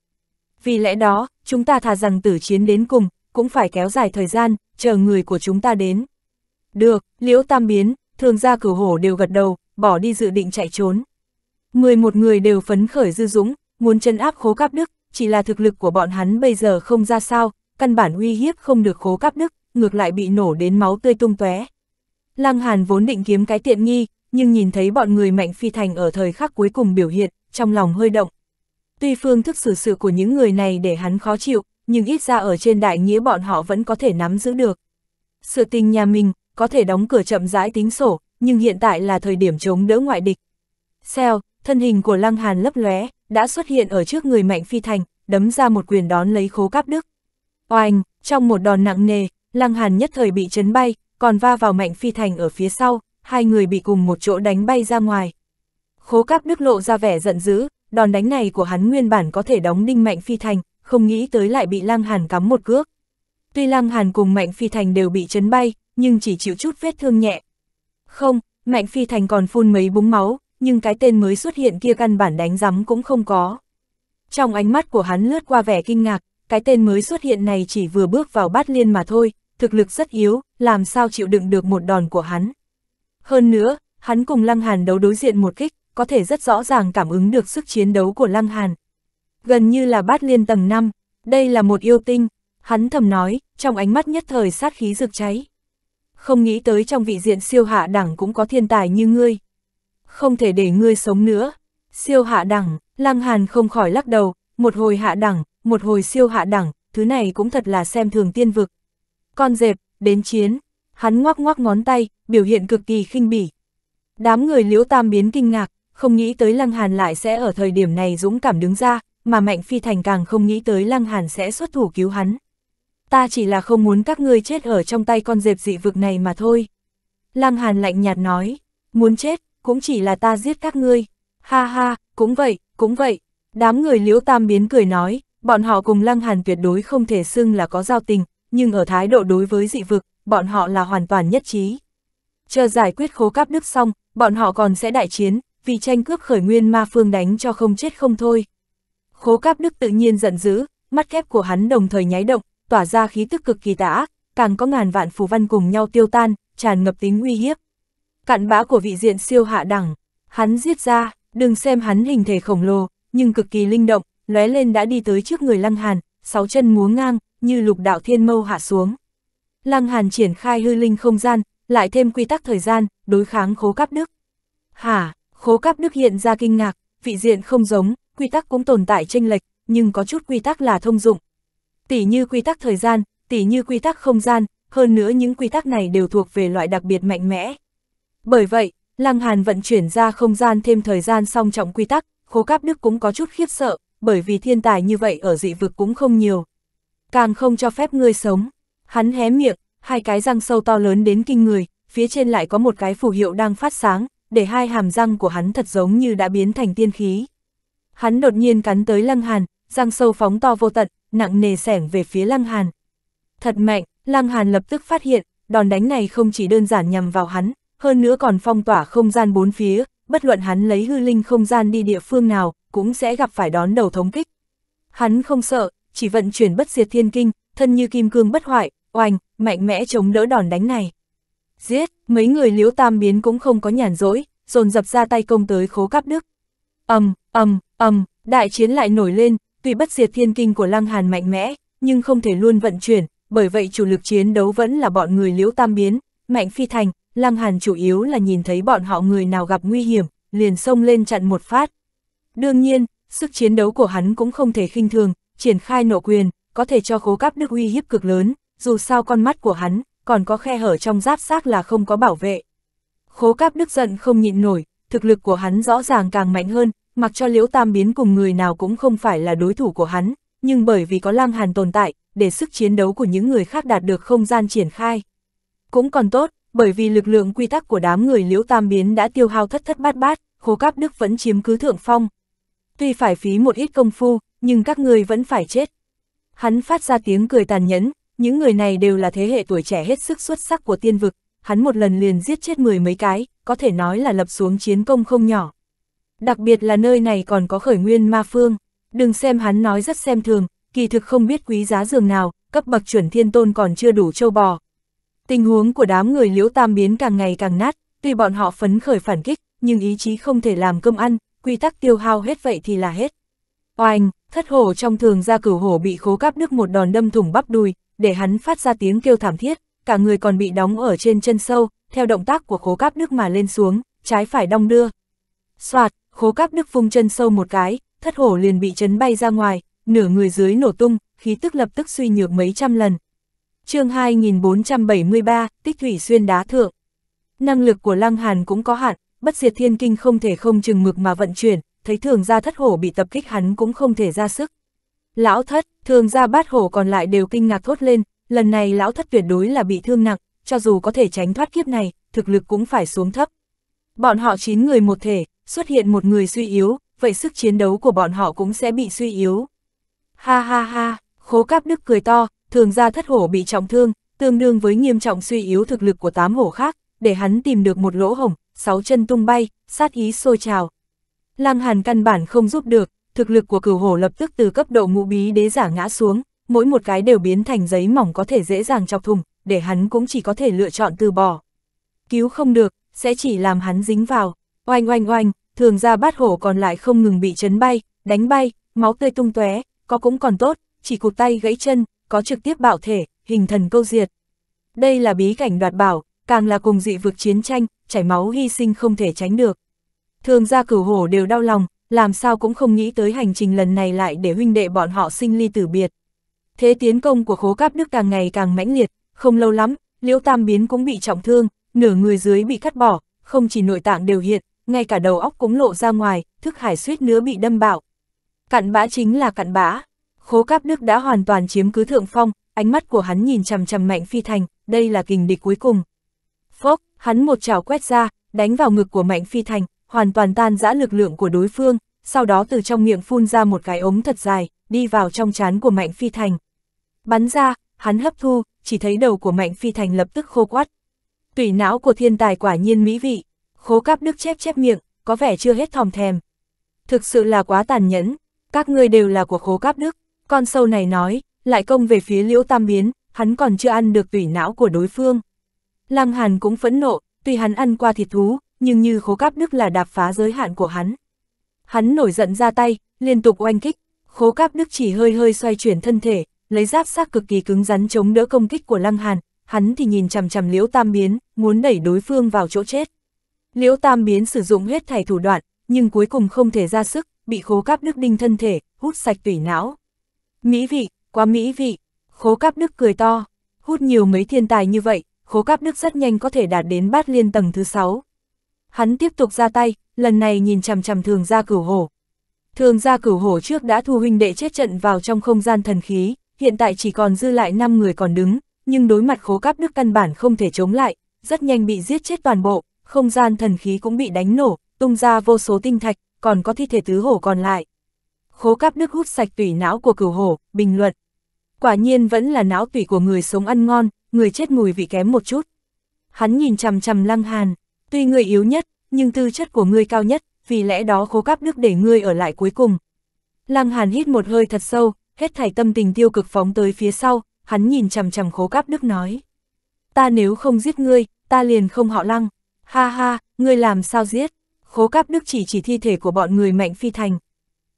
Vì lẽ đó, chúng ta thà rằng tử chiến đến cùng, cũng phải kéo dài thời gian, chờ người của chúng ta đến. Được, Liễu Tam Biến, Thường Gia Cửu Hổ đều gật đầu, bỏ đi dự định chạy trốn. mười một người đều phấn khởi dư dũng, muốn trấn áp Khố Cáp Đức, chỉ là thực lực của bọn hắn bây giờ không ra sao, căn bản uy hiếp không được Khố Cáp Đức, ngược lại bị nổ đến máu tươi tung tóe. Lang Hàn vốn định kiếm cái tiện nghi, nhưng nhìn thấy bọn người Mạnh Phi Thành ở thời khắc cuối cùng biểu hiện, trong lòng hơi động. Tuy phương thức xử sự của những người này để hắn khó chịu, nhưng ít ra ở trên đại nghĩa bọn họ vẫn có thể nắm giữ được. Sự tình nhà mình có thể đóng cửa chậm rãi tính sổ, nhưng hiện tại là thời điểm chống đỡ ngoại địch. Xèo, thân hình của Lang Hàn lấp lóe, đã xuất hiện ở trước người Mạnh Phi Thành, đấm ra một quyền đón lấy Khố Cáp Đức. Oanh, trong một đòn nặng nề, Lang Hàn nhất thời bị chấn bay, còn va vào Mạnh Phi Thành ở phía sau, hai người bị cùng một chỗ đánh bay ra ngoài. Khố Cáp Đức lộ ra vẻ giận dữ, đòn đánh này của hắn nguyên bản có thể đóng đinh Mạnh Phi Thành, không nghĩ tới lại bị Lang Hàn cắm một cước. Tuy Lang Hàn cùng Mạnh Phi Thành đều bị chấn bay, nhưng chỉ chịu chút vết thương nhẹ. Không, Mạnh Phi Thành còn phun mấy búng máu, nhưng cái tên mới xuất hiện kia căn bản đánh rắm cũng không có. Trong ánh mắt của hắn lướt qua vẻ kinh ngạc, cái tên mới xuất hiện này chỉ vừa bước vào bát liên mà thôi, thực lực rất yếu, làm sao chịu đựng được một đòn của hắn. Hơn nữa, hắn cùng Lang Hàn đấu đối diện một kích, có thể rất rõ ràng cảm ứng được sức chiến đấu của Lang Hàn. Gần như là bát liên tầng năm, đây là một yêu tinh, hắn thầm nói, trong ánh mắt nhất thời sát khí rực cháy. Không nghĩ tới trong vị diện siêu hạ đẳng cũng có thiên tài như ngươi. Không thể để ngươi sống nữa. Siêu hạ đẳng, Lang Hàn không khỏi lắc đầu, một hồi hạ đẳng, một hồi siêu hạ đẳng, thứ này cũng thật là xem thường tiên vực. Con dẹp, đến chiến, hắn ngoắc ngoắc ngón tay, biểu hiện cực kỳ khinh bỉ. Đám người Liễu Tam Biến kinh ngạc, không nghĩ tới Lang Hàn lại sẽ ở thời điểm này dũng cảm đứng ra, mà Mạnh Phi Thành càng không nghĩ tới Lang Hàn sẽ xuất thủ cứu hắn. Ta chỉ là không muốn các ngươi chết ở trong tay con dẹp dị vực này mà thôi. Lang Hàn lạnh nhạt nói, muốn chết, cũng chỉ là ta giết các ngươi. Ha ha, cũng vậy, cũng vậy. Đám người Liễu Tam Biến cười nói, bọn họ cùng Lang Hàn tuyệt đối không thể xưng là có giao tình, nhưng ở thái độ đối với dị vực, bọn họ là hoàn toàn nhất trí. Chờ giải quyết Khố Cáp Đức xong, bọn họ còn sẽ đại chiến, vì tranh cướp khởi nguyên ma phương đánh cho không chết không thôi. Khố Cáp Đức tự nhiên giận dữ, mắt kép của hắn đồng thời nháy động, tỏa ra khí tức cực kỳ tà ác, càng có ngàn vạn phù văn cùng nhau tiêu tan, tràn ngập tính uy hiếp. Cặn bã của vị diện siêu hạ đẳng, hắn giết ra, đừng xem hắn hình thể khổng lồ, nhưng cực kỳ linh động, lóe lên đã đi tới trước người Lang Hàn, sáu chân múa ngang, như lục đạo thiên mâu hạ xuống. Lang Hàn triển khai hư linh không gian, lại thêm quy tắc thời gian, đối kháng Khố Cáp Đức. Hả, Khố Cáp Đức hiện ra kinh ngạc, vị diện không giống, quy tắc cũng tồn tại chênh lệch, nhưng có chút quy tắc là thông dụng. Tỷ như quy tắc thời gian, tỷ như quy tắc không gian, hơn nữa những quy tắc này đều thuộc về loại đặc biệt mạnh mẽ. Bởi vậy, Lang Hàn vận chuyển ra không gian thêm thời gian song trọng quy tắc, Khố Cáp Đức cũng có chút khiếp sợ, bởi vì thiên tài như vậy ở dị vực cũng không nhiều. Càng không cho phép ngươi sống. Hắn hé miệng, hai cái răng sâu to lớn đến kinh người, phía trên lại có một cái phù hiệu đang phát sáng, để hai hàm răng của hắn thật giống như đã biến thành tiên khí. Hắn đột nhiên cắn tới Lang Hàn, răng sâu phóng to vô tận, nặng nề xẻng về phía Lang Hàn. Thật mạnh, Lang Hàn lập tức phát hiện, đòn đánh này không chỉ đơn giản nhằm vào hắn, hơn nữa còn phong tỏa không gian bốn phía, bất luận hắn lấy hư linh không gian đi địa phương nào, cũng sẽ gặp phải đón đầu thống kích. Hắn không sợ, chỉ vận chuyển bất diệt thiên kinh, thân như kim cương bất hoại, oanh, mạnh mẽ chống đỡ đòn đánh này. Giết, mấy người Liễu Tam Biến cũng không có nhàn rỗi, dồn dập ra tay công tới Khố Cáp Đức. Ầm, ầm, ầm, đại chiến lại nổi lên, tuy bất diệt thiên kinh của Lang Hàn mạnh mẽ, nhưng không thể luôn vận chuyển, bởi vậy chủ lực chiến đấu vẫn là bọn người Liễu Tam Biến, Mạnh Phi Thành, Lang Hàn chủ yếu là nhìn thấy bọn họ người nào gặp nguy hiểm, liền xông lên chặn một phát. Đương nhiên, sức chiến đấu của hắn cũng không thể khinh thường, triển khai nộ quyền, có thể cho Khố Cáp Đức uy hiếp cực lớn, dù sao con mắt của hắn, còn có khe hở trong giáp xác là không có bảo vệ. Khố Cáp Đức giận không nhịn nổi, thực lực của hắn rõ ràng càng mạnh hơn, mặc cho Liễu Tam Biến cùng người nào cũng không phải là đối thủ của hắn, nhưng bởi vì có Lang Hàn tồn tại, để sức chiến đấu của những người khác đạt được không gian triển khai. Cũng còn tốt, bởi vì lực lượng quy tắc của đám người Liễu Tam Biến đã tiêu hao thất thất bát bát, Khố Cáp Đức vẫn chiếm cứ thượng phong. Tuy phải phí một ít công phu, nhưng các người vẫn phải chết. Hắn phát ra tiếng cười tàn nhẫn, những người này đều là thế hệ tuổi trẻ hết sức xuất sắc của tiên vực, hắn một lần liền giết chết mười mấy cái, có thể nói là lập xuống chiến công không nhỏ. Đặc biệt là nơi này còn có khởi nguyên ma phương, đừng xem hắn nói rất xem thường, kỳ thực không biết quý giá dường nào, cấp bậc chuẩn thiên tôn còn chưa đủ châu bò. Tình huống của đám người Liễu Tam Biến càng ngày càng nát, tuy bọn họ phấn khởi phản kích, nhưng ý chí không thể làm cơm ăn, quy tắc tiêu hao hết vậy thì là hết. Oanh, thất hổ trong Thường Gia Cửu Hổ bị Khố Cáp Đức một đòn đâm thủng bắp đùi, để hắn phát ra tiếng kêu thảm thiết, cả người còn bị đóng ở trên chân sâu, theo động tác của Khố Cáp Đức mà lên xuống, trái phải đong đưa. Soạt, Khố Cáp Đức vung chân sâu một cái, thất hổ liền bị chấn bay ra ngoài, nửa người dưới nổ tung, khí tức lập tức suy nhược mấy trăm lần. Chương hai nghìn bốn trăm bảy mươi ba, Tích Thủy Xuyên Đá Thượng. Năng lực của Lang Hàn cũng có hạn, Bất Diệt Thiên Kinh không thể không chừng mực mà vận chuyển, thấy Thường Gia thất hổ bị tập kích hắn cũng không thể ra sức. Lão thất, Thường Gia bát hổ còn lại đều kinh ngạc thốt lên, lần này lão thất tuyệt đối là bị thương nặng, cho dù có thể tránh thoát kiếp này, thực lực cũng phải xuống thấp. Bọn họ chín người một thể, xuất hiện một người suy yếu, vậy sức chiến đấu của bọn họ cũng sẽ bị suy yếu. Ha ha ha, Khố Cáp Đức cười to, Thường Gia thất hổ bị trọng thương, tương đương với nghiêm trọng suy yếu thực lực của tám hổ khác, để hắn tìm được một lỗ hổng, sáu chân tung bay, sát ý sôi trào. Lang Hàn căn bản không giúp được, thực lực của cửu hổ lập tức từ cấp độ ngũ bí đế giả ngã xuống, mỗi một cái đều biến thành giấy mỏng có thể dễ dàng chọc thùng, để hắn cũng chỉ có thể lựa chọn từ bỏ. Cứu không được, sẽ chỉ làm hắn dính vào. Oanh oanh oanh, Thường Gia bát hổ còn lại không ngừng bị chấn bay, đánh bay, máu tươi tung tóe, có cũng còn tốt, chỉ cụt tay gãy chân, có trực tiếp bạo thể, hình thần câu diệt. Đây là bí cảnh đoạt bảo, càng là cùng dị vực chiến tranh, chảy máu hy sinh không thể tránh được. Thường Gia cửu hổ đều đau lòng, làm sao cũng không nghĩ tới hành trình lần này lại để huynh đệ bọn họ sinh ly tử biệt. Thế tiến công của Khố Cáp Đức càng ngày càng mãnh liệt, không lâu lắm, Liễu Tam Biến cũng bị trọng thương, nửa người dưới bị cắt bỏ, không chỉ nội tạng đều hiện, ngay cả đầu óc cũng lộ ra ngoài, thức hải suýt nữa bị đâm bạo. Cặn bã chính là cặn bã. Khố Cáp Đức đã hoàn toàn chiếm cứ thượng phong, ánh mắt của hắn nhìn chằm chằm Mạnh Phi Thành, đây là kình địch cuối cùng. Phốc, hắn một chảo quét ra, đánh vào ngực của Mạnh Phi Thành, hoàn toàn tan rã lực lượng của đối phương, sau đó từ trong miệng phun ra một cái ống thật dài, đi vào trong trán của Mạnh Phi Thành. Bắn ra, hắn hấp thu, chỉ thấy đầu của Mạnh Phi Thành lập tức khô quắt. Tủy não của thiên tài quả nhiên mỹ vị, Khố Cáp Đức chép chép miệng, có vẻ chưa hết thòm thèm. Thực sự là quá tàn nhẫn, các ngươi đều là của Khố Cáp Đức. Con sâu này nói, lại công về phía Liễu Tam Biến, hắn còn chưa ăn được tủy não của đối phương. Lang Hàn cũng phẫn nộ, tuy hắn ăn qua thịt thú, nhưng như Khố Cáp Đức là đạp phá giới hạn của hắn. Hắn nổi giận ra tay, liên tục oanh kích, Khố Cáp Đức chỉ hơi hơi xoay chuyển thân thể, lấy giáp xác cực kỳ cứng rắn chống đỡ công kích của Lang Hàn, hắn thì nhìn chằm chằm Liễu Tam Biến, muốn đẩy đối phương vào chỗ chết. Liễu Tam Biến sử dụng hết thảy thủ đoạn, nhưng cuối cùng không thể ra sức, bị Khố Cáp Đức đinh thân thể, hút sạch tủy não. Mỹ vị, quá mỹ vị, Khố Cáp Đức cười to, hút nhiều mấy thiên tài như vậy, Khố Cáp Đức rất nhanh có thể đạt đến bát liên tầng thứ sáu. Hắn tiếp tục ra tay, lần này nhìn chằm chằm Thường Gia cửu hổ. Thường Gia cửu hổ trước đã thu huynh đệ chết trận vào trong không gian thần khí, hiện tại chỉ còn dư lại năm người còn đứng, nhưng đối mặt Khố Cáp Đức căn bản không thể chống lại, rất nhanh bị giết chết toàn bộ, không gian thần khí cũng bị đánh nổ, tung ra vô số tinh thạch, còn có thi thể tứ hổ còn lại. Khố Cáp Đức hút sạch tủy não của cửu hổ, bình luận. Quả nhiên vẫn là não tủy của người sống ăn ngon, người chết mùi vị kém một chút. Hắn nhìn chằm chằm Lang Hàn, tuy người yếu nhất, nhưng tư chất của người cao nhất, vì lẽ đó Khố Cáp Đức để người ở lại cuối cùng. Lang Hàn hít một hơi thật sâu, hết thảy tâm tình tiêu cực phóng tới phía sau, hắn nhìn chằm chằm Khố Cáp Đức nói. Ta nếu không giết ngươi, ta liền không họ Lăng. Ha ha, ngươi làm sao giết? Khố Cáp Đức chỉ chỉ thi thể của bọn người Mạnh Phi Thành.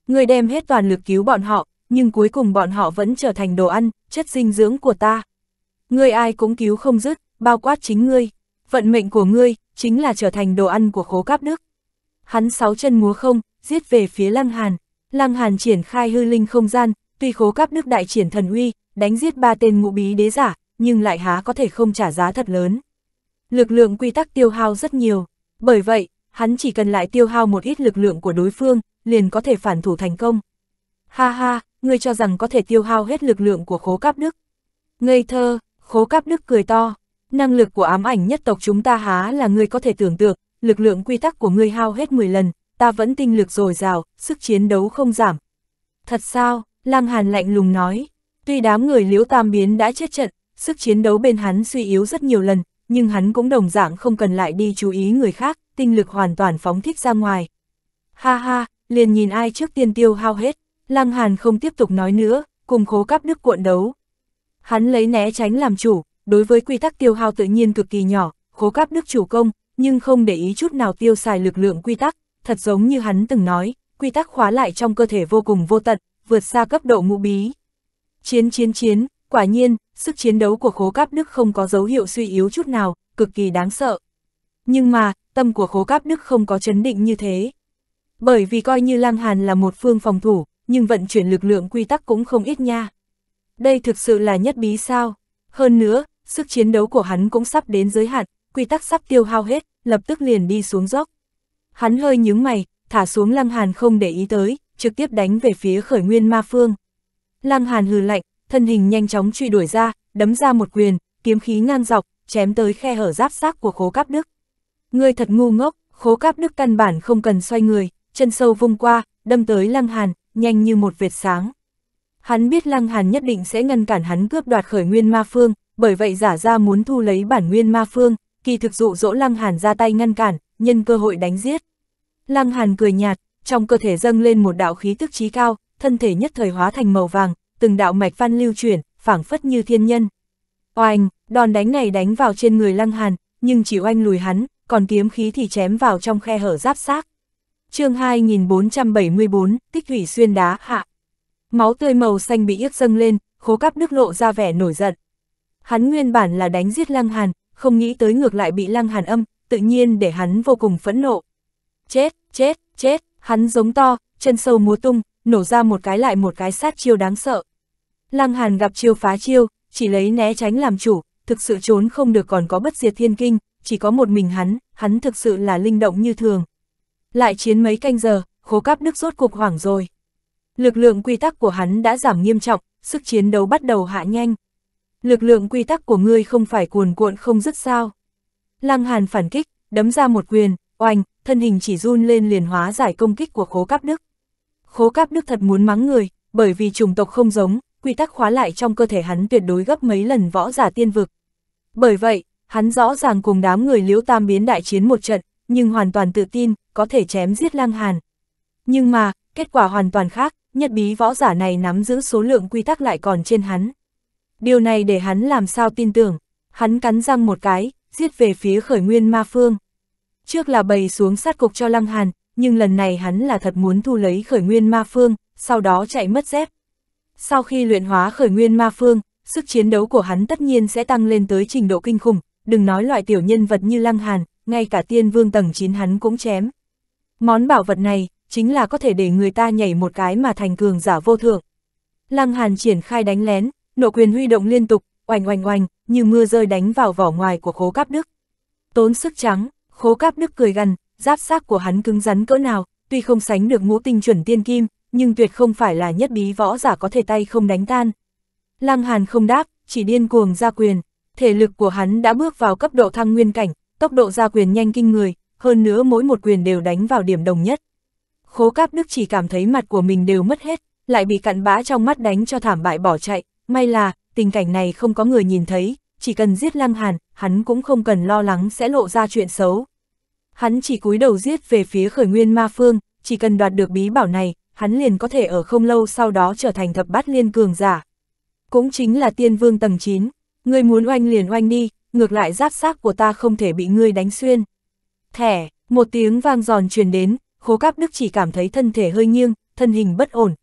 Ngươi đem hết toàn lực cứu bọn họ, nhưng cuối cùng bọn họ vẫn trở thành đồ ăn, chất dinh dưỡng của ta. Ngươi ai cũng cứu không dứt, bao quát chính ngươi, vận mệnh của ngươi chính là trở thành đồ ăn của Khố Cáp Đức. Hắn sáu chân múa không, giết về phía Lang Hàn. Lang Hàn triển khai hư linh không gian, tuy Khố Cáp Đức đại triển thần uy, đánh giết ba tên ngũ bí đế giả, nhưng lại há có thể không trả giá thật lớn. Lực lượng quy tắc tiêu hao rất nhiều, bởi vậy, hắn chỉ cần lại tiêu hao một ít lực lượng của đối phương, liền có thể phản thủ thành công. Ha ha, ngươi cho rằng có thể tiêu hao hết lực lượng của Khố Cáp Đức. Ngây thơ, Khố Cáp Đức cười to, năng lực của ám ảnh nhất tộc chúng ta há là ngươi có thể tưởng tượng, lực lượng quy tắc của ngươi hao hết mười lần, ta vẫn tinh lực dồi dào, sức chiến đấu không giảm. Thật sao? Lang Hàn lạnh lùng nói, tuy đám người Liễu Tam Biến đã chết trận, sức chiến đấu bên hắn suy yếu rất nhiều lần, nhưng hắn cũng đồng dạng không cần lại đi chú ý người khác, tinh lực hoàn toàn phóng thích ra ngoài. Ha ha, liền nhìn ai trước tiên tiêu hao hết, Lang Hàn không tiếp tục nói nữa, cùng Khố Cáp Đức cuộn đấu. Hắn lấy né tránh làm chủ, đối với quy tắc tiêu hao tự nhiên cực kỳ nhỏ, Khố Cáp Đức chủ công, nhưng không để ý chút nào tiêu xài lực lượng quy tắc, thật giống như hắn từng nói, quy tắc khóa lại trong cơ thể vô cùng vô tận, vượt xa cấp độ ngũ bí. Chiến chiến chiến, quả nhiên, sức chiến đấu của Khố Cáp Đức không có dấu hiệu suy yếu chút nào, cực kỳ đáng sợ. Nhưng mà, tâm của Khố Cáp Đức không có chấn định như thế. Bởi vì coi như Lang Hàn là một phương phòng thủ, nhưng vận chuyển lực lượng quy tắc cũng không ít nha. Đây thực sự là nhất bí sao. Hơn nữa, sức chiến đấu của hắn cũng sắp đến giới hạn, quy tắc sắp tiêu hao hết, lập tức liền đi xuống dốc. Hắn hơi nhướng mày, thả xuống Lang Hàn không để ý tới, trực tiếp đánh về phía Khởi Nguyên Ma Phương. Lang Hàn hừ lạnh, thân hình nhanh chóng truy đuổi ra, đấm ra một quyền, kiếm khí ngang dọc, chém tới khe hở giáp xác của Khố Cáp Đức. Ngươi thật ngu ngốc, Khố Cáp Đức căn bản không cần xoay người, chân sâu vung qua, đâm tới Lang Hàn, nhanh như một vệt sáng. Hắn biết Lang Hàn nhất định sẽ ngăn cản hắn cướp đoạt Khởi Nguyên Ma Phương, bởi vậy giả ra muốn thu lấy bản Nguyên Ma Phương, kỳ thực dụ dỗ Lang Hàn ra tay ngăn cản, nhân cơ hội đánh giết. Lang Hàn cười nhạt, trong cơ thể dâng lên một đạo khí tức chí cao, thân thể nhất thời hóa thành màu vàng, từng đạo mạch văn lưu chuyển, phảng phất như thiên nhân. Oanh, đòn đánh này đánh vào trên người Lang Hàn, nhưng chỉ oanh lùi hắn, còn kiếm khí thì chém vào trong khe hở giáp xác. Chương hai nghìn bốn trăm bảy mươi bốn, Tích Thủy Xuyên Đá hạ. Máu tươi màu xanh bị yếc dâng lên, Khố Cáp Đức lộ ra vẻ nổi giận. Hắn nguyên bản là đánh giết Lang Hàn, không nghĩ tới ngược lại bị Lang Hàn âm, tự nhiên để hắn vô cùng phẫn nộ. Chết, chết, chết, hắn giống to, chân sâu múa tung, nổ ra một cái lại một cái sát chiêu đáng sợ. Lang Hàn gặp chiêu phá chiêu, chỉ lấy né tránh làm chủ, thực sự trốn không được, còn có Bất Diệt Thiên Kinh, chỉ có một mình hắn, hắn thực sự là linh động như thường. Lại chiến mấy canh giờ, Khố Cáp Đức rốt cuộc hoảng rồi. Lực lượng quy tắc của hắn đã giảm nghiêm trọng, sức chiến đấu bắt đầu hạ nhanh. Lực lượng quy tắc của ngươi không phải cuồn cuộn không dứt sao? Lang Hàn phản kích, đấm ra một quyền, oanh, thân hình chỉ run lên liền hóa giải công kích của Khố Cáp Đức. Khố Cáp Đức thật muốn mắng người, bởi vì chủng tộc không giống, quy tắc khóa lại trong cơ thể hắn tuyệt đối gấp mấy lần võ giả tiên vực. Bởi vậy, hắn rõ ràng cùng đám người Liễu Tam Biến đại chiến một trận, nhưng hoàn toàn tự tin, có thể chém giết Lang Hàn. Nhưng mà, kết quả hoàn toàn khác, nhất bí võ giả này nắm giữ số lượng quy tắc lại còn trên hắn. Điều này để hắn làm sao tin tưởng, hắn cắn răng một cái, giết về phía Khởi Nguyên Ma Phương. Trước là bày xuống sát cục cho Lang Hàn, nhưng lần này hắn là thật muốn thu lấy Khởi Nguyên Ma Phương, sau đó chạy mất dép. Sau khi luyện hóa Khởi Nguyên Ma Phương, sức chiến đấu của hắn tất nhiên sẽ tăng lên tới trình độ kinh khủng, đừng nói loại tiểu nhân vật như Lang Hàn, ngay cả tiên vương tầng chín hắn cũng chém. Món bảo vật này, chính là có thể để người ta nhảy một cái mà thành cường giả vô thượng. Lang Hàn triển khai đánh lén, nộ quyền huy động liên tục, oành oành oành, như mưa rơi đánh vào vỏ ngoài của Khố Cáp Đức. Tốn sức trắng, Khố Cáp Đức cười gằn, giáp xác của hắn cứng rắn cỡ nào, tuy không sánh được ngũ tinh chuẩn tiên kim, nhưng tuyệt không phải là nhất bí võ giả có thể tay không đánh tan. Lang Hàn không đáp, chỉ điên cuồng ra quyền, thể lực của hắn đã bước vào cấp độ thăng nguyên cảnh, tốc độ ra quyền nhanh kinh người, hơn nữa mỗi một quyền đều đánh vào điểm đồng nhất. Khố Cáp Đức chỉ cảm thấy mặt của mình đều mất hết, lại bị cặn bã trong mắt đánh cho thảm bại bỏ chạy, may là tình cảnh này không có người nhìn thấy, chỉ cần giết Lang Hàn, hắn cũng không cần lo lắng sẽ lộ ra chuyện xấu. Hắn chỉ cúi đầu giết về phía Khởi Nguyên Ma Phương, chỉ cần đoạt được bí bảo này, hắn liền có thể ở không lâu sau đó trở thành thập bát liên cường giả. Cũng chính là tiên vương tầng chín, ngươi muốn oanh liền oanh đi, ngược lại giáp xác của ta không thể bị ngươi đánh xuyên. Thẻ, một tiếng vang giòn truyền đến, Khố Cáp Đức chỉ cảm thấy thân thể hơi nghiêng, thân hình bất ổn.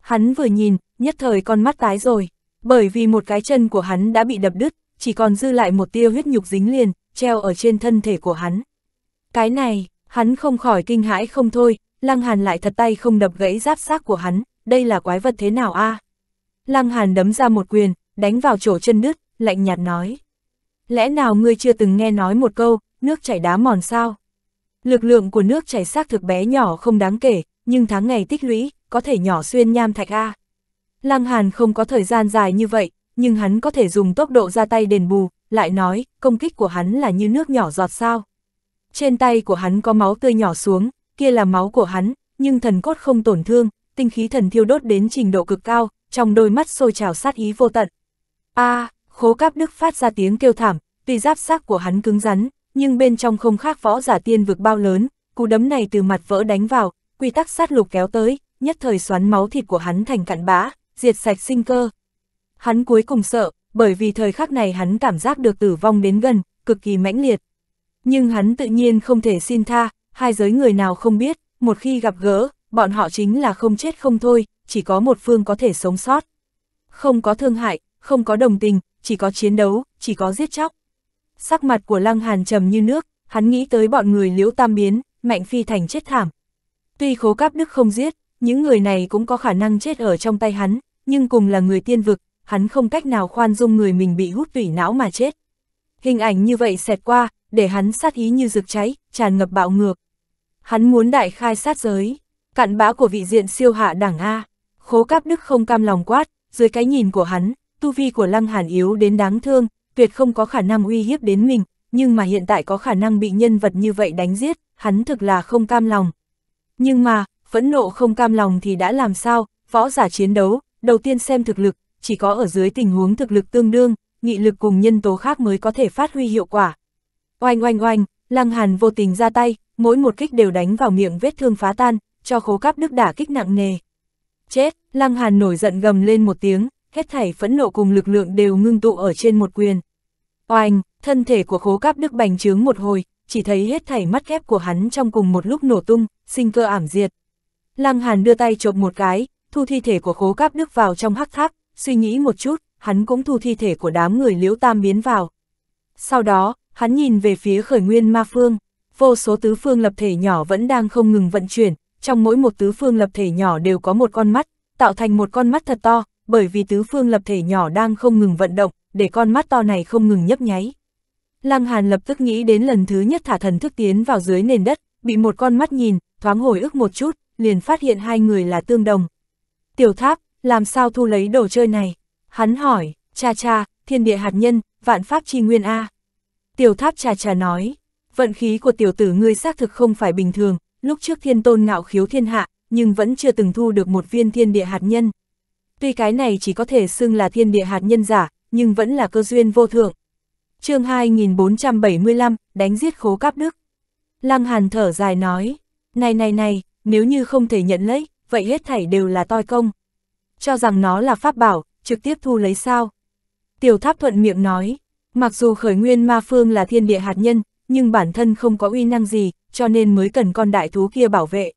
Hắn vừa nhìn, nhất thời con mắt tái rồi, bởi vì một cái chân của hắn đã bị đập đứt, chỉ còn dư lại một tia huyết nhục dính liền, treo ở trên thân thể của hắn. Cái này, hắn không khỏi kinh hãi không thôi, Lang Hàn lại thật tay không đập gãy giáp xác của hắn, đây là quái vật thế nào a? À? Lang Hàn đấm ra một quyền, đánh vào chỗ chân đứt, lạnh nhạt nói. Lẽ nào ngươi chưa từng nghe nói một câu, nước chảy đá mòn sao? Lực lượng của nước chảy xác thực bé nhỏ không đáng kể, nhưng tháng ngày tích lũy, có thể nhỏ xuyên nham thạch a. Lang Hàn không có thời gian dài như vậy, nhưng hắn có thể dùng tốc độ ra tay đền bù, lại nói, công kích của hắn là như nước nhỏ giọt sao. Trên tay của hắn có máu tươi nhỏ xuống, kia là máu của hắn, nhưng thần cốt không tổn thương, tinh khí thần thiêu đốt đến trình độ cực cao, trong đôi mắt sôi trào sát ý vô tận. A, à, Khố Cáp Đức phát ra tiếng kêu thảm, tuy giáp xác của hắn cứng rắn, nhưng bên trong không khác võ giả tiên vực bao lớn, cú đấm này từ mặt vỡ đánh vào, quy tắc sát lục kéo tới, nhất thời xoắn máu thịt của hắn thành cặn bã, diệt sạch sinh cơ. Hắn cuối cùng sợ, bởi vì thời khắc này hắn cảm giác được tử vong đến gần, cực kỳ mãnh liệt. Nhưng hắn tự nhiên không thể xin tha, hai giới người nào không biết, một khi gặp gỡ, bọn họ chính là không chết không thôi, chỉ có một phương có thể sống sót. Không có thương hại, không có đồng tình, chỉ có chiến đấu, chỉ có giết chóc. Sắc mặt của Lang Hàn trầm như nước, hắn nghĩ tới bọn người Liễu Tam Biến, Mạnh Phi Thành chết thảm. Tuy Khố Cáp Đức không giết, những người này cũng có khả năng chết ở trong tay hắn, nhưng cùng là người tiên vực, hắn không cách nào khoan dung người mình bị hút tủy não mà chết. Hình ảnh như vậy xẹt qua, để hắn sát ý như rực cháy, tràn ngập bạo ngược. Hắn muốn đại khai sát giới, cặn bã của vị diện siêu hạ đẳng a. Khố Cáp Đức không cam lòng quát, dưới cái nhìn của hắn, tu vi của Lang Hàn yếu đến đáng thương, tuyệt không có khả năng uy hiếp đến mình, nhưng mà hiện tại có khả năng bị nhân vật như vậy đánh giết, hắn thực là không cam lòng. Nhưng mà, phẫn nộ không cam lòng thì đã làm sao, võ giả chiến đấu, đầu tiên xem thực lực, chỉ có ở dưới tình huống thực lực tương đương, nghị lực cùng nhân tố khác mới có thể phát huy hiệu quả. Oanh oanh oanh, Lang Hàn vô tình ra tay, mỗi một kích đều đánh vào miệng vết thương phá tan, cho Khố Cáp Đức đả kích nặng nề. Chết, Lang Hàn nổi giận gầm lên một tiếng, hết thảy phẫn nộ cùng lực lượng đều ngưng tụ ở trên một quyền. Oanh, thân thể của Khố Cáp Đức bành trướng một hồi, chỉ thấy hết thảy mắt ghép của hắn trong cùng một lúc nổ tung, sinh cơ ảm diệt. Lang Hàn đưa tay chộp một cái, thu thi thể của Khố Cáp Đức vào trong hắc tháp, suy nghĩ một chút, hắn cũng thu thi thể của đám người Liễu Tam Biến vào. Sau đó, hắn nhìn về phía khởi nguyên ma phương, vô số tứ phương lập thể nhỏ vẫn đang không ngừng vận chuyển, trong mỗi một tứ phương lập thể nhỏ đều có một con mắt, tạo thành một con mắt thật to, bởi vì tứ phương lập thể nhỏ đang không ngừng vận động, để con mắt to này không ngừng nhấp nháy. Lang Hàn lập tức nghĩ đến lần thứ nhất thả thần thức tiến vào dưới nền đất, bị một con mắt nhìn, thoáng hồi ức một chút, liền phát hiện hai người là tương đồng. Tiểu Tháp, làm sao thu lấy đồ chơi này? Hắn hỏi, cha cha, thiên địa hạt nhân, vạn pháp chi nguyên a. Tiểu Tháp trà trà nói, vận khí của tiểu tử ngươi xác thực không phải bình thường, lúc trước thiên tôn ngạo khiếu thiên hạ, nhưng vẫn chưa từng thu được một viên thiên địa hạt nhân. Tuy cái này chỉ có thể xưng là thiên địa hạt nhân giả, nhưng vẫn là cơ duyên vô thượng. Chương hai nghìn bốn trăm bảy mươi lăm, đánh giết Khố Cáp Đức. Lang Hàn thở dài nói, này này này, nếu như không thể nhận lấy, vậy hết thảy đều là toi công. Cho rằng nó là pháp bảo, trực tiếp thu lấy sao? Tiểu Tháp thuận miệng nói, mặc dù khởi nguyên ma phương là thiên địa hạt nhân, nhưng bản thân không có uy năng gì, cho nên mới cần con đại thú kia bảo vệ.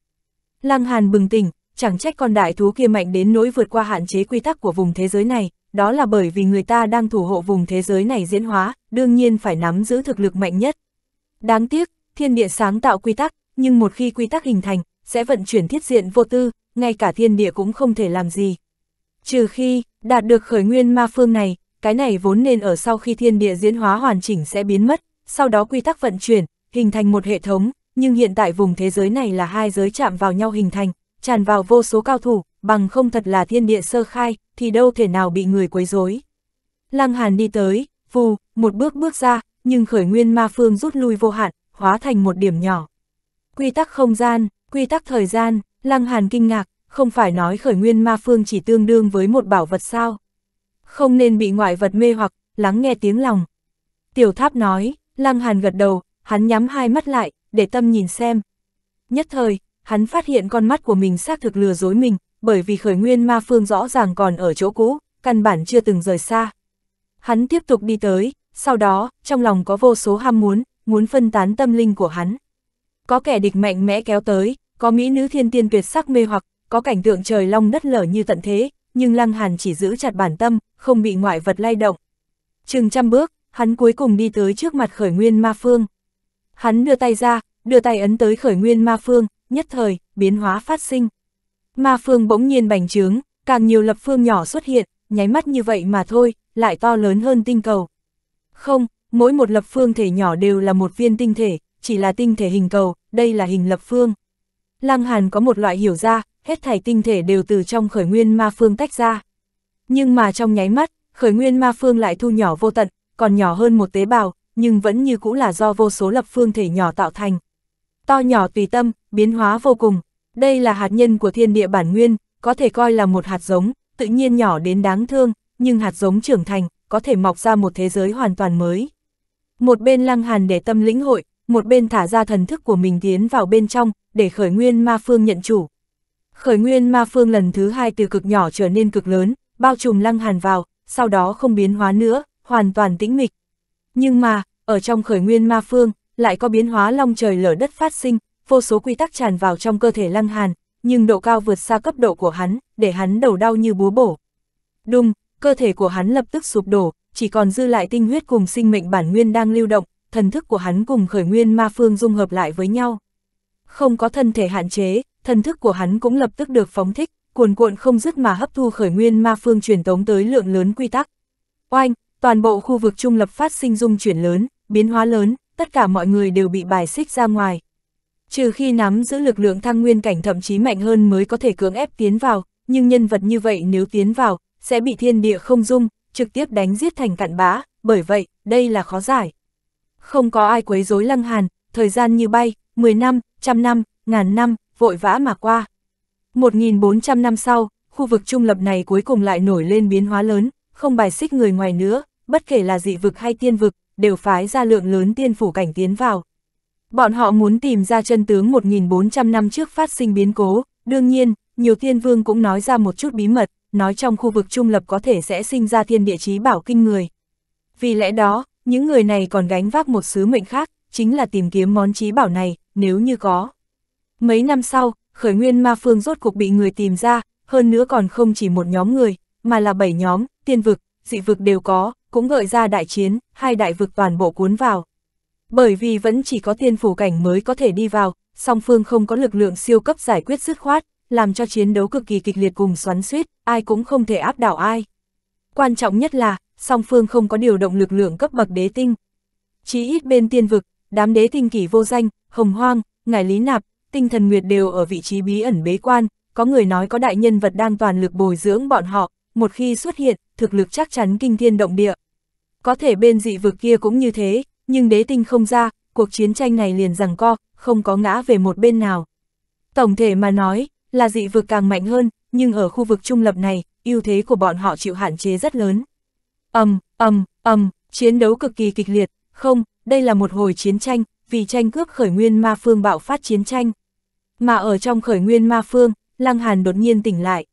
Lang Hàn bừng tỉnh, chẳng trách con đại thú kia mạnh đến nỗi vượt qua hạn chế quy tắc của vùng thế giới này, đó là bởi vì người ta đang thủ hộ vùng thế giới này diễn hóa, đương nhiên phải nắm giữ thực lực mạnh nhất. Đáng tiếc, thiên địa sáng tạo quy tắc, nhưng một khi quy tắc hình thành, sẽ vận chuyển thiết diện vô tư, ngay cả thiên địa cũng không thể làm gì. Trừ khi, đạt được khởi nguyên ma phương này, cái này vốn nên ở sau khi thiên địa diễn hóa hoàn chỉnh sẽ biến mất, sau đó quy tắc vận chuyển, hình thành một hệ thống, nhưng hiện tại vùng thế giới này là hai giới chạm vào nhau hình thành, tràn vào vô số cao thủ, bằng không thật là thiên địa sơ khai, thì đâu thể nào bị người quấy rối. Lang Hàn đi tới, vù, một bước bước ra, nhưng khởi nguyên ma phương rút lui vô hạn, hóa thành một điểm nhỏ. Quy tắc không gian, quy tắc thời gian, Lang Hàn kinh ngạc, không phải nói khởi nguyên ma phương chỉ tương đương với một bảo vật sao? Không nên bị ngoại vật mê hoặc, lắng nghe tiếng lòng. Tiểu Tháp nói, Lang Hàn gật đầu, hắn nhắm hai mắt lại, để tâm nhìn xem. Nhất thời, hắn phát hiện con mắt của mình xác thực lừa dối mình, bởi vì khởi nguyên ma phương rõ ràng còn ở chỗ cũ, căn bản chưa từng rời xa. Hắn tiếp tục đi tới, sau đó, trong lòng có vô số ham muốn, muốn phân tán tâm linh của hắn. Có kẻ địch mạnh mẽ kéo tới, có mỹ nữ thiên tiên tuyệt sắc mê hoặc, có cảnh tượng trời long đất lở như tận thế, nhưng Lang Hàn chỉ giữ chặt bản tâm, không bị ngoại vật lay động. Chừng trăm bước, hắn cuối cùng đi tới trước mặt Khởi Nguyên Ma Phương. Hắn đưa tay ra, đưa tay ấn tới Khởi Nguyên Ma Phương, nhất thời, biến hóa phát sinh. Ma Phương bỗng nhiên bành trướng, càng nhiều lập phương nhỏ xuất hiện, nháy mắt như vậy mà thôi, lại to lớn hơn tinh cầu. Không, mỗi một lập phương thể nhỏ đều là một viên tinh thể, chỉ là tinh thể hình cầu, đây là hình lập phương. Lang Hàn có một loại hiểu ra, hết thảy tinh thể đều từ trong Khởi Nguyên Ma Phương tách ra. Nhưng mà trong nháy mắt, Khởi Nguyên Ma Phương lại thu nhỏ vô tận, còn nhỏ hơn một tế bào, nhưng vẫn như cũ là do vô số lập phương thể nhỏ tạo thành. To nhỏ tùy tâm, biến hóa vô cùng. Đây là hạt nhân của thiên địa bản nguyên, có thể coi là một hạt giống, tự nhiên nhỏ đến đáng thương, nhưng hạt giống trưởng thành, có thể mọc ra một thế giới hoàn toàn mới. Một bên Lang Hàn để tâm lĩnh hội, một bên thả ra thần thức của mình tiến vào bên trong, để Khởi Nguyên Ma Phương nhận chủ. Khởi Nguyên Ma Phương lần thứ hai từ cực nhỏ trở nên cực lớn, bao trùm Lang Hàn vào, sau đó không biến hóa nữa, hoàn toàn tĩnh mịch. Nhưng mà, ở trong Khởi Nguyên Ma Phương, lại có biến hóa long trời lở đất phát sinh, vô số quy tắc tràn vào trong cơ thể Lang Hàn, nhưng độ cao vượt xa cấp độ của hắn, để hắn đầu đau như búa bổ. Đùng, cơ thể của hắn lập tức sụp đổ, chỉ còn dư lại tinh huyết cùng sinh mệnh bản nguyên đang lưu động, thần thức của hắn cùng Khởi Nguyên Ma Phương dung hợp lại với nhau. Không có thân thể hạn chế, thần thức của hắn cũng lập tức được phóng thích, cuồn cuộn không dứt mà hấp thu Khởi Nguyên Ma Phương truyền tống tới lượng lớn quy tắc. Oanh, toàn bộ khu vực trung lập phát sinh dung chuyển lớn, biến hóa lớn, tất cả mọi người đều bị bài xích ra ngoài. Trừ khi nắm giữ lực lượng thăng nguyên cảnh thậm chí mạnh hơn mới có thể cưỡng ép tiến vào, nhưng nhân vật như vậy nếu tiến vào, sẽ bị thiên địa không dung, trực tiếp đánh giết thành cặn bã, bởi vậy, đây là khó giải. Không có ai quấy rối Lang Hàn, thời gian như bay, mười năm, trăm năm, ngàn năm, vội vã mà qua. một nghìn bốn trăm năm sau, khu vực trung lập này cuối cùng lại nổi lên biến hóa lớn, không bài xích người ngoài nữa, bất kể là dị vực hay tiên vực, đều phái ra lượng lớn tiên phủ cảnh tiến vào. Bọn họ muốn tìm ra chân tướng một nghìn bốn trăm năm trước phát sinh biến cố, đương nhiên, nhiều tiên vương cũng nói ra một chút bí mật, nói trong khu vực trung lập có thể sẽ sinh ra thiên địa chí bảo kinh người. Vì lẽ đó, những người này còn gánh vác một sứ mệnh khác, chính là tìm kiếm món chí bảo này, nếu như có. Mấy năm sau, Khởi Nguyên Ma Phương rốt cuộc bị người tìm ra, hơn nữa còn không chỉ một nhóm người, mà là bảy nhóm, tiên vực, dị vực đều có, cũng gợi ra đại chiến, hai đại vực toàn bộ cuốn vào. Bởi vì vẫn chỉ có tiên phủ cảnh mới có thể đi vào, song phương không có lực lượng siêu cấp giải quyết dứt khoát, làm cho chiến đấu cực kỳ kịch liệt cùng xoắn xuýt, ai cũng không thể áp đảo ai. Quan trọng nhất là, song phương không có điều động lực lượng cấp bậc đế tinh. Chí ít bên tiên vực, đám đế tinh Kỳ Vô Danh, Hồng Hoang, Ngải Lý Nạp, Tinh Thần Nguyệt đều ở vị trí bí ẩn bế quan, có người nói có đại nhân vật đang toàn lực bồi dưỡng bọn họ, một khi xuất hiện, thực lực chắc chắn kinh thiên động địa. Có thể bên dị vực kia cũng như thế, nhưng đế tinh không ra, cuộc chiến tranh này liền giằng co, không có ngã về một bên nào. Tổng thể mà nói, là dị vực càng mạnh hơn, nhưng ở khu vực trung lập này, ưu thế của bọn họ chịu hạn chế rất lớn. Ầm, ầm, ầm, chiến đấu cực kỳ kịch liệt, không, đây là một hồi chiến tranh, vì tranh cướp Khởi Nguyên Ma Phương bạo phát chiến tranh. Mà ở trong Khởi Nguyên Ma Phương, Lang Hàn đột nhiên tỉnh lại.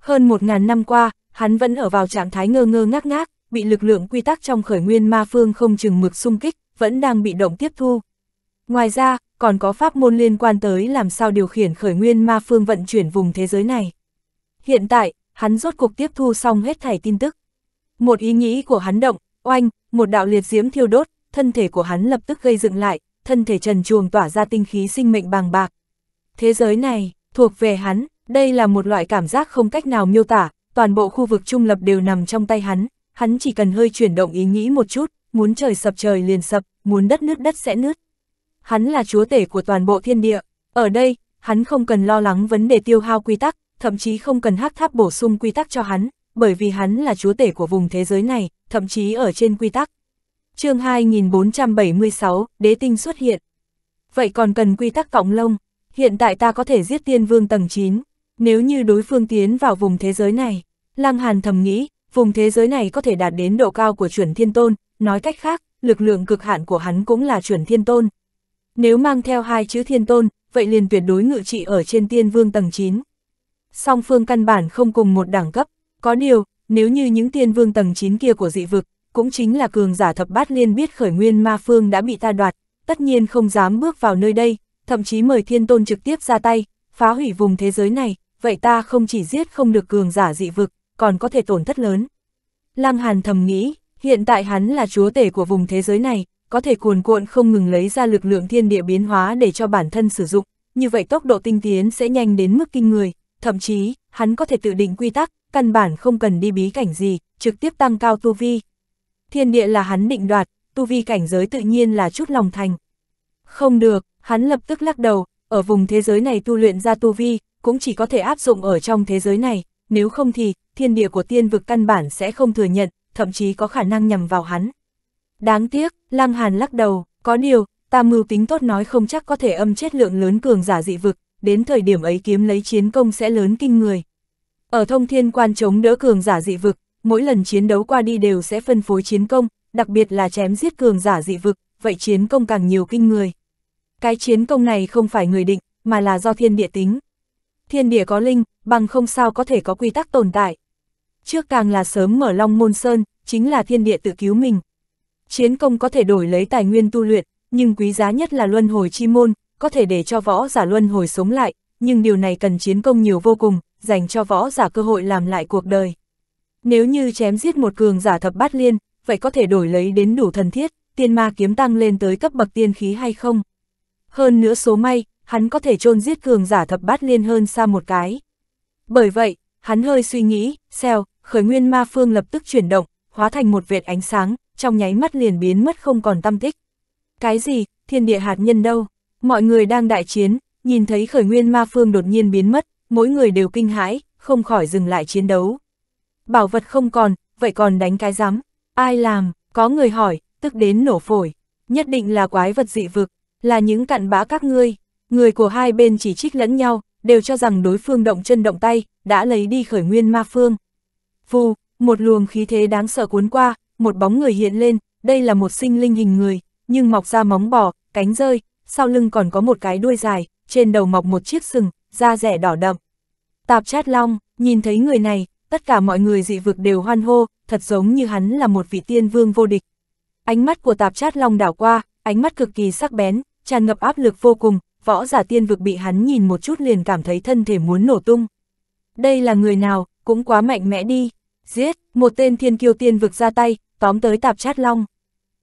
Hơn một ngàn năm qua, hắn vẫn ở vào trạng thái ngơ ngơ ngác ngác, bị lực lượng quy tắc trong Khởi Nguyên Ma Phương không chừng mực xung kích, vẫn đang bị động tiếp thu. Ngoài ra, còn có pháp môn liên quan tới làm sao điều khiển Khởi Nguyên Ma Phương vận chuyển vùng thế giới này. Hiện tại, hắn rốt cuộc tiếp thu xong hết thảy tin tức. Một ý nghĩ của hắn động, oanh, một đạo liệt diễm thiêu đốt, thân thể của hắn lập tức gây dựng lại, thân thể trần truồng tỏa ra tinh khí sinh mệnh bàng bạc. Thế giới này, thuộc về hắn, đây là một loại cảm giác không cách nào miêu tả, toàn bộ khu vực trung lập đều nằm trong tay hắn, hắn chỉ cần hơi chuyển động ý nghĩ một chút, muốn trời sập trời liền sập, muốn đất nứt đất sẽ nứt. Hắn là chúa tể của toàn bộ thiên địa, ở đây, hắn không cần lo lắng vấn đề tiêu hao quy tắc, thậm chí không cần Hắc Tháp bổ sung quy tắc cho hắn, bởi vì hắn là chúa tể của vùng thế giới này, thậm chí ở trên quy tắc. Chương hai nghìn bốn trăm bảy mươi sáu, đế tinh xuất hiện. Vậy còn cần quy tắc cọng lông, hiện tại ta có thể giết tiên vương tầng chín, nếu như đối phương tiến vào vùng thế giới này. Lang Hàn thầm nghĩ, vùng thế giới này có thể đạt đến độ cao của chuẩn thiên tôn, nói cách khác, lực lượng cực hạn của hắn cũng là chuẩn thiên tôn. Nếu mang theo hai chữ thiên tôn, vậy liền tuyệt đối ngự trị ở trên tiên vương tầng chín. Song phương căn bản không cùng một đẳng cấp, có điều, nếu như những tiên vương tầng chín kia của dị vực, cũng chính là cường giả thập bát liên biết Khởi Nguyên Ma Phương đã bị ta đoạt, tất nhiên không dám bước vào nơi đây, thậm chí mời thiên tôn trực tiếp ra tay, phá hủy vùng thế giới này, vậy ta không chỉ giết không được cường giả dị vực, còn có thể tổn thất lớn. Lang Hàn thầm nghĩ, Hiện tại hắn là chúa tể của vùng thế giới này, có thể cuồn cuộn không ngừng lấy ra lực lượng thiên địa biến hóa để cho bản thân sử dụng, như vậy tốc độ tinh tiến sẽ nhanh đến mức kinh người, thậm chí, hắn có thể tự định quy tắc, căn bản không cần đi bí cảnh gì, trực tiếp tăng cao tu vi. Thiên địa là hắn định đoạt, tu vi cảnh giới tự nhiên là chút lòng thành. Không được, hắn lập tức lắc đầu, ở vùng thế giới này tu luyện ra tu vi, cũng chỉ có thể áp dụng ở trong thế giới này, nếu không thì, thiên địa của tiên vực căn bản sẽ không thừa nhận, thậm chí có khả năng nhằm vào hắn. Đáng tiếc, Lang Hàn lắc đầu, có điều, ta mưu tính tốt nói không chắc có thể âm chết lượng lớn cường giả dị vực, đến thời điểm ấy kiếm lấy chiến công sẽ lớn kinh người. Ở Thông Thiên Quan chống đỡ cường giả dị vực, mỗi lần chiến đấu qua đi đều sẽ phân phối chiến công, đặc biệt là chém giết cường giả dị vực, vậy chiến công càng nhiều kinh người. Cái chiến công này không phải người định, mà là do thiên địa tính. Thiên địa có linh, bằng không sao có thể có quy tắc tồn tại. Trước càng là sớm mở Long Môn Sơn, chính là thiên địa tự cứu mình. Chiến công có thể đổi lấy tài nguyên tu luyện, nhưng quý giá nhất là luân hồi chi môn, có thể để cho võ giả luân hồi sống lại, nhưng điều này cần chiến công nhiều vô cùng, dành cho võ giả cơ hội làm lại cuộc đời. Nếu như chém giết một cường giả thập bát liên, vậy có thể đổi lấy đến đủ thần thiết, tiên ma kiếm tăng lên tới cấp bậc tiên khí hay không? Hơn nữa số may, hắn có thể chôn giết cường giả thập bát liên hơn xa một cái. Bởi vậy, hắn hơi suy nghĩ, xèo, khởi nguyên ma phương lập tức chuyển động, hóa thành một vệt ánh sáng, trong nháy mắt liền biến mất không còn tăm tích. Cái gì, thiên địa hạt nhân đâu? Mọi người đang đại chiến, nhìn thấy khởi nguyên ma phương đột nhiên biến mất, mỗi người đều kinh hãi, không khỏi dừng lại chiến đấu. Bảo vật không còn, vậy còn đánh cái rắm? Ai làm? Có người hỏi, tức đến nổ phổi. Nhất định là quái vật dị vực, là những cặn bã các ngươi. Người của hai bên chỉ trích lẫn nhau, đều cho rằng đối phương động chân động tay, đã lấy đi khởi nguyên ma phương. Vù, một luồng khí thế đáng sợ cuốn qua, một bóng người hiện lên, đây là một sinh linh hình người, nhưng mọc ra móng bò, cánh rơi, sau lưng còn có một cái đuôi dài, trên đầu mọc một chiếc sừng, da rẻ đỏ đậm. Tạp Chát Long, nhìn thấy người này, tất cả mọi người dị vực đều hoan hô, thật giống như hắn là một vị tiên vương vô địch. Ánh mắt của Tạp Chát Long đảo qua, ánh mắt cực kỳ sắc bén, tràn ngập áp lực vô cùng, võ giả tiên vực bị hắn nhìn một chút liền cảm thấy thân thể muốn nổ tung. Đây là người nào, cũng quá mạnh mẽ đi. Giết, một tên thiên kiêu tiên vực ra tay, tóm tới Tạp Chát Long.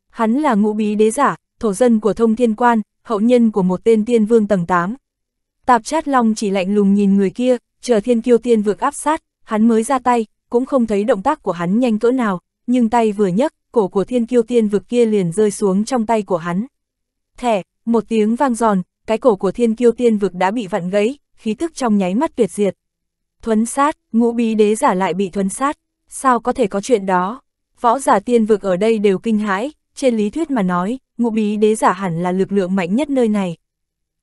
Hắn là ngũ bí đế giả, thổ dân của Thông Thiên Quan, hậu nhân của một tên tiên vương tầng tám. Tạp Chát Long chỉ lạnh lùng nhìn người kia, chờ thiên kiêu tiên vực áp sát, hắn mới ra tay, cũng không thấy động tác của hắn nhanh cỡ nào, nhưng tay vừa nhấc, cổ của thiên kiêu tiên vực kia liền rơi xuống trong tay của hắn. Thẻ, một tiếng vang giòn, cái cổ của thiên kiêu tiên vực đã bị vặn gãy, khí tức trong nháy mắt tuyệt diệt. Thuấn sát, ngũ bí đế giả lại bị thuấn sát, sao có thể có chuyện đó? Võ giả tiên vực ở đây đều kinh hãi, trên lý thuyết mà nói, ngũ bí đế giả hẳn là lực lượng mạnh nhất nơi này.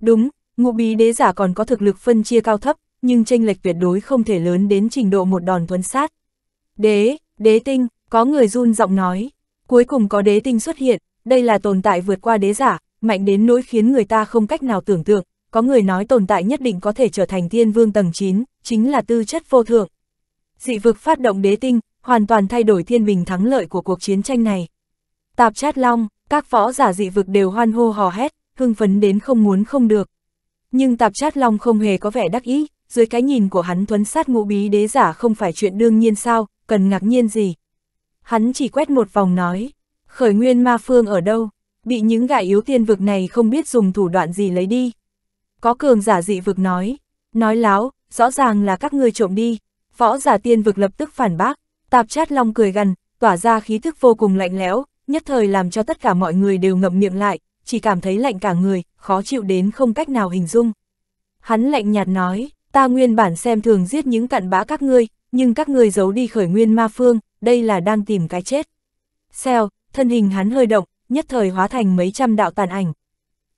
Đúng, ngũ bí đế giả còn có thực lực phân chia cao thấp, nhưng chênh lệch tuyệt đối không thể lớn đến trình độ một đòn thuấn sát. Đế, đế tinh, có người run giọng nói, cuối cùng có đế tinh xuất hiện, đây là tồn tại vượt qua đế giả, mạnh đến nỗi khiến người ta không cách nào tưởng tượng, có người nói tồn tại nhất định có thể trở thành tiên vương tầng chín, chính là tư chất vô thượng. Dị vực phát động đế tinh, hoàn toàn thay đổi thiên bình thắng lợi của cuộc chiến tranh này. Tạp Chát Long, các võ giả dị vực đều hoan hô hò hét, hưng phấn đến không muốn không được. Nhưng Tạp Chát Long không hề có vẻ đắc ý, dưới cái nhìn của hắn thuấn sát ngũ bí đế giả không phải chuyện đương nhiên sao, cần ngạc nhiên gì. Hắn chỉ quét một vòng nói, khởi nguyên ma phương ở đâu, bị những gã yếu tiên vực này không biết dùng thủ đoạn gì lấy đi. Có cường giả dị vực nói, nói láo, rõ ràng là các ngươi trộm đi. Võ giả tiên vực lập tức phản bác, Tạp Chát Long cười gằn, tỏa ra khí thức vô cùng lạnh lẽo, nhất thời làm cho tất cả mọi người đều ngậm miệng lại, chỉ cảm thấy lạnh cả người, khó chịu đến không cách nào hình dung. Hắn lạnh nhạt nói, ta nguyên bản xem thường giết những cặn bã các ngươi, nhưng các ngươi giấu đi khởi nguyên ma phương, đây là đang tìm cái chết. Xèo, thân hình hắn hơi động, nhất thời hóa thành mấy trăm đạo tàn ảnh.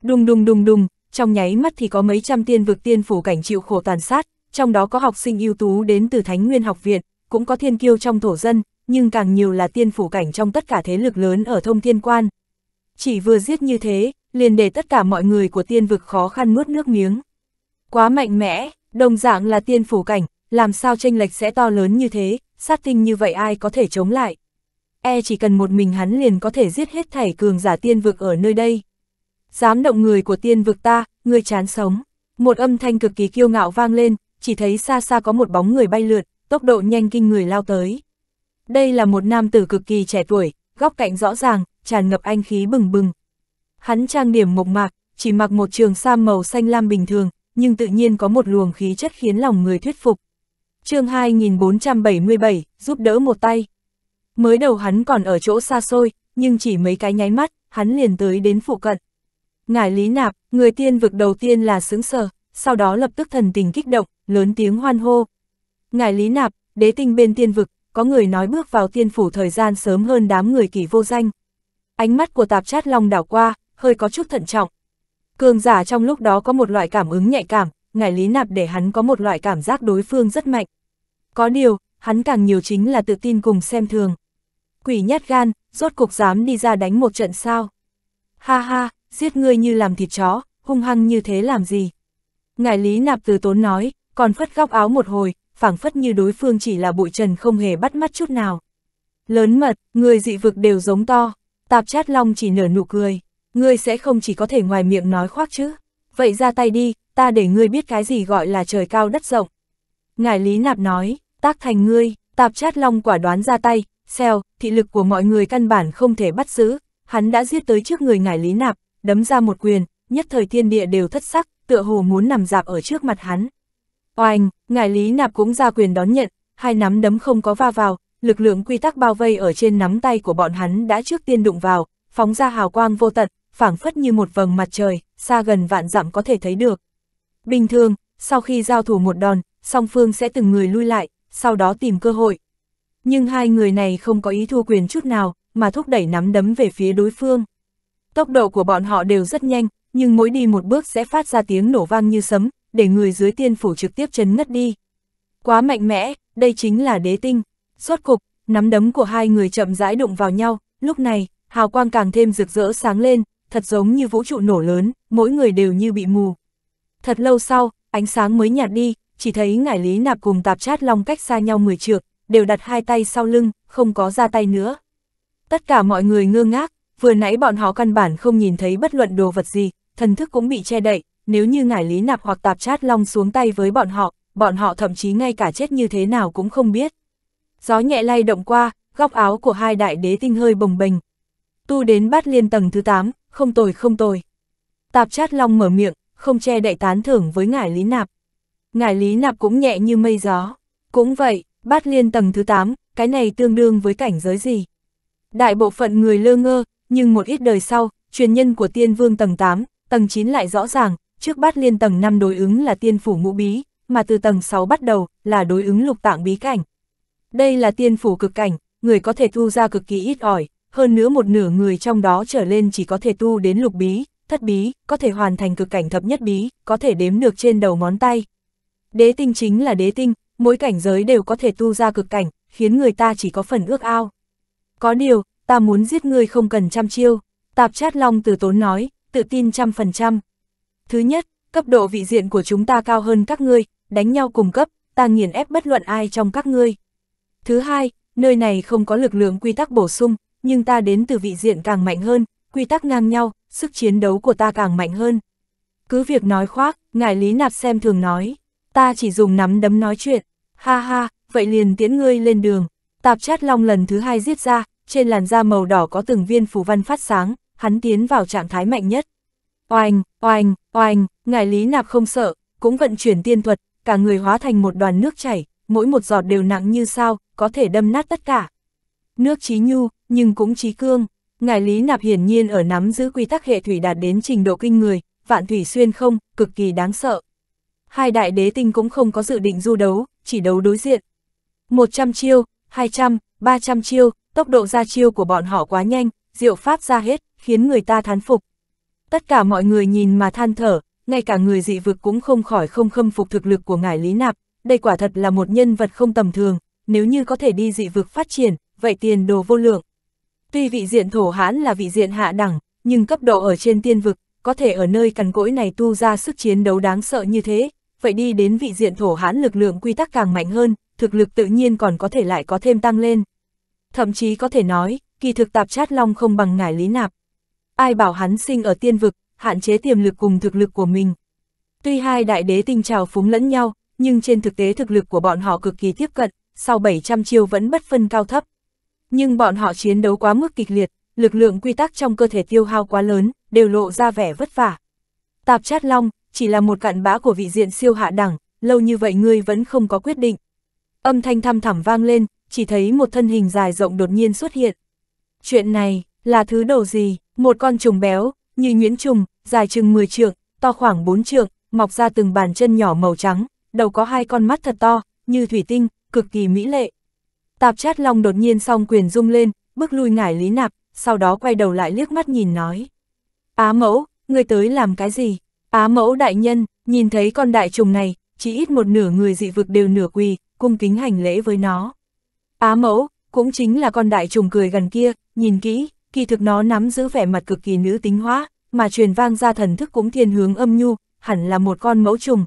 Đùng đùng đùng đùng, trong nháy mắt thì có mấy trăm tiên vực tiên phủ cảnh chịu khổ tàn sát, trong đó có học sinh ưu tú đến từ Thánh Nguyên Học Viện, cũng có thiên kiêu trong thổ dân, nhưng càng nhiều là tiên phủ cảnh trong tất cả thế lực lớn ở Thông Thiên Quan. Chỉ vừa giết như thế, liền để tất cả mọi người của tiên vực khó khăn nuốt nước miếng. Quá mạnh mẽ, đồng dạng là tiên phủ cảnh, làm sao chênh lệch sẽ to lớn như thế, sát tinh như vậy ai có thể chống lại. E chỉ cần một mình hắn liền có thể giết hết thảy cường giả tiên vực ở nơi đây. Dám động người của tiên vực ta, ngươi chán sống. Một âm thanh cực kỳ kiêu ngạo vang lên, chỉ thấy xa xa có một bóng người bay lượn, tốc độ nhanh kinh người lao tới. Đây là một nam tử cực kỳ trẻ tuổi, góc cạnh rõ ràng, tràn ngập anh khí bừng bừng. Hắn trang điểm mộc mạc, chỉ mặc một trường sam màu xanh lam bình thường, nhưng tự nhiên có một luồng khí chất khiến lòng người thuyết phục. Chương hai nghìn bốn trăm bảy mươi bảy, giúp đỡ một tay. Mới đầu hắn còn ở chỗ xa xôi, nhưng chỉ mấy cái nháy mắt, hắn liền tới đến phụ cận. Ngải Lý Nạp, người tiên vực đầu tiên là sững sờ, sau đó lập tức thần tình kích động, lớn tiếng hoan hô. Ngải Lý Nạp, đế tinh bên tiên vực, có người nói bước vào tiên phủ thời gian sớm hơn đám người Kỳ Vô Danh. Ánh mắt của Tạp Chát Long đảo qua, hơi có chút thận trọng. Cường giả trong lúc đó có một loại cảm ứng nhạy cảm, Ngải Lý Nạp để hắn có một loại cảm giác đối phương rất mạnh. Có điều, hắn càng nhiều chính là tự tin cùng xem thường. Quỷ nhát gan, rốt cục dám đi ra đánh một trận sao? Ha ha, giết ngươi như làm thịt chó, hung hăng như thế làm gì? Ngải Lý Nạp từ tốn nói, còn phất góc áo một hồi, phảng phất như đối phương chỉ là bụi trần không hề bắt mắt chút nào. Lớn mật, người dị vực đều giống to. Tạp Chát Long chỉ nở nụ cười, ngươi sẽ không chỉ có thể ngoài miệng nói khoác chứ? Vậy ra tay đi, ta để ngươi biết cái gì gọi là trời cao đất rộng. Ngải Lý Nạp nói, tác thành ngươi. Tạp Chát Long quả đoán ra tay, xèo, thị lực của mọi người căn bản không thể bắt giữ, hắn đã giết tới trước người Ngải Lý Nạp, đấm ra một quyền, nhất thời thiên địa đều thất sắc, tựa hồ muốn nằm dạp ở trước mặt hắn. Oanh, Ngải Lý Nạp cũng ra quyền đón nhận, hai nắm đấm không có va vào, lực lượng quy tắc bao vây ở trên nắm tay của bọn hắn đã trước tiên đụng vào, phóng ra hào quang vô tận, phảng phất như một vầng mặt trời, xa gần vạn dặm có thể thấy được. Bình thường, sau khi giao thủ một đòn, song phương sẽ từng người lui lại, sau đó tìm cơ hội. Nhưng hai người này không có ý thua quyền chút nào, mà thúc đẩy nắm đấm về phía đối phương. Tốc độ của bọn họ đều rất nhanh, nhưng mỗi đi một bước sẽ phát ra tiếng nổ vang như sấm, để người dưới tiên phủ trực tiếp chấn ngất đi. Quá mạnh mẽ, đây chính là đế tinh. Rốt cục, nắm đấm của hai người chậm rãi đụng vào nhau, lúc này, hào quang càng thêm rực rỡ sáng lên, thật giống như vũ trụ nổ lớn, mỗi người đều như bị mù. Thật lâu sau, ánh sáng mới nhạt đi, chỉ thấy Ngải Lý Nạp cùng Tạp Chát Long cách xa nhau mười trượng, đều đặt hai tay sau lưng, không có ra tay nữa. Tất cả mọi người ngơ ngác, vừa nãy bọn họ căn bản không nhìn thấy bất luận đồ vật gì, thần thức cũng bị che đậy, nếu như Ngải Lý Nạp hoặc Tạp Chát Long xuống tay với bọn họ, bọn họ thậm chí ngay cả chết như thế nào cũng không biết. Gió nhẹ lay động qua, góc áo của hai đại đế tinh hơi bồng bềnh. Tu đến bát liên tầng thứ tám, không tồi không tồi. Tạp Chát Long mở miệng, không che đậy tán thưởng với Ngải Lý Nạp. Ngải Lý Nạp cũng nhẹ như mây gió. Cũng vậy, bát liên tầng thứ tám, cái này tương đương với cảnh giới gì? Đại bộ phận người lơ ngơ, nhưng một ít đời sau, truyền nhân của tiên vương tầng tám, tầng chín lại rõ ràng, trước bát liên tầng năm đối ứng là tiên phủ ngũ bí, mà từ tầng sáu bắt đầu là đối ứng lục tạng bí cảnh. Đây là tiên phủ cực cảnh, người có thể tu ra cực kỳ ít ỏi, hơn nữa một nửa người trong đó trở lên chỉ có thể tu đến lục bí, thất bí, có thể hoàn thành cực cảnh thập nhất bí, có thể đếm được trên đầu ngón tay. Đế tinh chính là đế tinh, mỗi cảnh giới đều có thể tu ra cực cảnh, khiến người ta chỉ có phần ước ao. Có điều, ta muốn giết ngươi không cần trăm chiêu, Tạp Chát Long từ tốn nói, tự tin trăm phần trăm. Thứ nhất, cấp độ vị diện của chúng ta cao hơn các ngươi, đánh nhau cùng cấp, ta nghiền ép bất luận ai trong các ngươi. Thứ hai, nơi này không có lực lượng quy tắc bổ sung, nhưng ta đến từ vị diện càng mạnh hơn, quy tắc ngang nhau, sức chiến đấu của ta càng mạnh hơn. Cứ việc nói khoác, Ngải Lý Nạp xem thường nói, ta chỉ dùng nắm đấm nói chuyện, ha ha, vậy liền tiễn ngươi lên đường. Tạp Chát Long lần thứ hai giết ra, trên làn da màu đỏ có từng viên phù văn phát sáng, hắn tiến vào trạng thái mạnh nhất. Oanh, oanh, oanh, Ngải Lý Nạp không sợ, cũng vận chuyển tiên thuật, cả người hóa thành một đoàn nước chảy, mỗi một giọt đều nặng như sao, có thể đâm nát tất cả. Nước chí nhu, nhưng cũng chí cương, Ngải Lý Nạp hiển nhiên ở nắm giữ quy tắc hệ thủy đạt đến trình độ kinh người, vạn thủy xuyên không, cực kỳ đáng sợ. Hai đại đế tinh cũng không có dự định du đấu, chỉ đấu đối diện. một trăm chiêu, hai trăm, ba trăm chiêu, tốc độ ra chiêu của bọn họ quá nhanh, diệu pháp ra hết, khiến người ta thán phục. Tất cả mọi người nhìn mà than thở, ngay cả người dị vực cũng không khỏi không khâm phục thực lực của Ngải Lý Nạp, đây quả thật là một nhân vật không tầm thường, nếu như có thể đi dị vực phát triển, vậy tiền đồ vô lượng. Tuy vị diện thổ hãn là vị diện hạ đẳng, nhưng cấp độ ở trên tiên vực, có thể ở nơi cằn cỗi này tu ra sức chiến đấu đáng sợ như thế, vậy đi đến vị diện thổ hãn lực lượng quy tắc càng mạnh hơn, thực lực tự nhiên còn có thể lại có thêm tăng lên. Thậm chí có thể nói, kỳ thực Tạp Chát Long không bằng Ngải Lý Nạp. Ai bảo hắn sinh ở tiên vực, hạn chế tiềm lực cùng thực lực của mình. Tuy hai đại đế tinh trào phúng lẫn nhau, nhưng trên thực tế thực lực của bọn họ cực kỳ tiếp cận, sau bảy trăm chiêu vẫn bất phân cao thấp. Nhưng bọn họ chiến đấu quá mức kịch liệt, lực lượng quy tắc trong cơ thể tiêu hao quá lớn, đều lộ ra vẻ vất vả. Tạp Chát Long, chỉ là một cặn bã của vị diện siêu hạ đẳng, lâu như vậy ngươi vẫn không có quyết định. Âm thanh thăm thẳm vang lên, chỉ thấy một thân hình dài rộng đột nhiên xuất hiện. Chuyện này, là thứ đồ gì? Một con trùng béo, như nhuyễn trùng, dài chừng mười trượng, to khoảng bốn trượng, mọc ra từng bàn chân nhỏ màu trắng, đầu có hai con mắt thật to, như thủy tinh, cực kỳ mỹ lệ. Tạp Chát Long đột nhiên song quyền rung lên, bước lui Ngải Lý Nạp, sau đó quay đầu lại liếc mắt nhìn nói. Á Mẫu, ngươi tới làm cái gì? Á Mẫu đại nhân, nhìn thấy con đại trùng này, chỉ ít một nửa người dị vực đều nửa quỳ, cung kính hành lễ với nó. Á Mẫu, cũng chính là con đại trùng cười gần kia, nhìn kỹ, kỳ thực nó nắm giữ vẻ mặt cực kỳ nữ tính hóa, mà truyền vang ra thần thức cũng thiên hướng âm nhu, hẳn là một con mẫu trùng.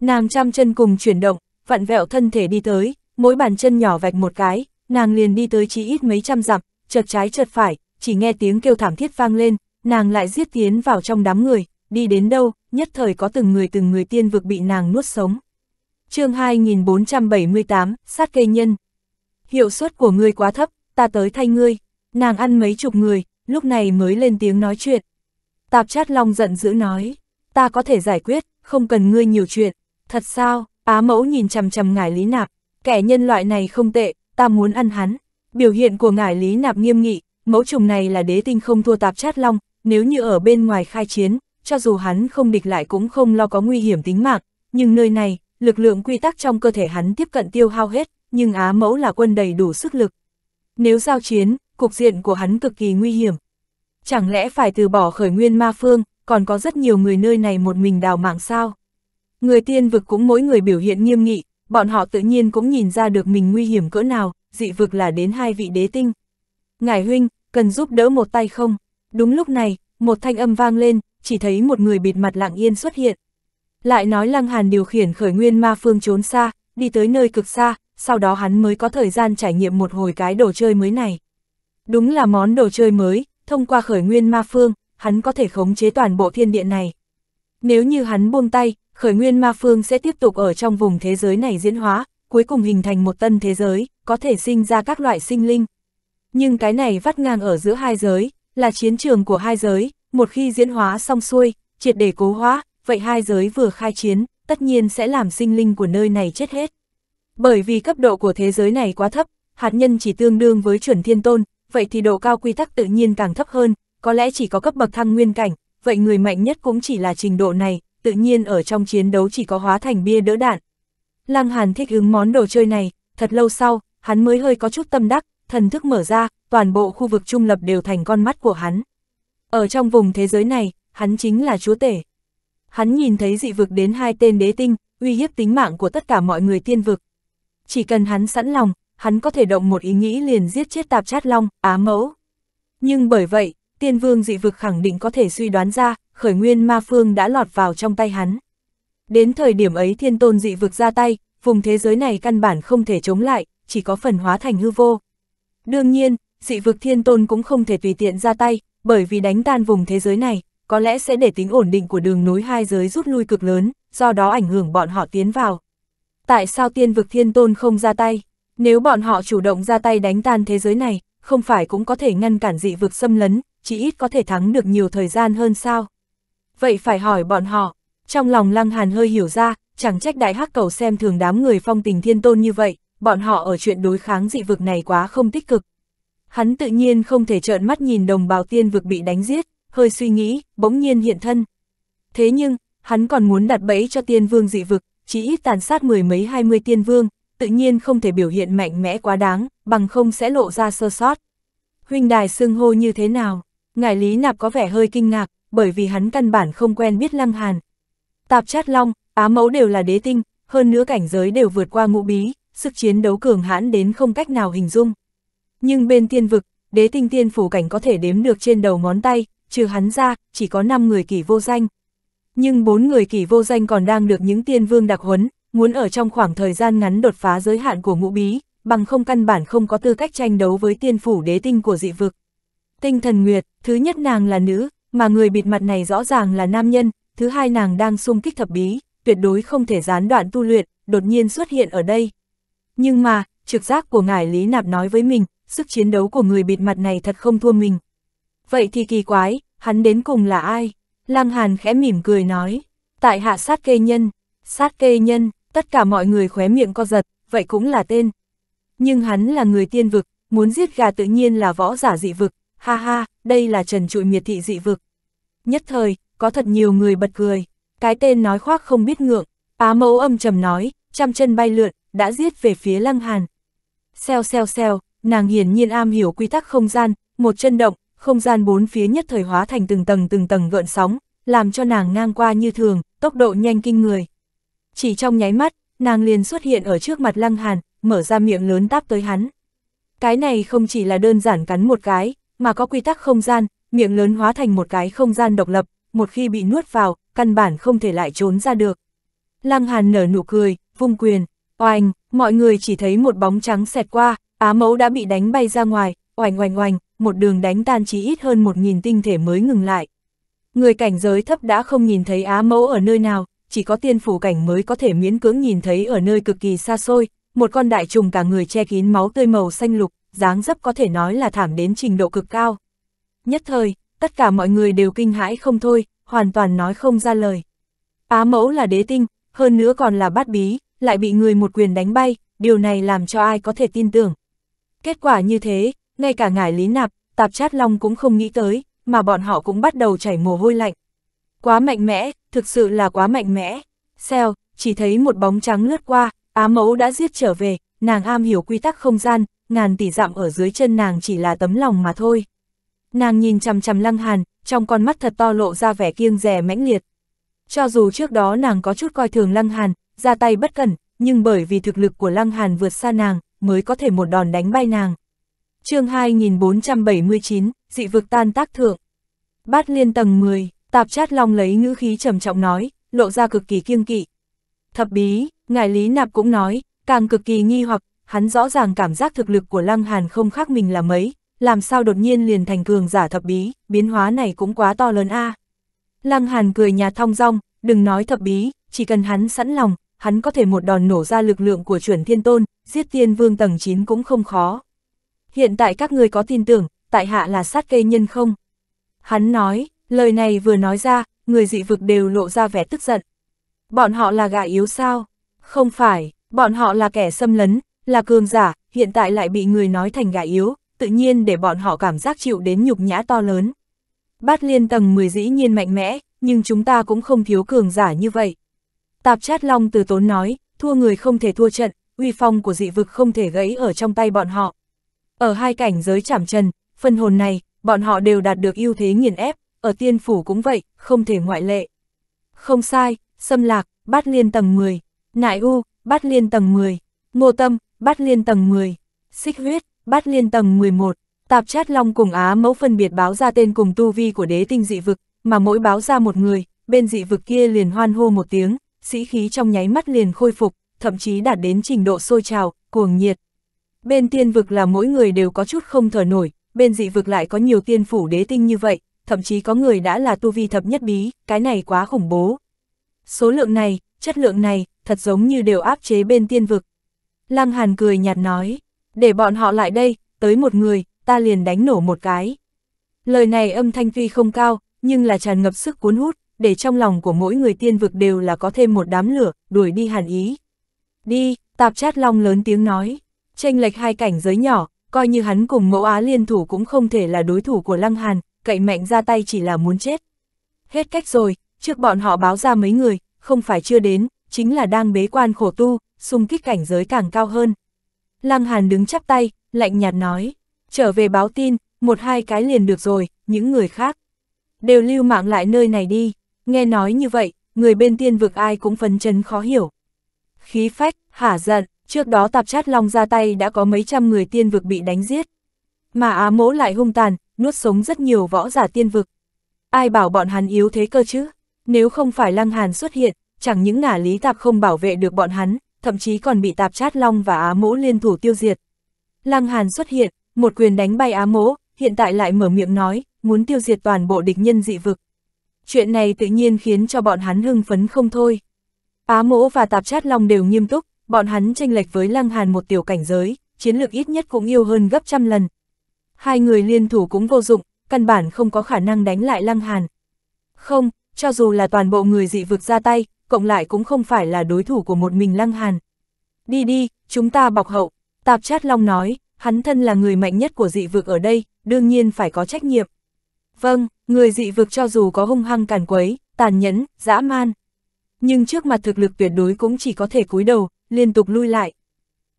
Nàng trăm chân cùng chuyển động, vặn vẹo thân thể đi tới, mỗi bàn chân nhỏ vạch một cái, nàng liền đi tới chỉ ít mấy trăm dặm, chợt trái chợt phải, chỉ nghe tiếng kêu thảm thiết vang lên, nàng lại giết tiến vào trong đám người, đi đến đâu, nhất thời có từng người từng người tiên vực bị nàng nuốt sống. Chương hai nghìn bốn trăm bảy mươi tám, sát cây nhân. Hiệu suất của ngươi quá thấp, ta tới thay ngươi. Nàng ăn mấy chục người, lúc này mới lên tiếng nói chuyện. Tạp Chát Long giận dữ nói, ta có thể giải quyết, không cần ngươi nhiều chuyện. Thật sao? Á Mẫu nhìn chằm chằm Ngải Lý Nạp, kẻ nhân loại này không tệ, ta muốn ăn hắn. Biểu hiện của Ngải Lý Nạp nghiêm nghị, mẫu trùng này là đế tinh không thua Tạp Chát Long, nếu như ở bên ngoài khai chiến, cho dù hắn không địch lại cũng không lo có nguy hiểm tính mạng, nhưng nơi này, lực lượng quy tắc trong cơ thể hắn tiếp cận tiêu hao hết, nhưng Á Mẫu là quân đầy đủ sức lực. Nếu giao chiến, cục diện của hắn cực kỳ nguy hiểm. Chẳng lẽ phải từ bỏ khởi nguyên ma phương, còn có rất nhiều người nơi này một mình đào mạng sao? Người tiên vực cũng mỗi người biểu hiện nghiêm nghị, bọn họ tự nhiên cũng nhìn ra được mình nguy hiểm cỡ nào, dị vực là đến hai vị đế tinh. Ngải huynh, cần giúp đỡ một tay không? Đúng lúc này, một thanh âm vang lên, chỉ thấy một người bịt mặt lặng yên xuất hiện. Lại nói Lang Hàn điều khiển khởi nguyên ma phương trốn xa, đi tới nơi cực xa, sau đó hắn mới có thời gian trải nghiệm một hồi cái đồ chơi mới này. Đúng là món đồ chơi mới, thông qua khởi nguyên ma phương, hắn có thể khống chế toàn bộ thiên địa này. Nếu như hắn buông tay, khởi nguyên ma phương sẽ tiếp tục ở trong vùng thế giới này diễn hóa, cuối cùng hình thành một tân thế giới, có thể sinh ra các loại sinh linh. Nhưng cái này vắt ngang ở giữa hai giới, là chiến trường của hai giới, một khi diễn hóa xong xuôi, triệt để cố hóa, vậy hai giới vừa khai chiến, tất nhiên sẽ làm sinh linh của nơi này chết hết. Bởi vì cấp độ của thế giới này quá thấp, hạt nhân chỉ tương đương với chuẩn thiên tôn, vậy thì độ cao quy tắc tự nhiên càng thấp hơn, có lẽ chỉ có cấp bậc thăng nguyên cảnh, vậy người mạnh nhất cũng chỉ là trình độ này, tự nhiên ở trong chiến đấu chỉ có hóa thành bia đỡ đạn. Lang Hàn thích ứng món đồ chơi này, thật lâu sau, hắn mới hơi có chút tâm đắc, thần thức mở ra, toàn bộ khu vực trung lập đều thành con mắt của hắn. Ở trong vùng thế giới này, hắn chính là chúa tể. Hắn nhìn thấy dị vực đến hai tên đế tinh, uy hiếp tính mạng của tất cả mọi người tiên vực. Chỉ cần hắn sẵn lòng, hắn có thể động một ý nghĩ liền giết chết Tạp Chát Long, Á Mẫu. Nhưng bởi vậy, tiên vương dị vực khẳng định có thể suy đoán ra, khởi nguyên ma phương đã lọt vào trong tay hắn. Đến thời điểm ấy thiên tôn dị vực ra tay, vùng thế giới này căn bản không thể chống lại, chỉ có phần hóa thành hư vô. Đương nhiên, dị vực thiên tôn cũng không thể tùy tiện ra tay, bởi vì đánh tan vùng thế giới này, có lẽ sẽ để tính ổn định của đường nối hai giới rút lui cực lớn, do đó ảnh hưởng bọn họ tiến vào. Tại sao tiên vực thiên tôn không ra tay? Nếu bọn họ chủ động ra tay đánh tan thế giới này, không phải cũng có thể ngăn cản dị vực xâm lấn, chỉ ít có thể thắng được nhiều thời gian hơn sao? Vậy phải hỏi bọn họ. Trong lòng Lang Hàn hơi hiểu ra, chẳng trách đại hắc cầu xem thường đám người phong tình thiên tôn như vậy, bọn họ ở chuyện đối kháng dị vực này quá không tích cực. Hắn tự nhiên không thể trợn mắt nhìn đồng bào tiên vực bị đánh giết, hơi suy nghĩ, bỗng nhiên hiện thân. Thế nhưng, hắn còn muốn đặt bẫy cho tiên vương dị vực, chỉ ít tàn sát mười mấy hai mươi tiên vương, tự nhiên không thể biểu hiện mạnh mẽ quá đáng, bằng không sẽ lộ ra sơ sót. Huynh đài xưng hô như thế nào? Ngải Lý Nạp có vẻ hơi kinh ngạc, bởi vì hắn căn bản không quen biết Lang Hàn. Tạp Chát Long, Á Mẫu đều là đế tinh, hơn nữa cảnh giới đều vượt qua ngũ bí, sức chiến đấu cường hãn đến không cách nào hình dung. Nhưng bên tiên vực, đế tinh tiên phủ cảnh có thể đếm được trên đầu ngón tay, trừ hắn ra, chỉ có năm người Kỳ Vô Danh. Nhưng bốn người Kỳ Vô Danh còn đang được những tiên vương đặc huấn, muốn ở trong khoảng thời gian ngắn đột phá giới hạn của ngũ bí, bằng không căn bản không có tư cách tranh đấu với tiên phủ đế tinh của dị vực. Tinh Thần Nguyệt, thứ nhất nàng là nữ, mà người bịt mặt này rõ ràng là nam nhân, thứ hai nàng đang xung kích thập bí, tuyệt đối không thể gián đoạn tu luyện, đột nhiên xuất hiện ở đây. Nhưng mà, trực giác của Ngải Lý Nạp nói với mình, sức chiến đấu của người bịt mặt này thật không thua mình. Vậy thì kỳ quái, hắn đến cùng là ai? Lang Hàn khẽ mỉm cười nói, tại hạ sát kê nhân. Sát kê nhân, tất cả mọi người khóe miệng co giật, vậy cũng là tên. Nhưng hắn là người tiên vực, muốn giết gà tự nhiên là võ giả dị vực, ha ha, đây là trần trụi miệt thị dị vực. Nhất thời, có thật nhiều người bật cười, cái tên nói khoác không biết ngượng. Á Mẫu âm trầm nói, trăm chân bay lượn, đã giết về phía Lang Hàn. Xèo xèo xèo, nàng hiển nhiên am hiểu quy tắc không gian, một chân động, không gian bốn phía nhất thời hóa thành từng tầng từng tầng gợn sóng, làm cho nàng ngang qua như thường, tốc độ nhanh kinh người. Chỉ trong nháy mắt, nàng liền xuất hiện ở trước mặt Lang Hàn, mở ra miệng lớn táp tới hắn. Cái này không chỉ là đơn giản cắn một cái, mà có quy tắc không gian, miệng lớn hóa thành một cái không gian độc lập, một khi bị nuốt vào, căn bản không thể lại trốn ra được. Lang Hàn nở nụ cười, vung quyền, oanh, mọi người chỉ thấy một bóng trắng xẹt qua, Á Mẫu đã bị đánh bay ra ngoài, oanh oanh oanh, một đường đánh tan chỉ ít hơn một nghìn tinh thể mới ngừng lại. Người cảnh giới thấp đã không nhìn thấy Á Mẫu ở nơi nào, chỉ có tiên phủ cảnh mới có thể miễn cưỡng nhìn thấy ở nơi cực kỳ xa xôi, một con đại trùng cả người che kín máu tươi màu xanh lục, dáng dấp có thể nói là thảm đến trình độ cực cao. Nhất thời, tất cả mọi người đều kinh hãi không thôi, hoàn toàn nói không ra lời. Á Mẫu là đế tinh, hơn nữa còn là bát bí, lại bị người một quyền đánh bay, điều này làm cho ai có thể tin tưởng. Kết quả như thế, ngay cả Ngải Lý Nạp, Tạp Chát Long cũng không nghĩ tới, mà bọn họ cũng bắt đầu chảy mồ hôi lạnh. Quá mạnh mẽ, thực sự là quá mạnh mẽ. Xèo, chỉ thấy một bóng trắng lướt qua, Á Mẫu đã giết trở về, nàng am hiểu quy tắc không gian, ngàn tỷ dặm ở dưới chân nàng chỉ là tấm lòng mà thôi. Nàng nhìn chằm chằm Lang Hàn, trong con mắt thật to lộ ra vẻ kiêng dè mãnh liệt. Cho dù trước đó nàng có chút coi thường Lang Hàn, ra tay bất cẩn, nhưng bởi vì thực lực của Lang Hàn vượt xa nàng, mới có thể một đòn đánh bay nàng. Chương hai nghìn bốn trăm bảy mươi chín, dị vực tan tác thượng. Bát liên tầng mười, Tạp Chát Long lấy ngữ khí trầm trọng nói, lộ ra cực kỳ kiêng kỵ. Thập bí, Ngải Lý Nạp cũng nói, càng cực kỳ nghi hoặc, hắn rõ ràng cảm giác thực lực của Lang Hàn không khác mình là mấy, làm sao đột nhiên liền thành cường giả thập bí, biến hóa này cũng quá to lớn a. À. Lang Hàn cười nhạt thong dong, đừng nói thập bí, chỉ cần hắn sẵn lòng, hắn có thể một đòn nổ ra lực lượng của chuẩn thiên tôn, giết tiên vương tầng chín cũng không khó. Hiện tại các người có tin tưởng, tại hạ là sát cây nhân không? Hắn nói, lời này vừa nói ra, người dị vực đều lộ ra vẻ tức giận. Bọn họ là gà yếu sao? Không phải, bọn họ là kẻ xâm lấn, là cường giả, hiện tại lại bị người nói thành gà yếu, tự nhiên để bọn họ cảm giác chịu đến nhục nhã to lớn. Bát liên tầng mười dĩ nhiên mạnh mẽ, nhưng chúng ta cũng không thiếu cường giả như vậy. Tạp Chát Long từ tốn nói, thua người không thể thua trận, uy phong của dị vực không thể gãy ở trong tay bọn họ. Ở hai cảnh giới chạm trần, phân hồn này, bọn họ đều đạt được ưu thế nghiền ép, ở tiên phủ cũng vậy, không thể ngoại lệ. Không sai, Xâm Lạc, Bát liên tầng mười, Nại U, Bát liên tầng mười, Ngô Tâm, Bát liên tầng mười, Xích Huyết, Bát liên tầng mười một. Tạp Chát Long cùng Á Mẫu phân biệt báo ra tên cùng tu vi của đế tinh dị vực, mà mỗi báo ra một người, bên dị vực kia liền hoan hô một tiếng, sĩ khí trong nháy mắt liền khôi phục, thậm chí đạt đến trình độ sôi trào, cuồng nhiệt. Bên tiên vực là mỗi người đều có chút không thở nổi, bên dị vực lại có nhiều tiên phủ đế tinh như vậy, thậm chí có người đã là tu vi thập nhất bí, cái này quá khủng bố. Số lượng này, chất lượng này, thật giống như đều áp chế bên tiên vực. Lang Hàn cười nhạt nói, để bọn họ lại đây, tới một người, ta liền đánh nổ một cái. Lời này âm thanh tuy không cao, nhưng là tràn ngập sức cuốn hút, để trong lòng của mỗi người tiên vực đều là có thêm một đám lửa, đuổi đi hàn ý. Đi, Tạp Chát Long lớn tiếng nói, chênh lệch hai cảnh giới nhỏ, coi như hắn cùng Mẫu Á liên thủ cũng không thể là đối thủ của Lang Hàn, cậy mạnh ra tay chỉ là muốn chết. Hết cách rồi, trước bọn họ báo ra mấy người, không phải chưa đến, chính là đang bế quan khổ tu, xung kích cảnh giới càng cao hơn. Lang Hàn đứng chắp tay, lạnh nhạt nói, trở về báo tin, một hai cái liền được rồi, những người khác đều lưu mạng lại nơi này đi. Nghe nói như vậy, người bên tiên vực ai cũng phấn chấn khó hiểu. Khí phách, hả giận, trước đó Tạp Chát Long ra tay đã có mấy trăm người tiên vực bị đánh giết. Mà Á Mẫu lại hung tàn, nuốt sống rất nhiều võ giả tiên vực. Ai bảo bọn hắn yếu thế cơ chứ? Nếu không phải Lang Hàn xuất hiện, chẳng những Ngả Lý Tạp không bảo vệ được bọn hắn, thậm chí còn bị Tạp Chát Long và Á Mẫu liên thủ tiêu diệt. Lang Hàn xuất hiện, một quyền đánh bay Á Mẫu, hiện tại lại mở miệng nói, muốn tiêu diệt toàn bộ địch nhân dị vực. Chuyện này tự nhiên khiến cho bọn hắn hưng phấn không thôi. Á Mẫu và Tạp Chát Long đều nghiêm túc, bọn hắn chênh lệch với Lang Hàn một tiểu cảnh giới, chiến lược ít nhất cũng yêu hơn gấp trăm lần. Hai người liên thủ cũng vô dụng, căn bản không có khả năng đánh lại Lang Hàn. Không, cho dù là toàn bộ người dị vực ra tay, cộng lại cũng không phải là đối thủ của một mình Lang Hàn. Đi đi, chúng ta bọc hậu, Tạp Chát Long nói, hắn thân là người mạnh nhất của dị vực ở đây, đương nhiên phải có trách nhiệm. Vâng, người dị vực cho dù có hung hăng càn quấy, tàn nhẫn, dã man, nhưng trước mặt thực lực tuyệt đối cũng chỉ có thể cúi đầu, liên tục lui lại.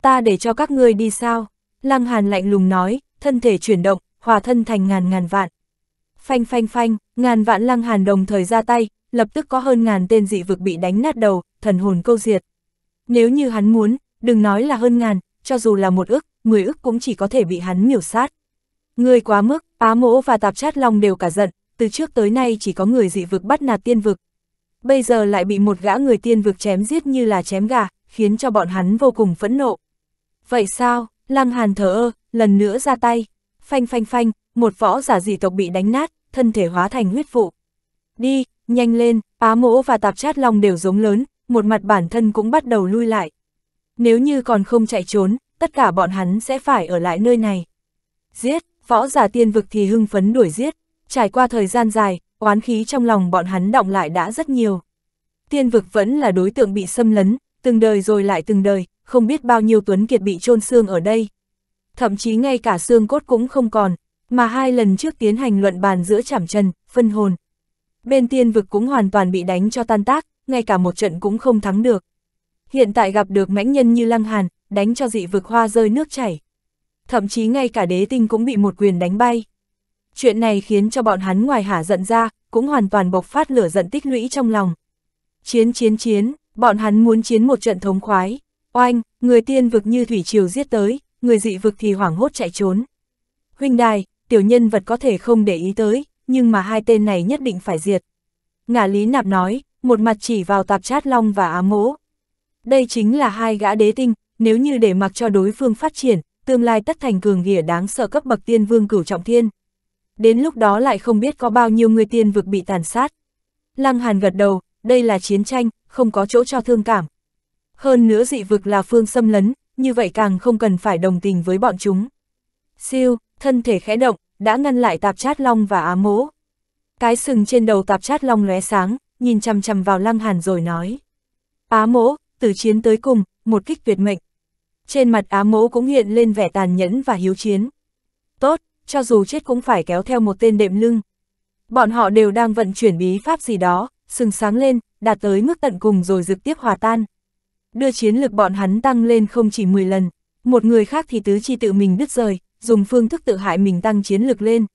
Ta để cho các ngươi đi sao? Lang Hàn lạnh lùng nói, thân thể chuyển động, hòa thân thành ngàn ngàn vạn. Phanh phanh phanh, ngàn vạn Lang Hàn đồng thời ra tay, lập tức có hơn ngàn tên dị vực bị đánh nát đầu, thần hồn câu diệt. Nếu như hắn muốn, đừng nói là hơn ngàn, cho dù là một ức, mười ức cũng chỉ có thể bị hắn miểu sát. Người quá mức, Á Mẫu và Tạp Chát Long đều cả giận, từ trước tới nay chỉ có người dị vực bắt nạt tiên vực. Bây giờ lại bị một gã người tiên vực chém giết như là chém gà, khiến cho bọn hắn vô cùng phẫn nộ. Vậy sao? Lang Hàn thờ ơ, lần nữa ra tay. Phanh phanh phanh, một võ giả dị tộc bị đánh nát, thân thể hóa thành huyết vụ. Đi, nhanh lên, Á Mẫu và Tạp Chát Long đều giống lớn, một mặt bản thân cũng bắt đầu lui lại. Nếu như còn không chạy trốn, tất cả bọn hắn sẽ phải ở lại nơi này. Giết, võ giả tiên vực thì hưng phấn đuổi giết, trải qua thời gian dài, oán khí trong lòng bọn hắn đọng lại đã rất nhiều. Tiên vực vẫn là đối tượng bị xâm lấn, từng đời rồi lại từng đời, không biết bao nhiêu tuấn kiệt bị chôn xương ở đây. Thậm chí ngay cả xương cốt cũng không còn, mà hai lần trước tiến hành luận bàn giữa Trảm Trần, Phân Hồn. Bên tiên vực cũng hoàn toàn bị đánh cho tan tác, ngay cả một trận cũng không thắng được. Hiện tại gặp được mãnh nhân như Lang Hàn, đánh cho dị vực hoa rơi nước chảy. Thậm chí ngay cả đế tinh cũng bị một quyền đánh bay. Chuyện này khiến cho bọn hắn ngoài hả giận ra, cũng hoàn toàn bộc phát lửa giận tích lũy trong lòng. Chiến chiến chiến, bọn hắn muốn chiến một trận thống khoái. Oanh, người tiên vực như thủy triều giết tới, người dị vực thì hoảng hốt chạy trốn. Huynh đài, tiểu nhân vật có thể không để ý tới, nhưng mà hai tên này nhất định phải diệt. Ngải Lý Nạp nói, một mặt chỉ vào Tạp Chát Long và Á Mẫu. Đây chính là hai gã đế tinh, nếu như để mặc cho đối phương phát triển, tương lai tất thành cường ghẻ đáng sợ cấp bậc tiên vương cửu trọng thiên. Đến lúc đó lại không biết có bao nhiêu người tiên vực bị tàn sát. Lang Hàn gật đầu, đây là chiến tranh, không có chỗ cho thương cảm. Hơn nữa dị vực là phương xâm lấn, như vậy càng không cần phải đồng tình với bọn chúng. Siêu, thân thể khẽ động, đã ngăn lại Tạp Chát Long và Á Mẫu. Cái sừng trên đầu Tạp Chát Long lóe sáng, nhìn chằm chằm vào Lang Hàn rồi nói. Á Mẫu, từ chiến tới cùng, một kích tuyệt mệnh. Trên mặt Á Mẫu cũng hiện lên vẻ tàn nhẫn và hiếu chiến. Tốt, cho dù chết cũng phải kéo theo một tên đệm lưng. Bọn họ đều đang vận chuyển bí pháp gì đó, sừng sáng lên, đạt tới mức tận cùng rồi trực tiếp hòa tan. Đưa chiến lực bọn hắn tăng lên không chỉ mười lần, một người khác thì tứ chi tự mình đứt rời, dùng phương thức tự hại mình tăng chiến lực lên.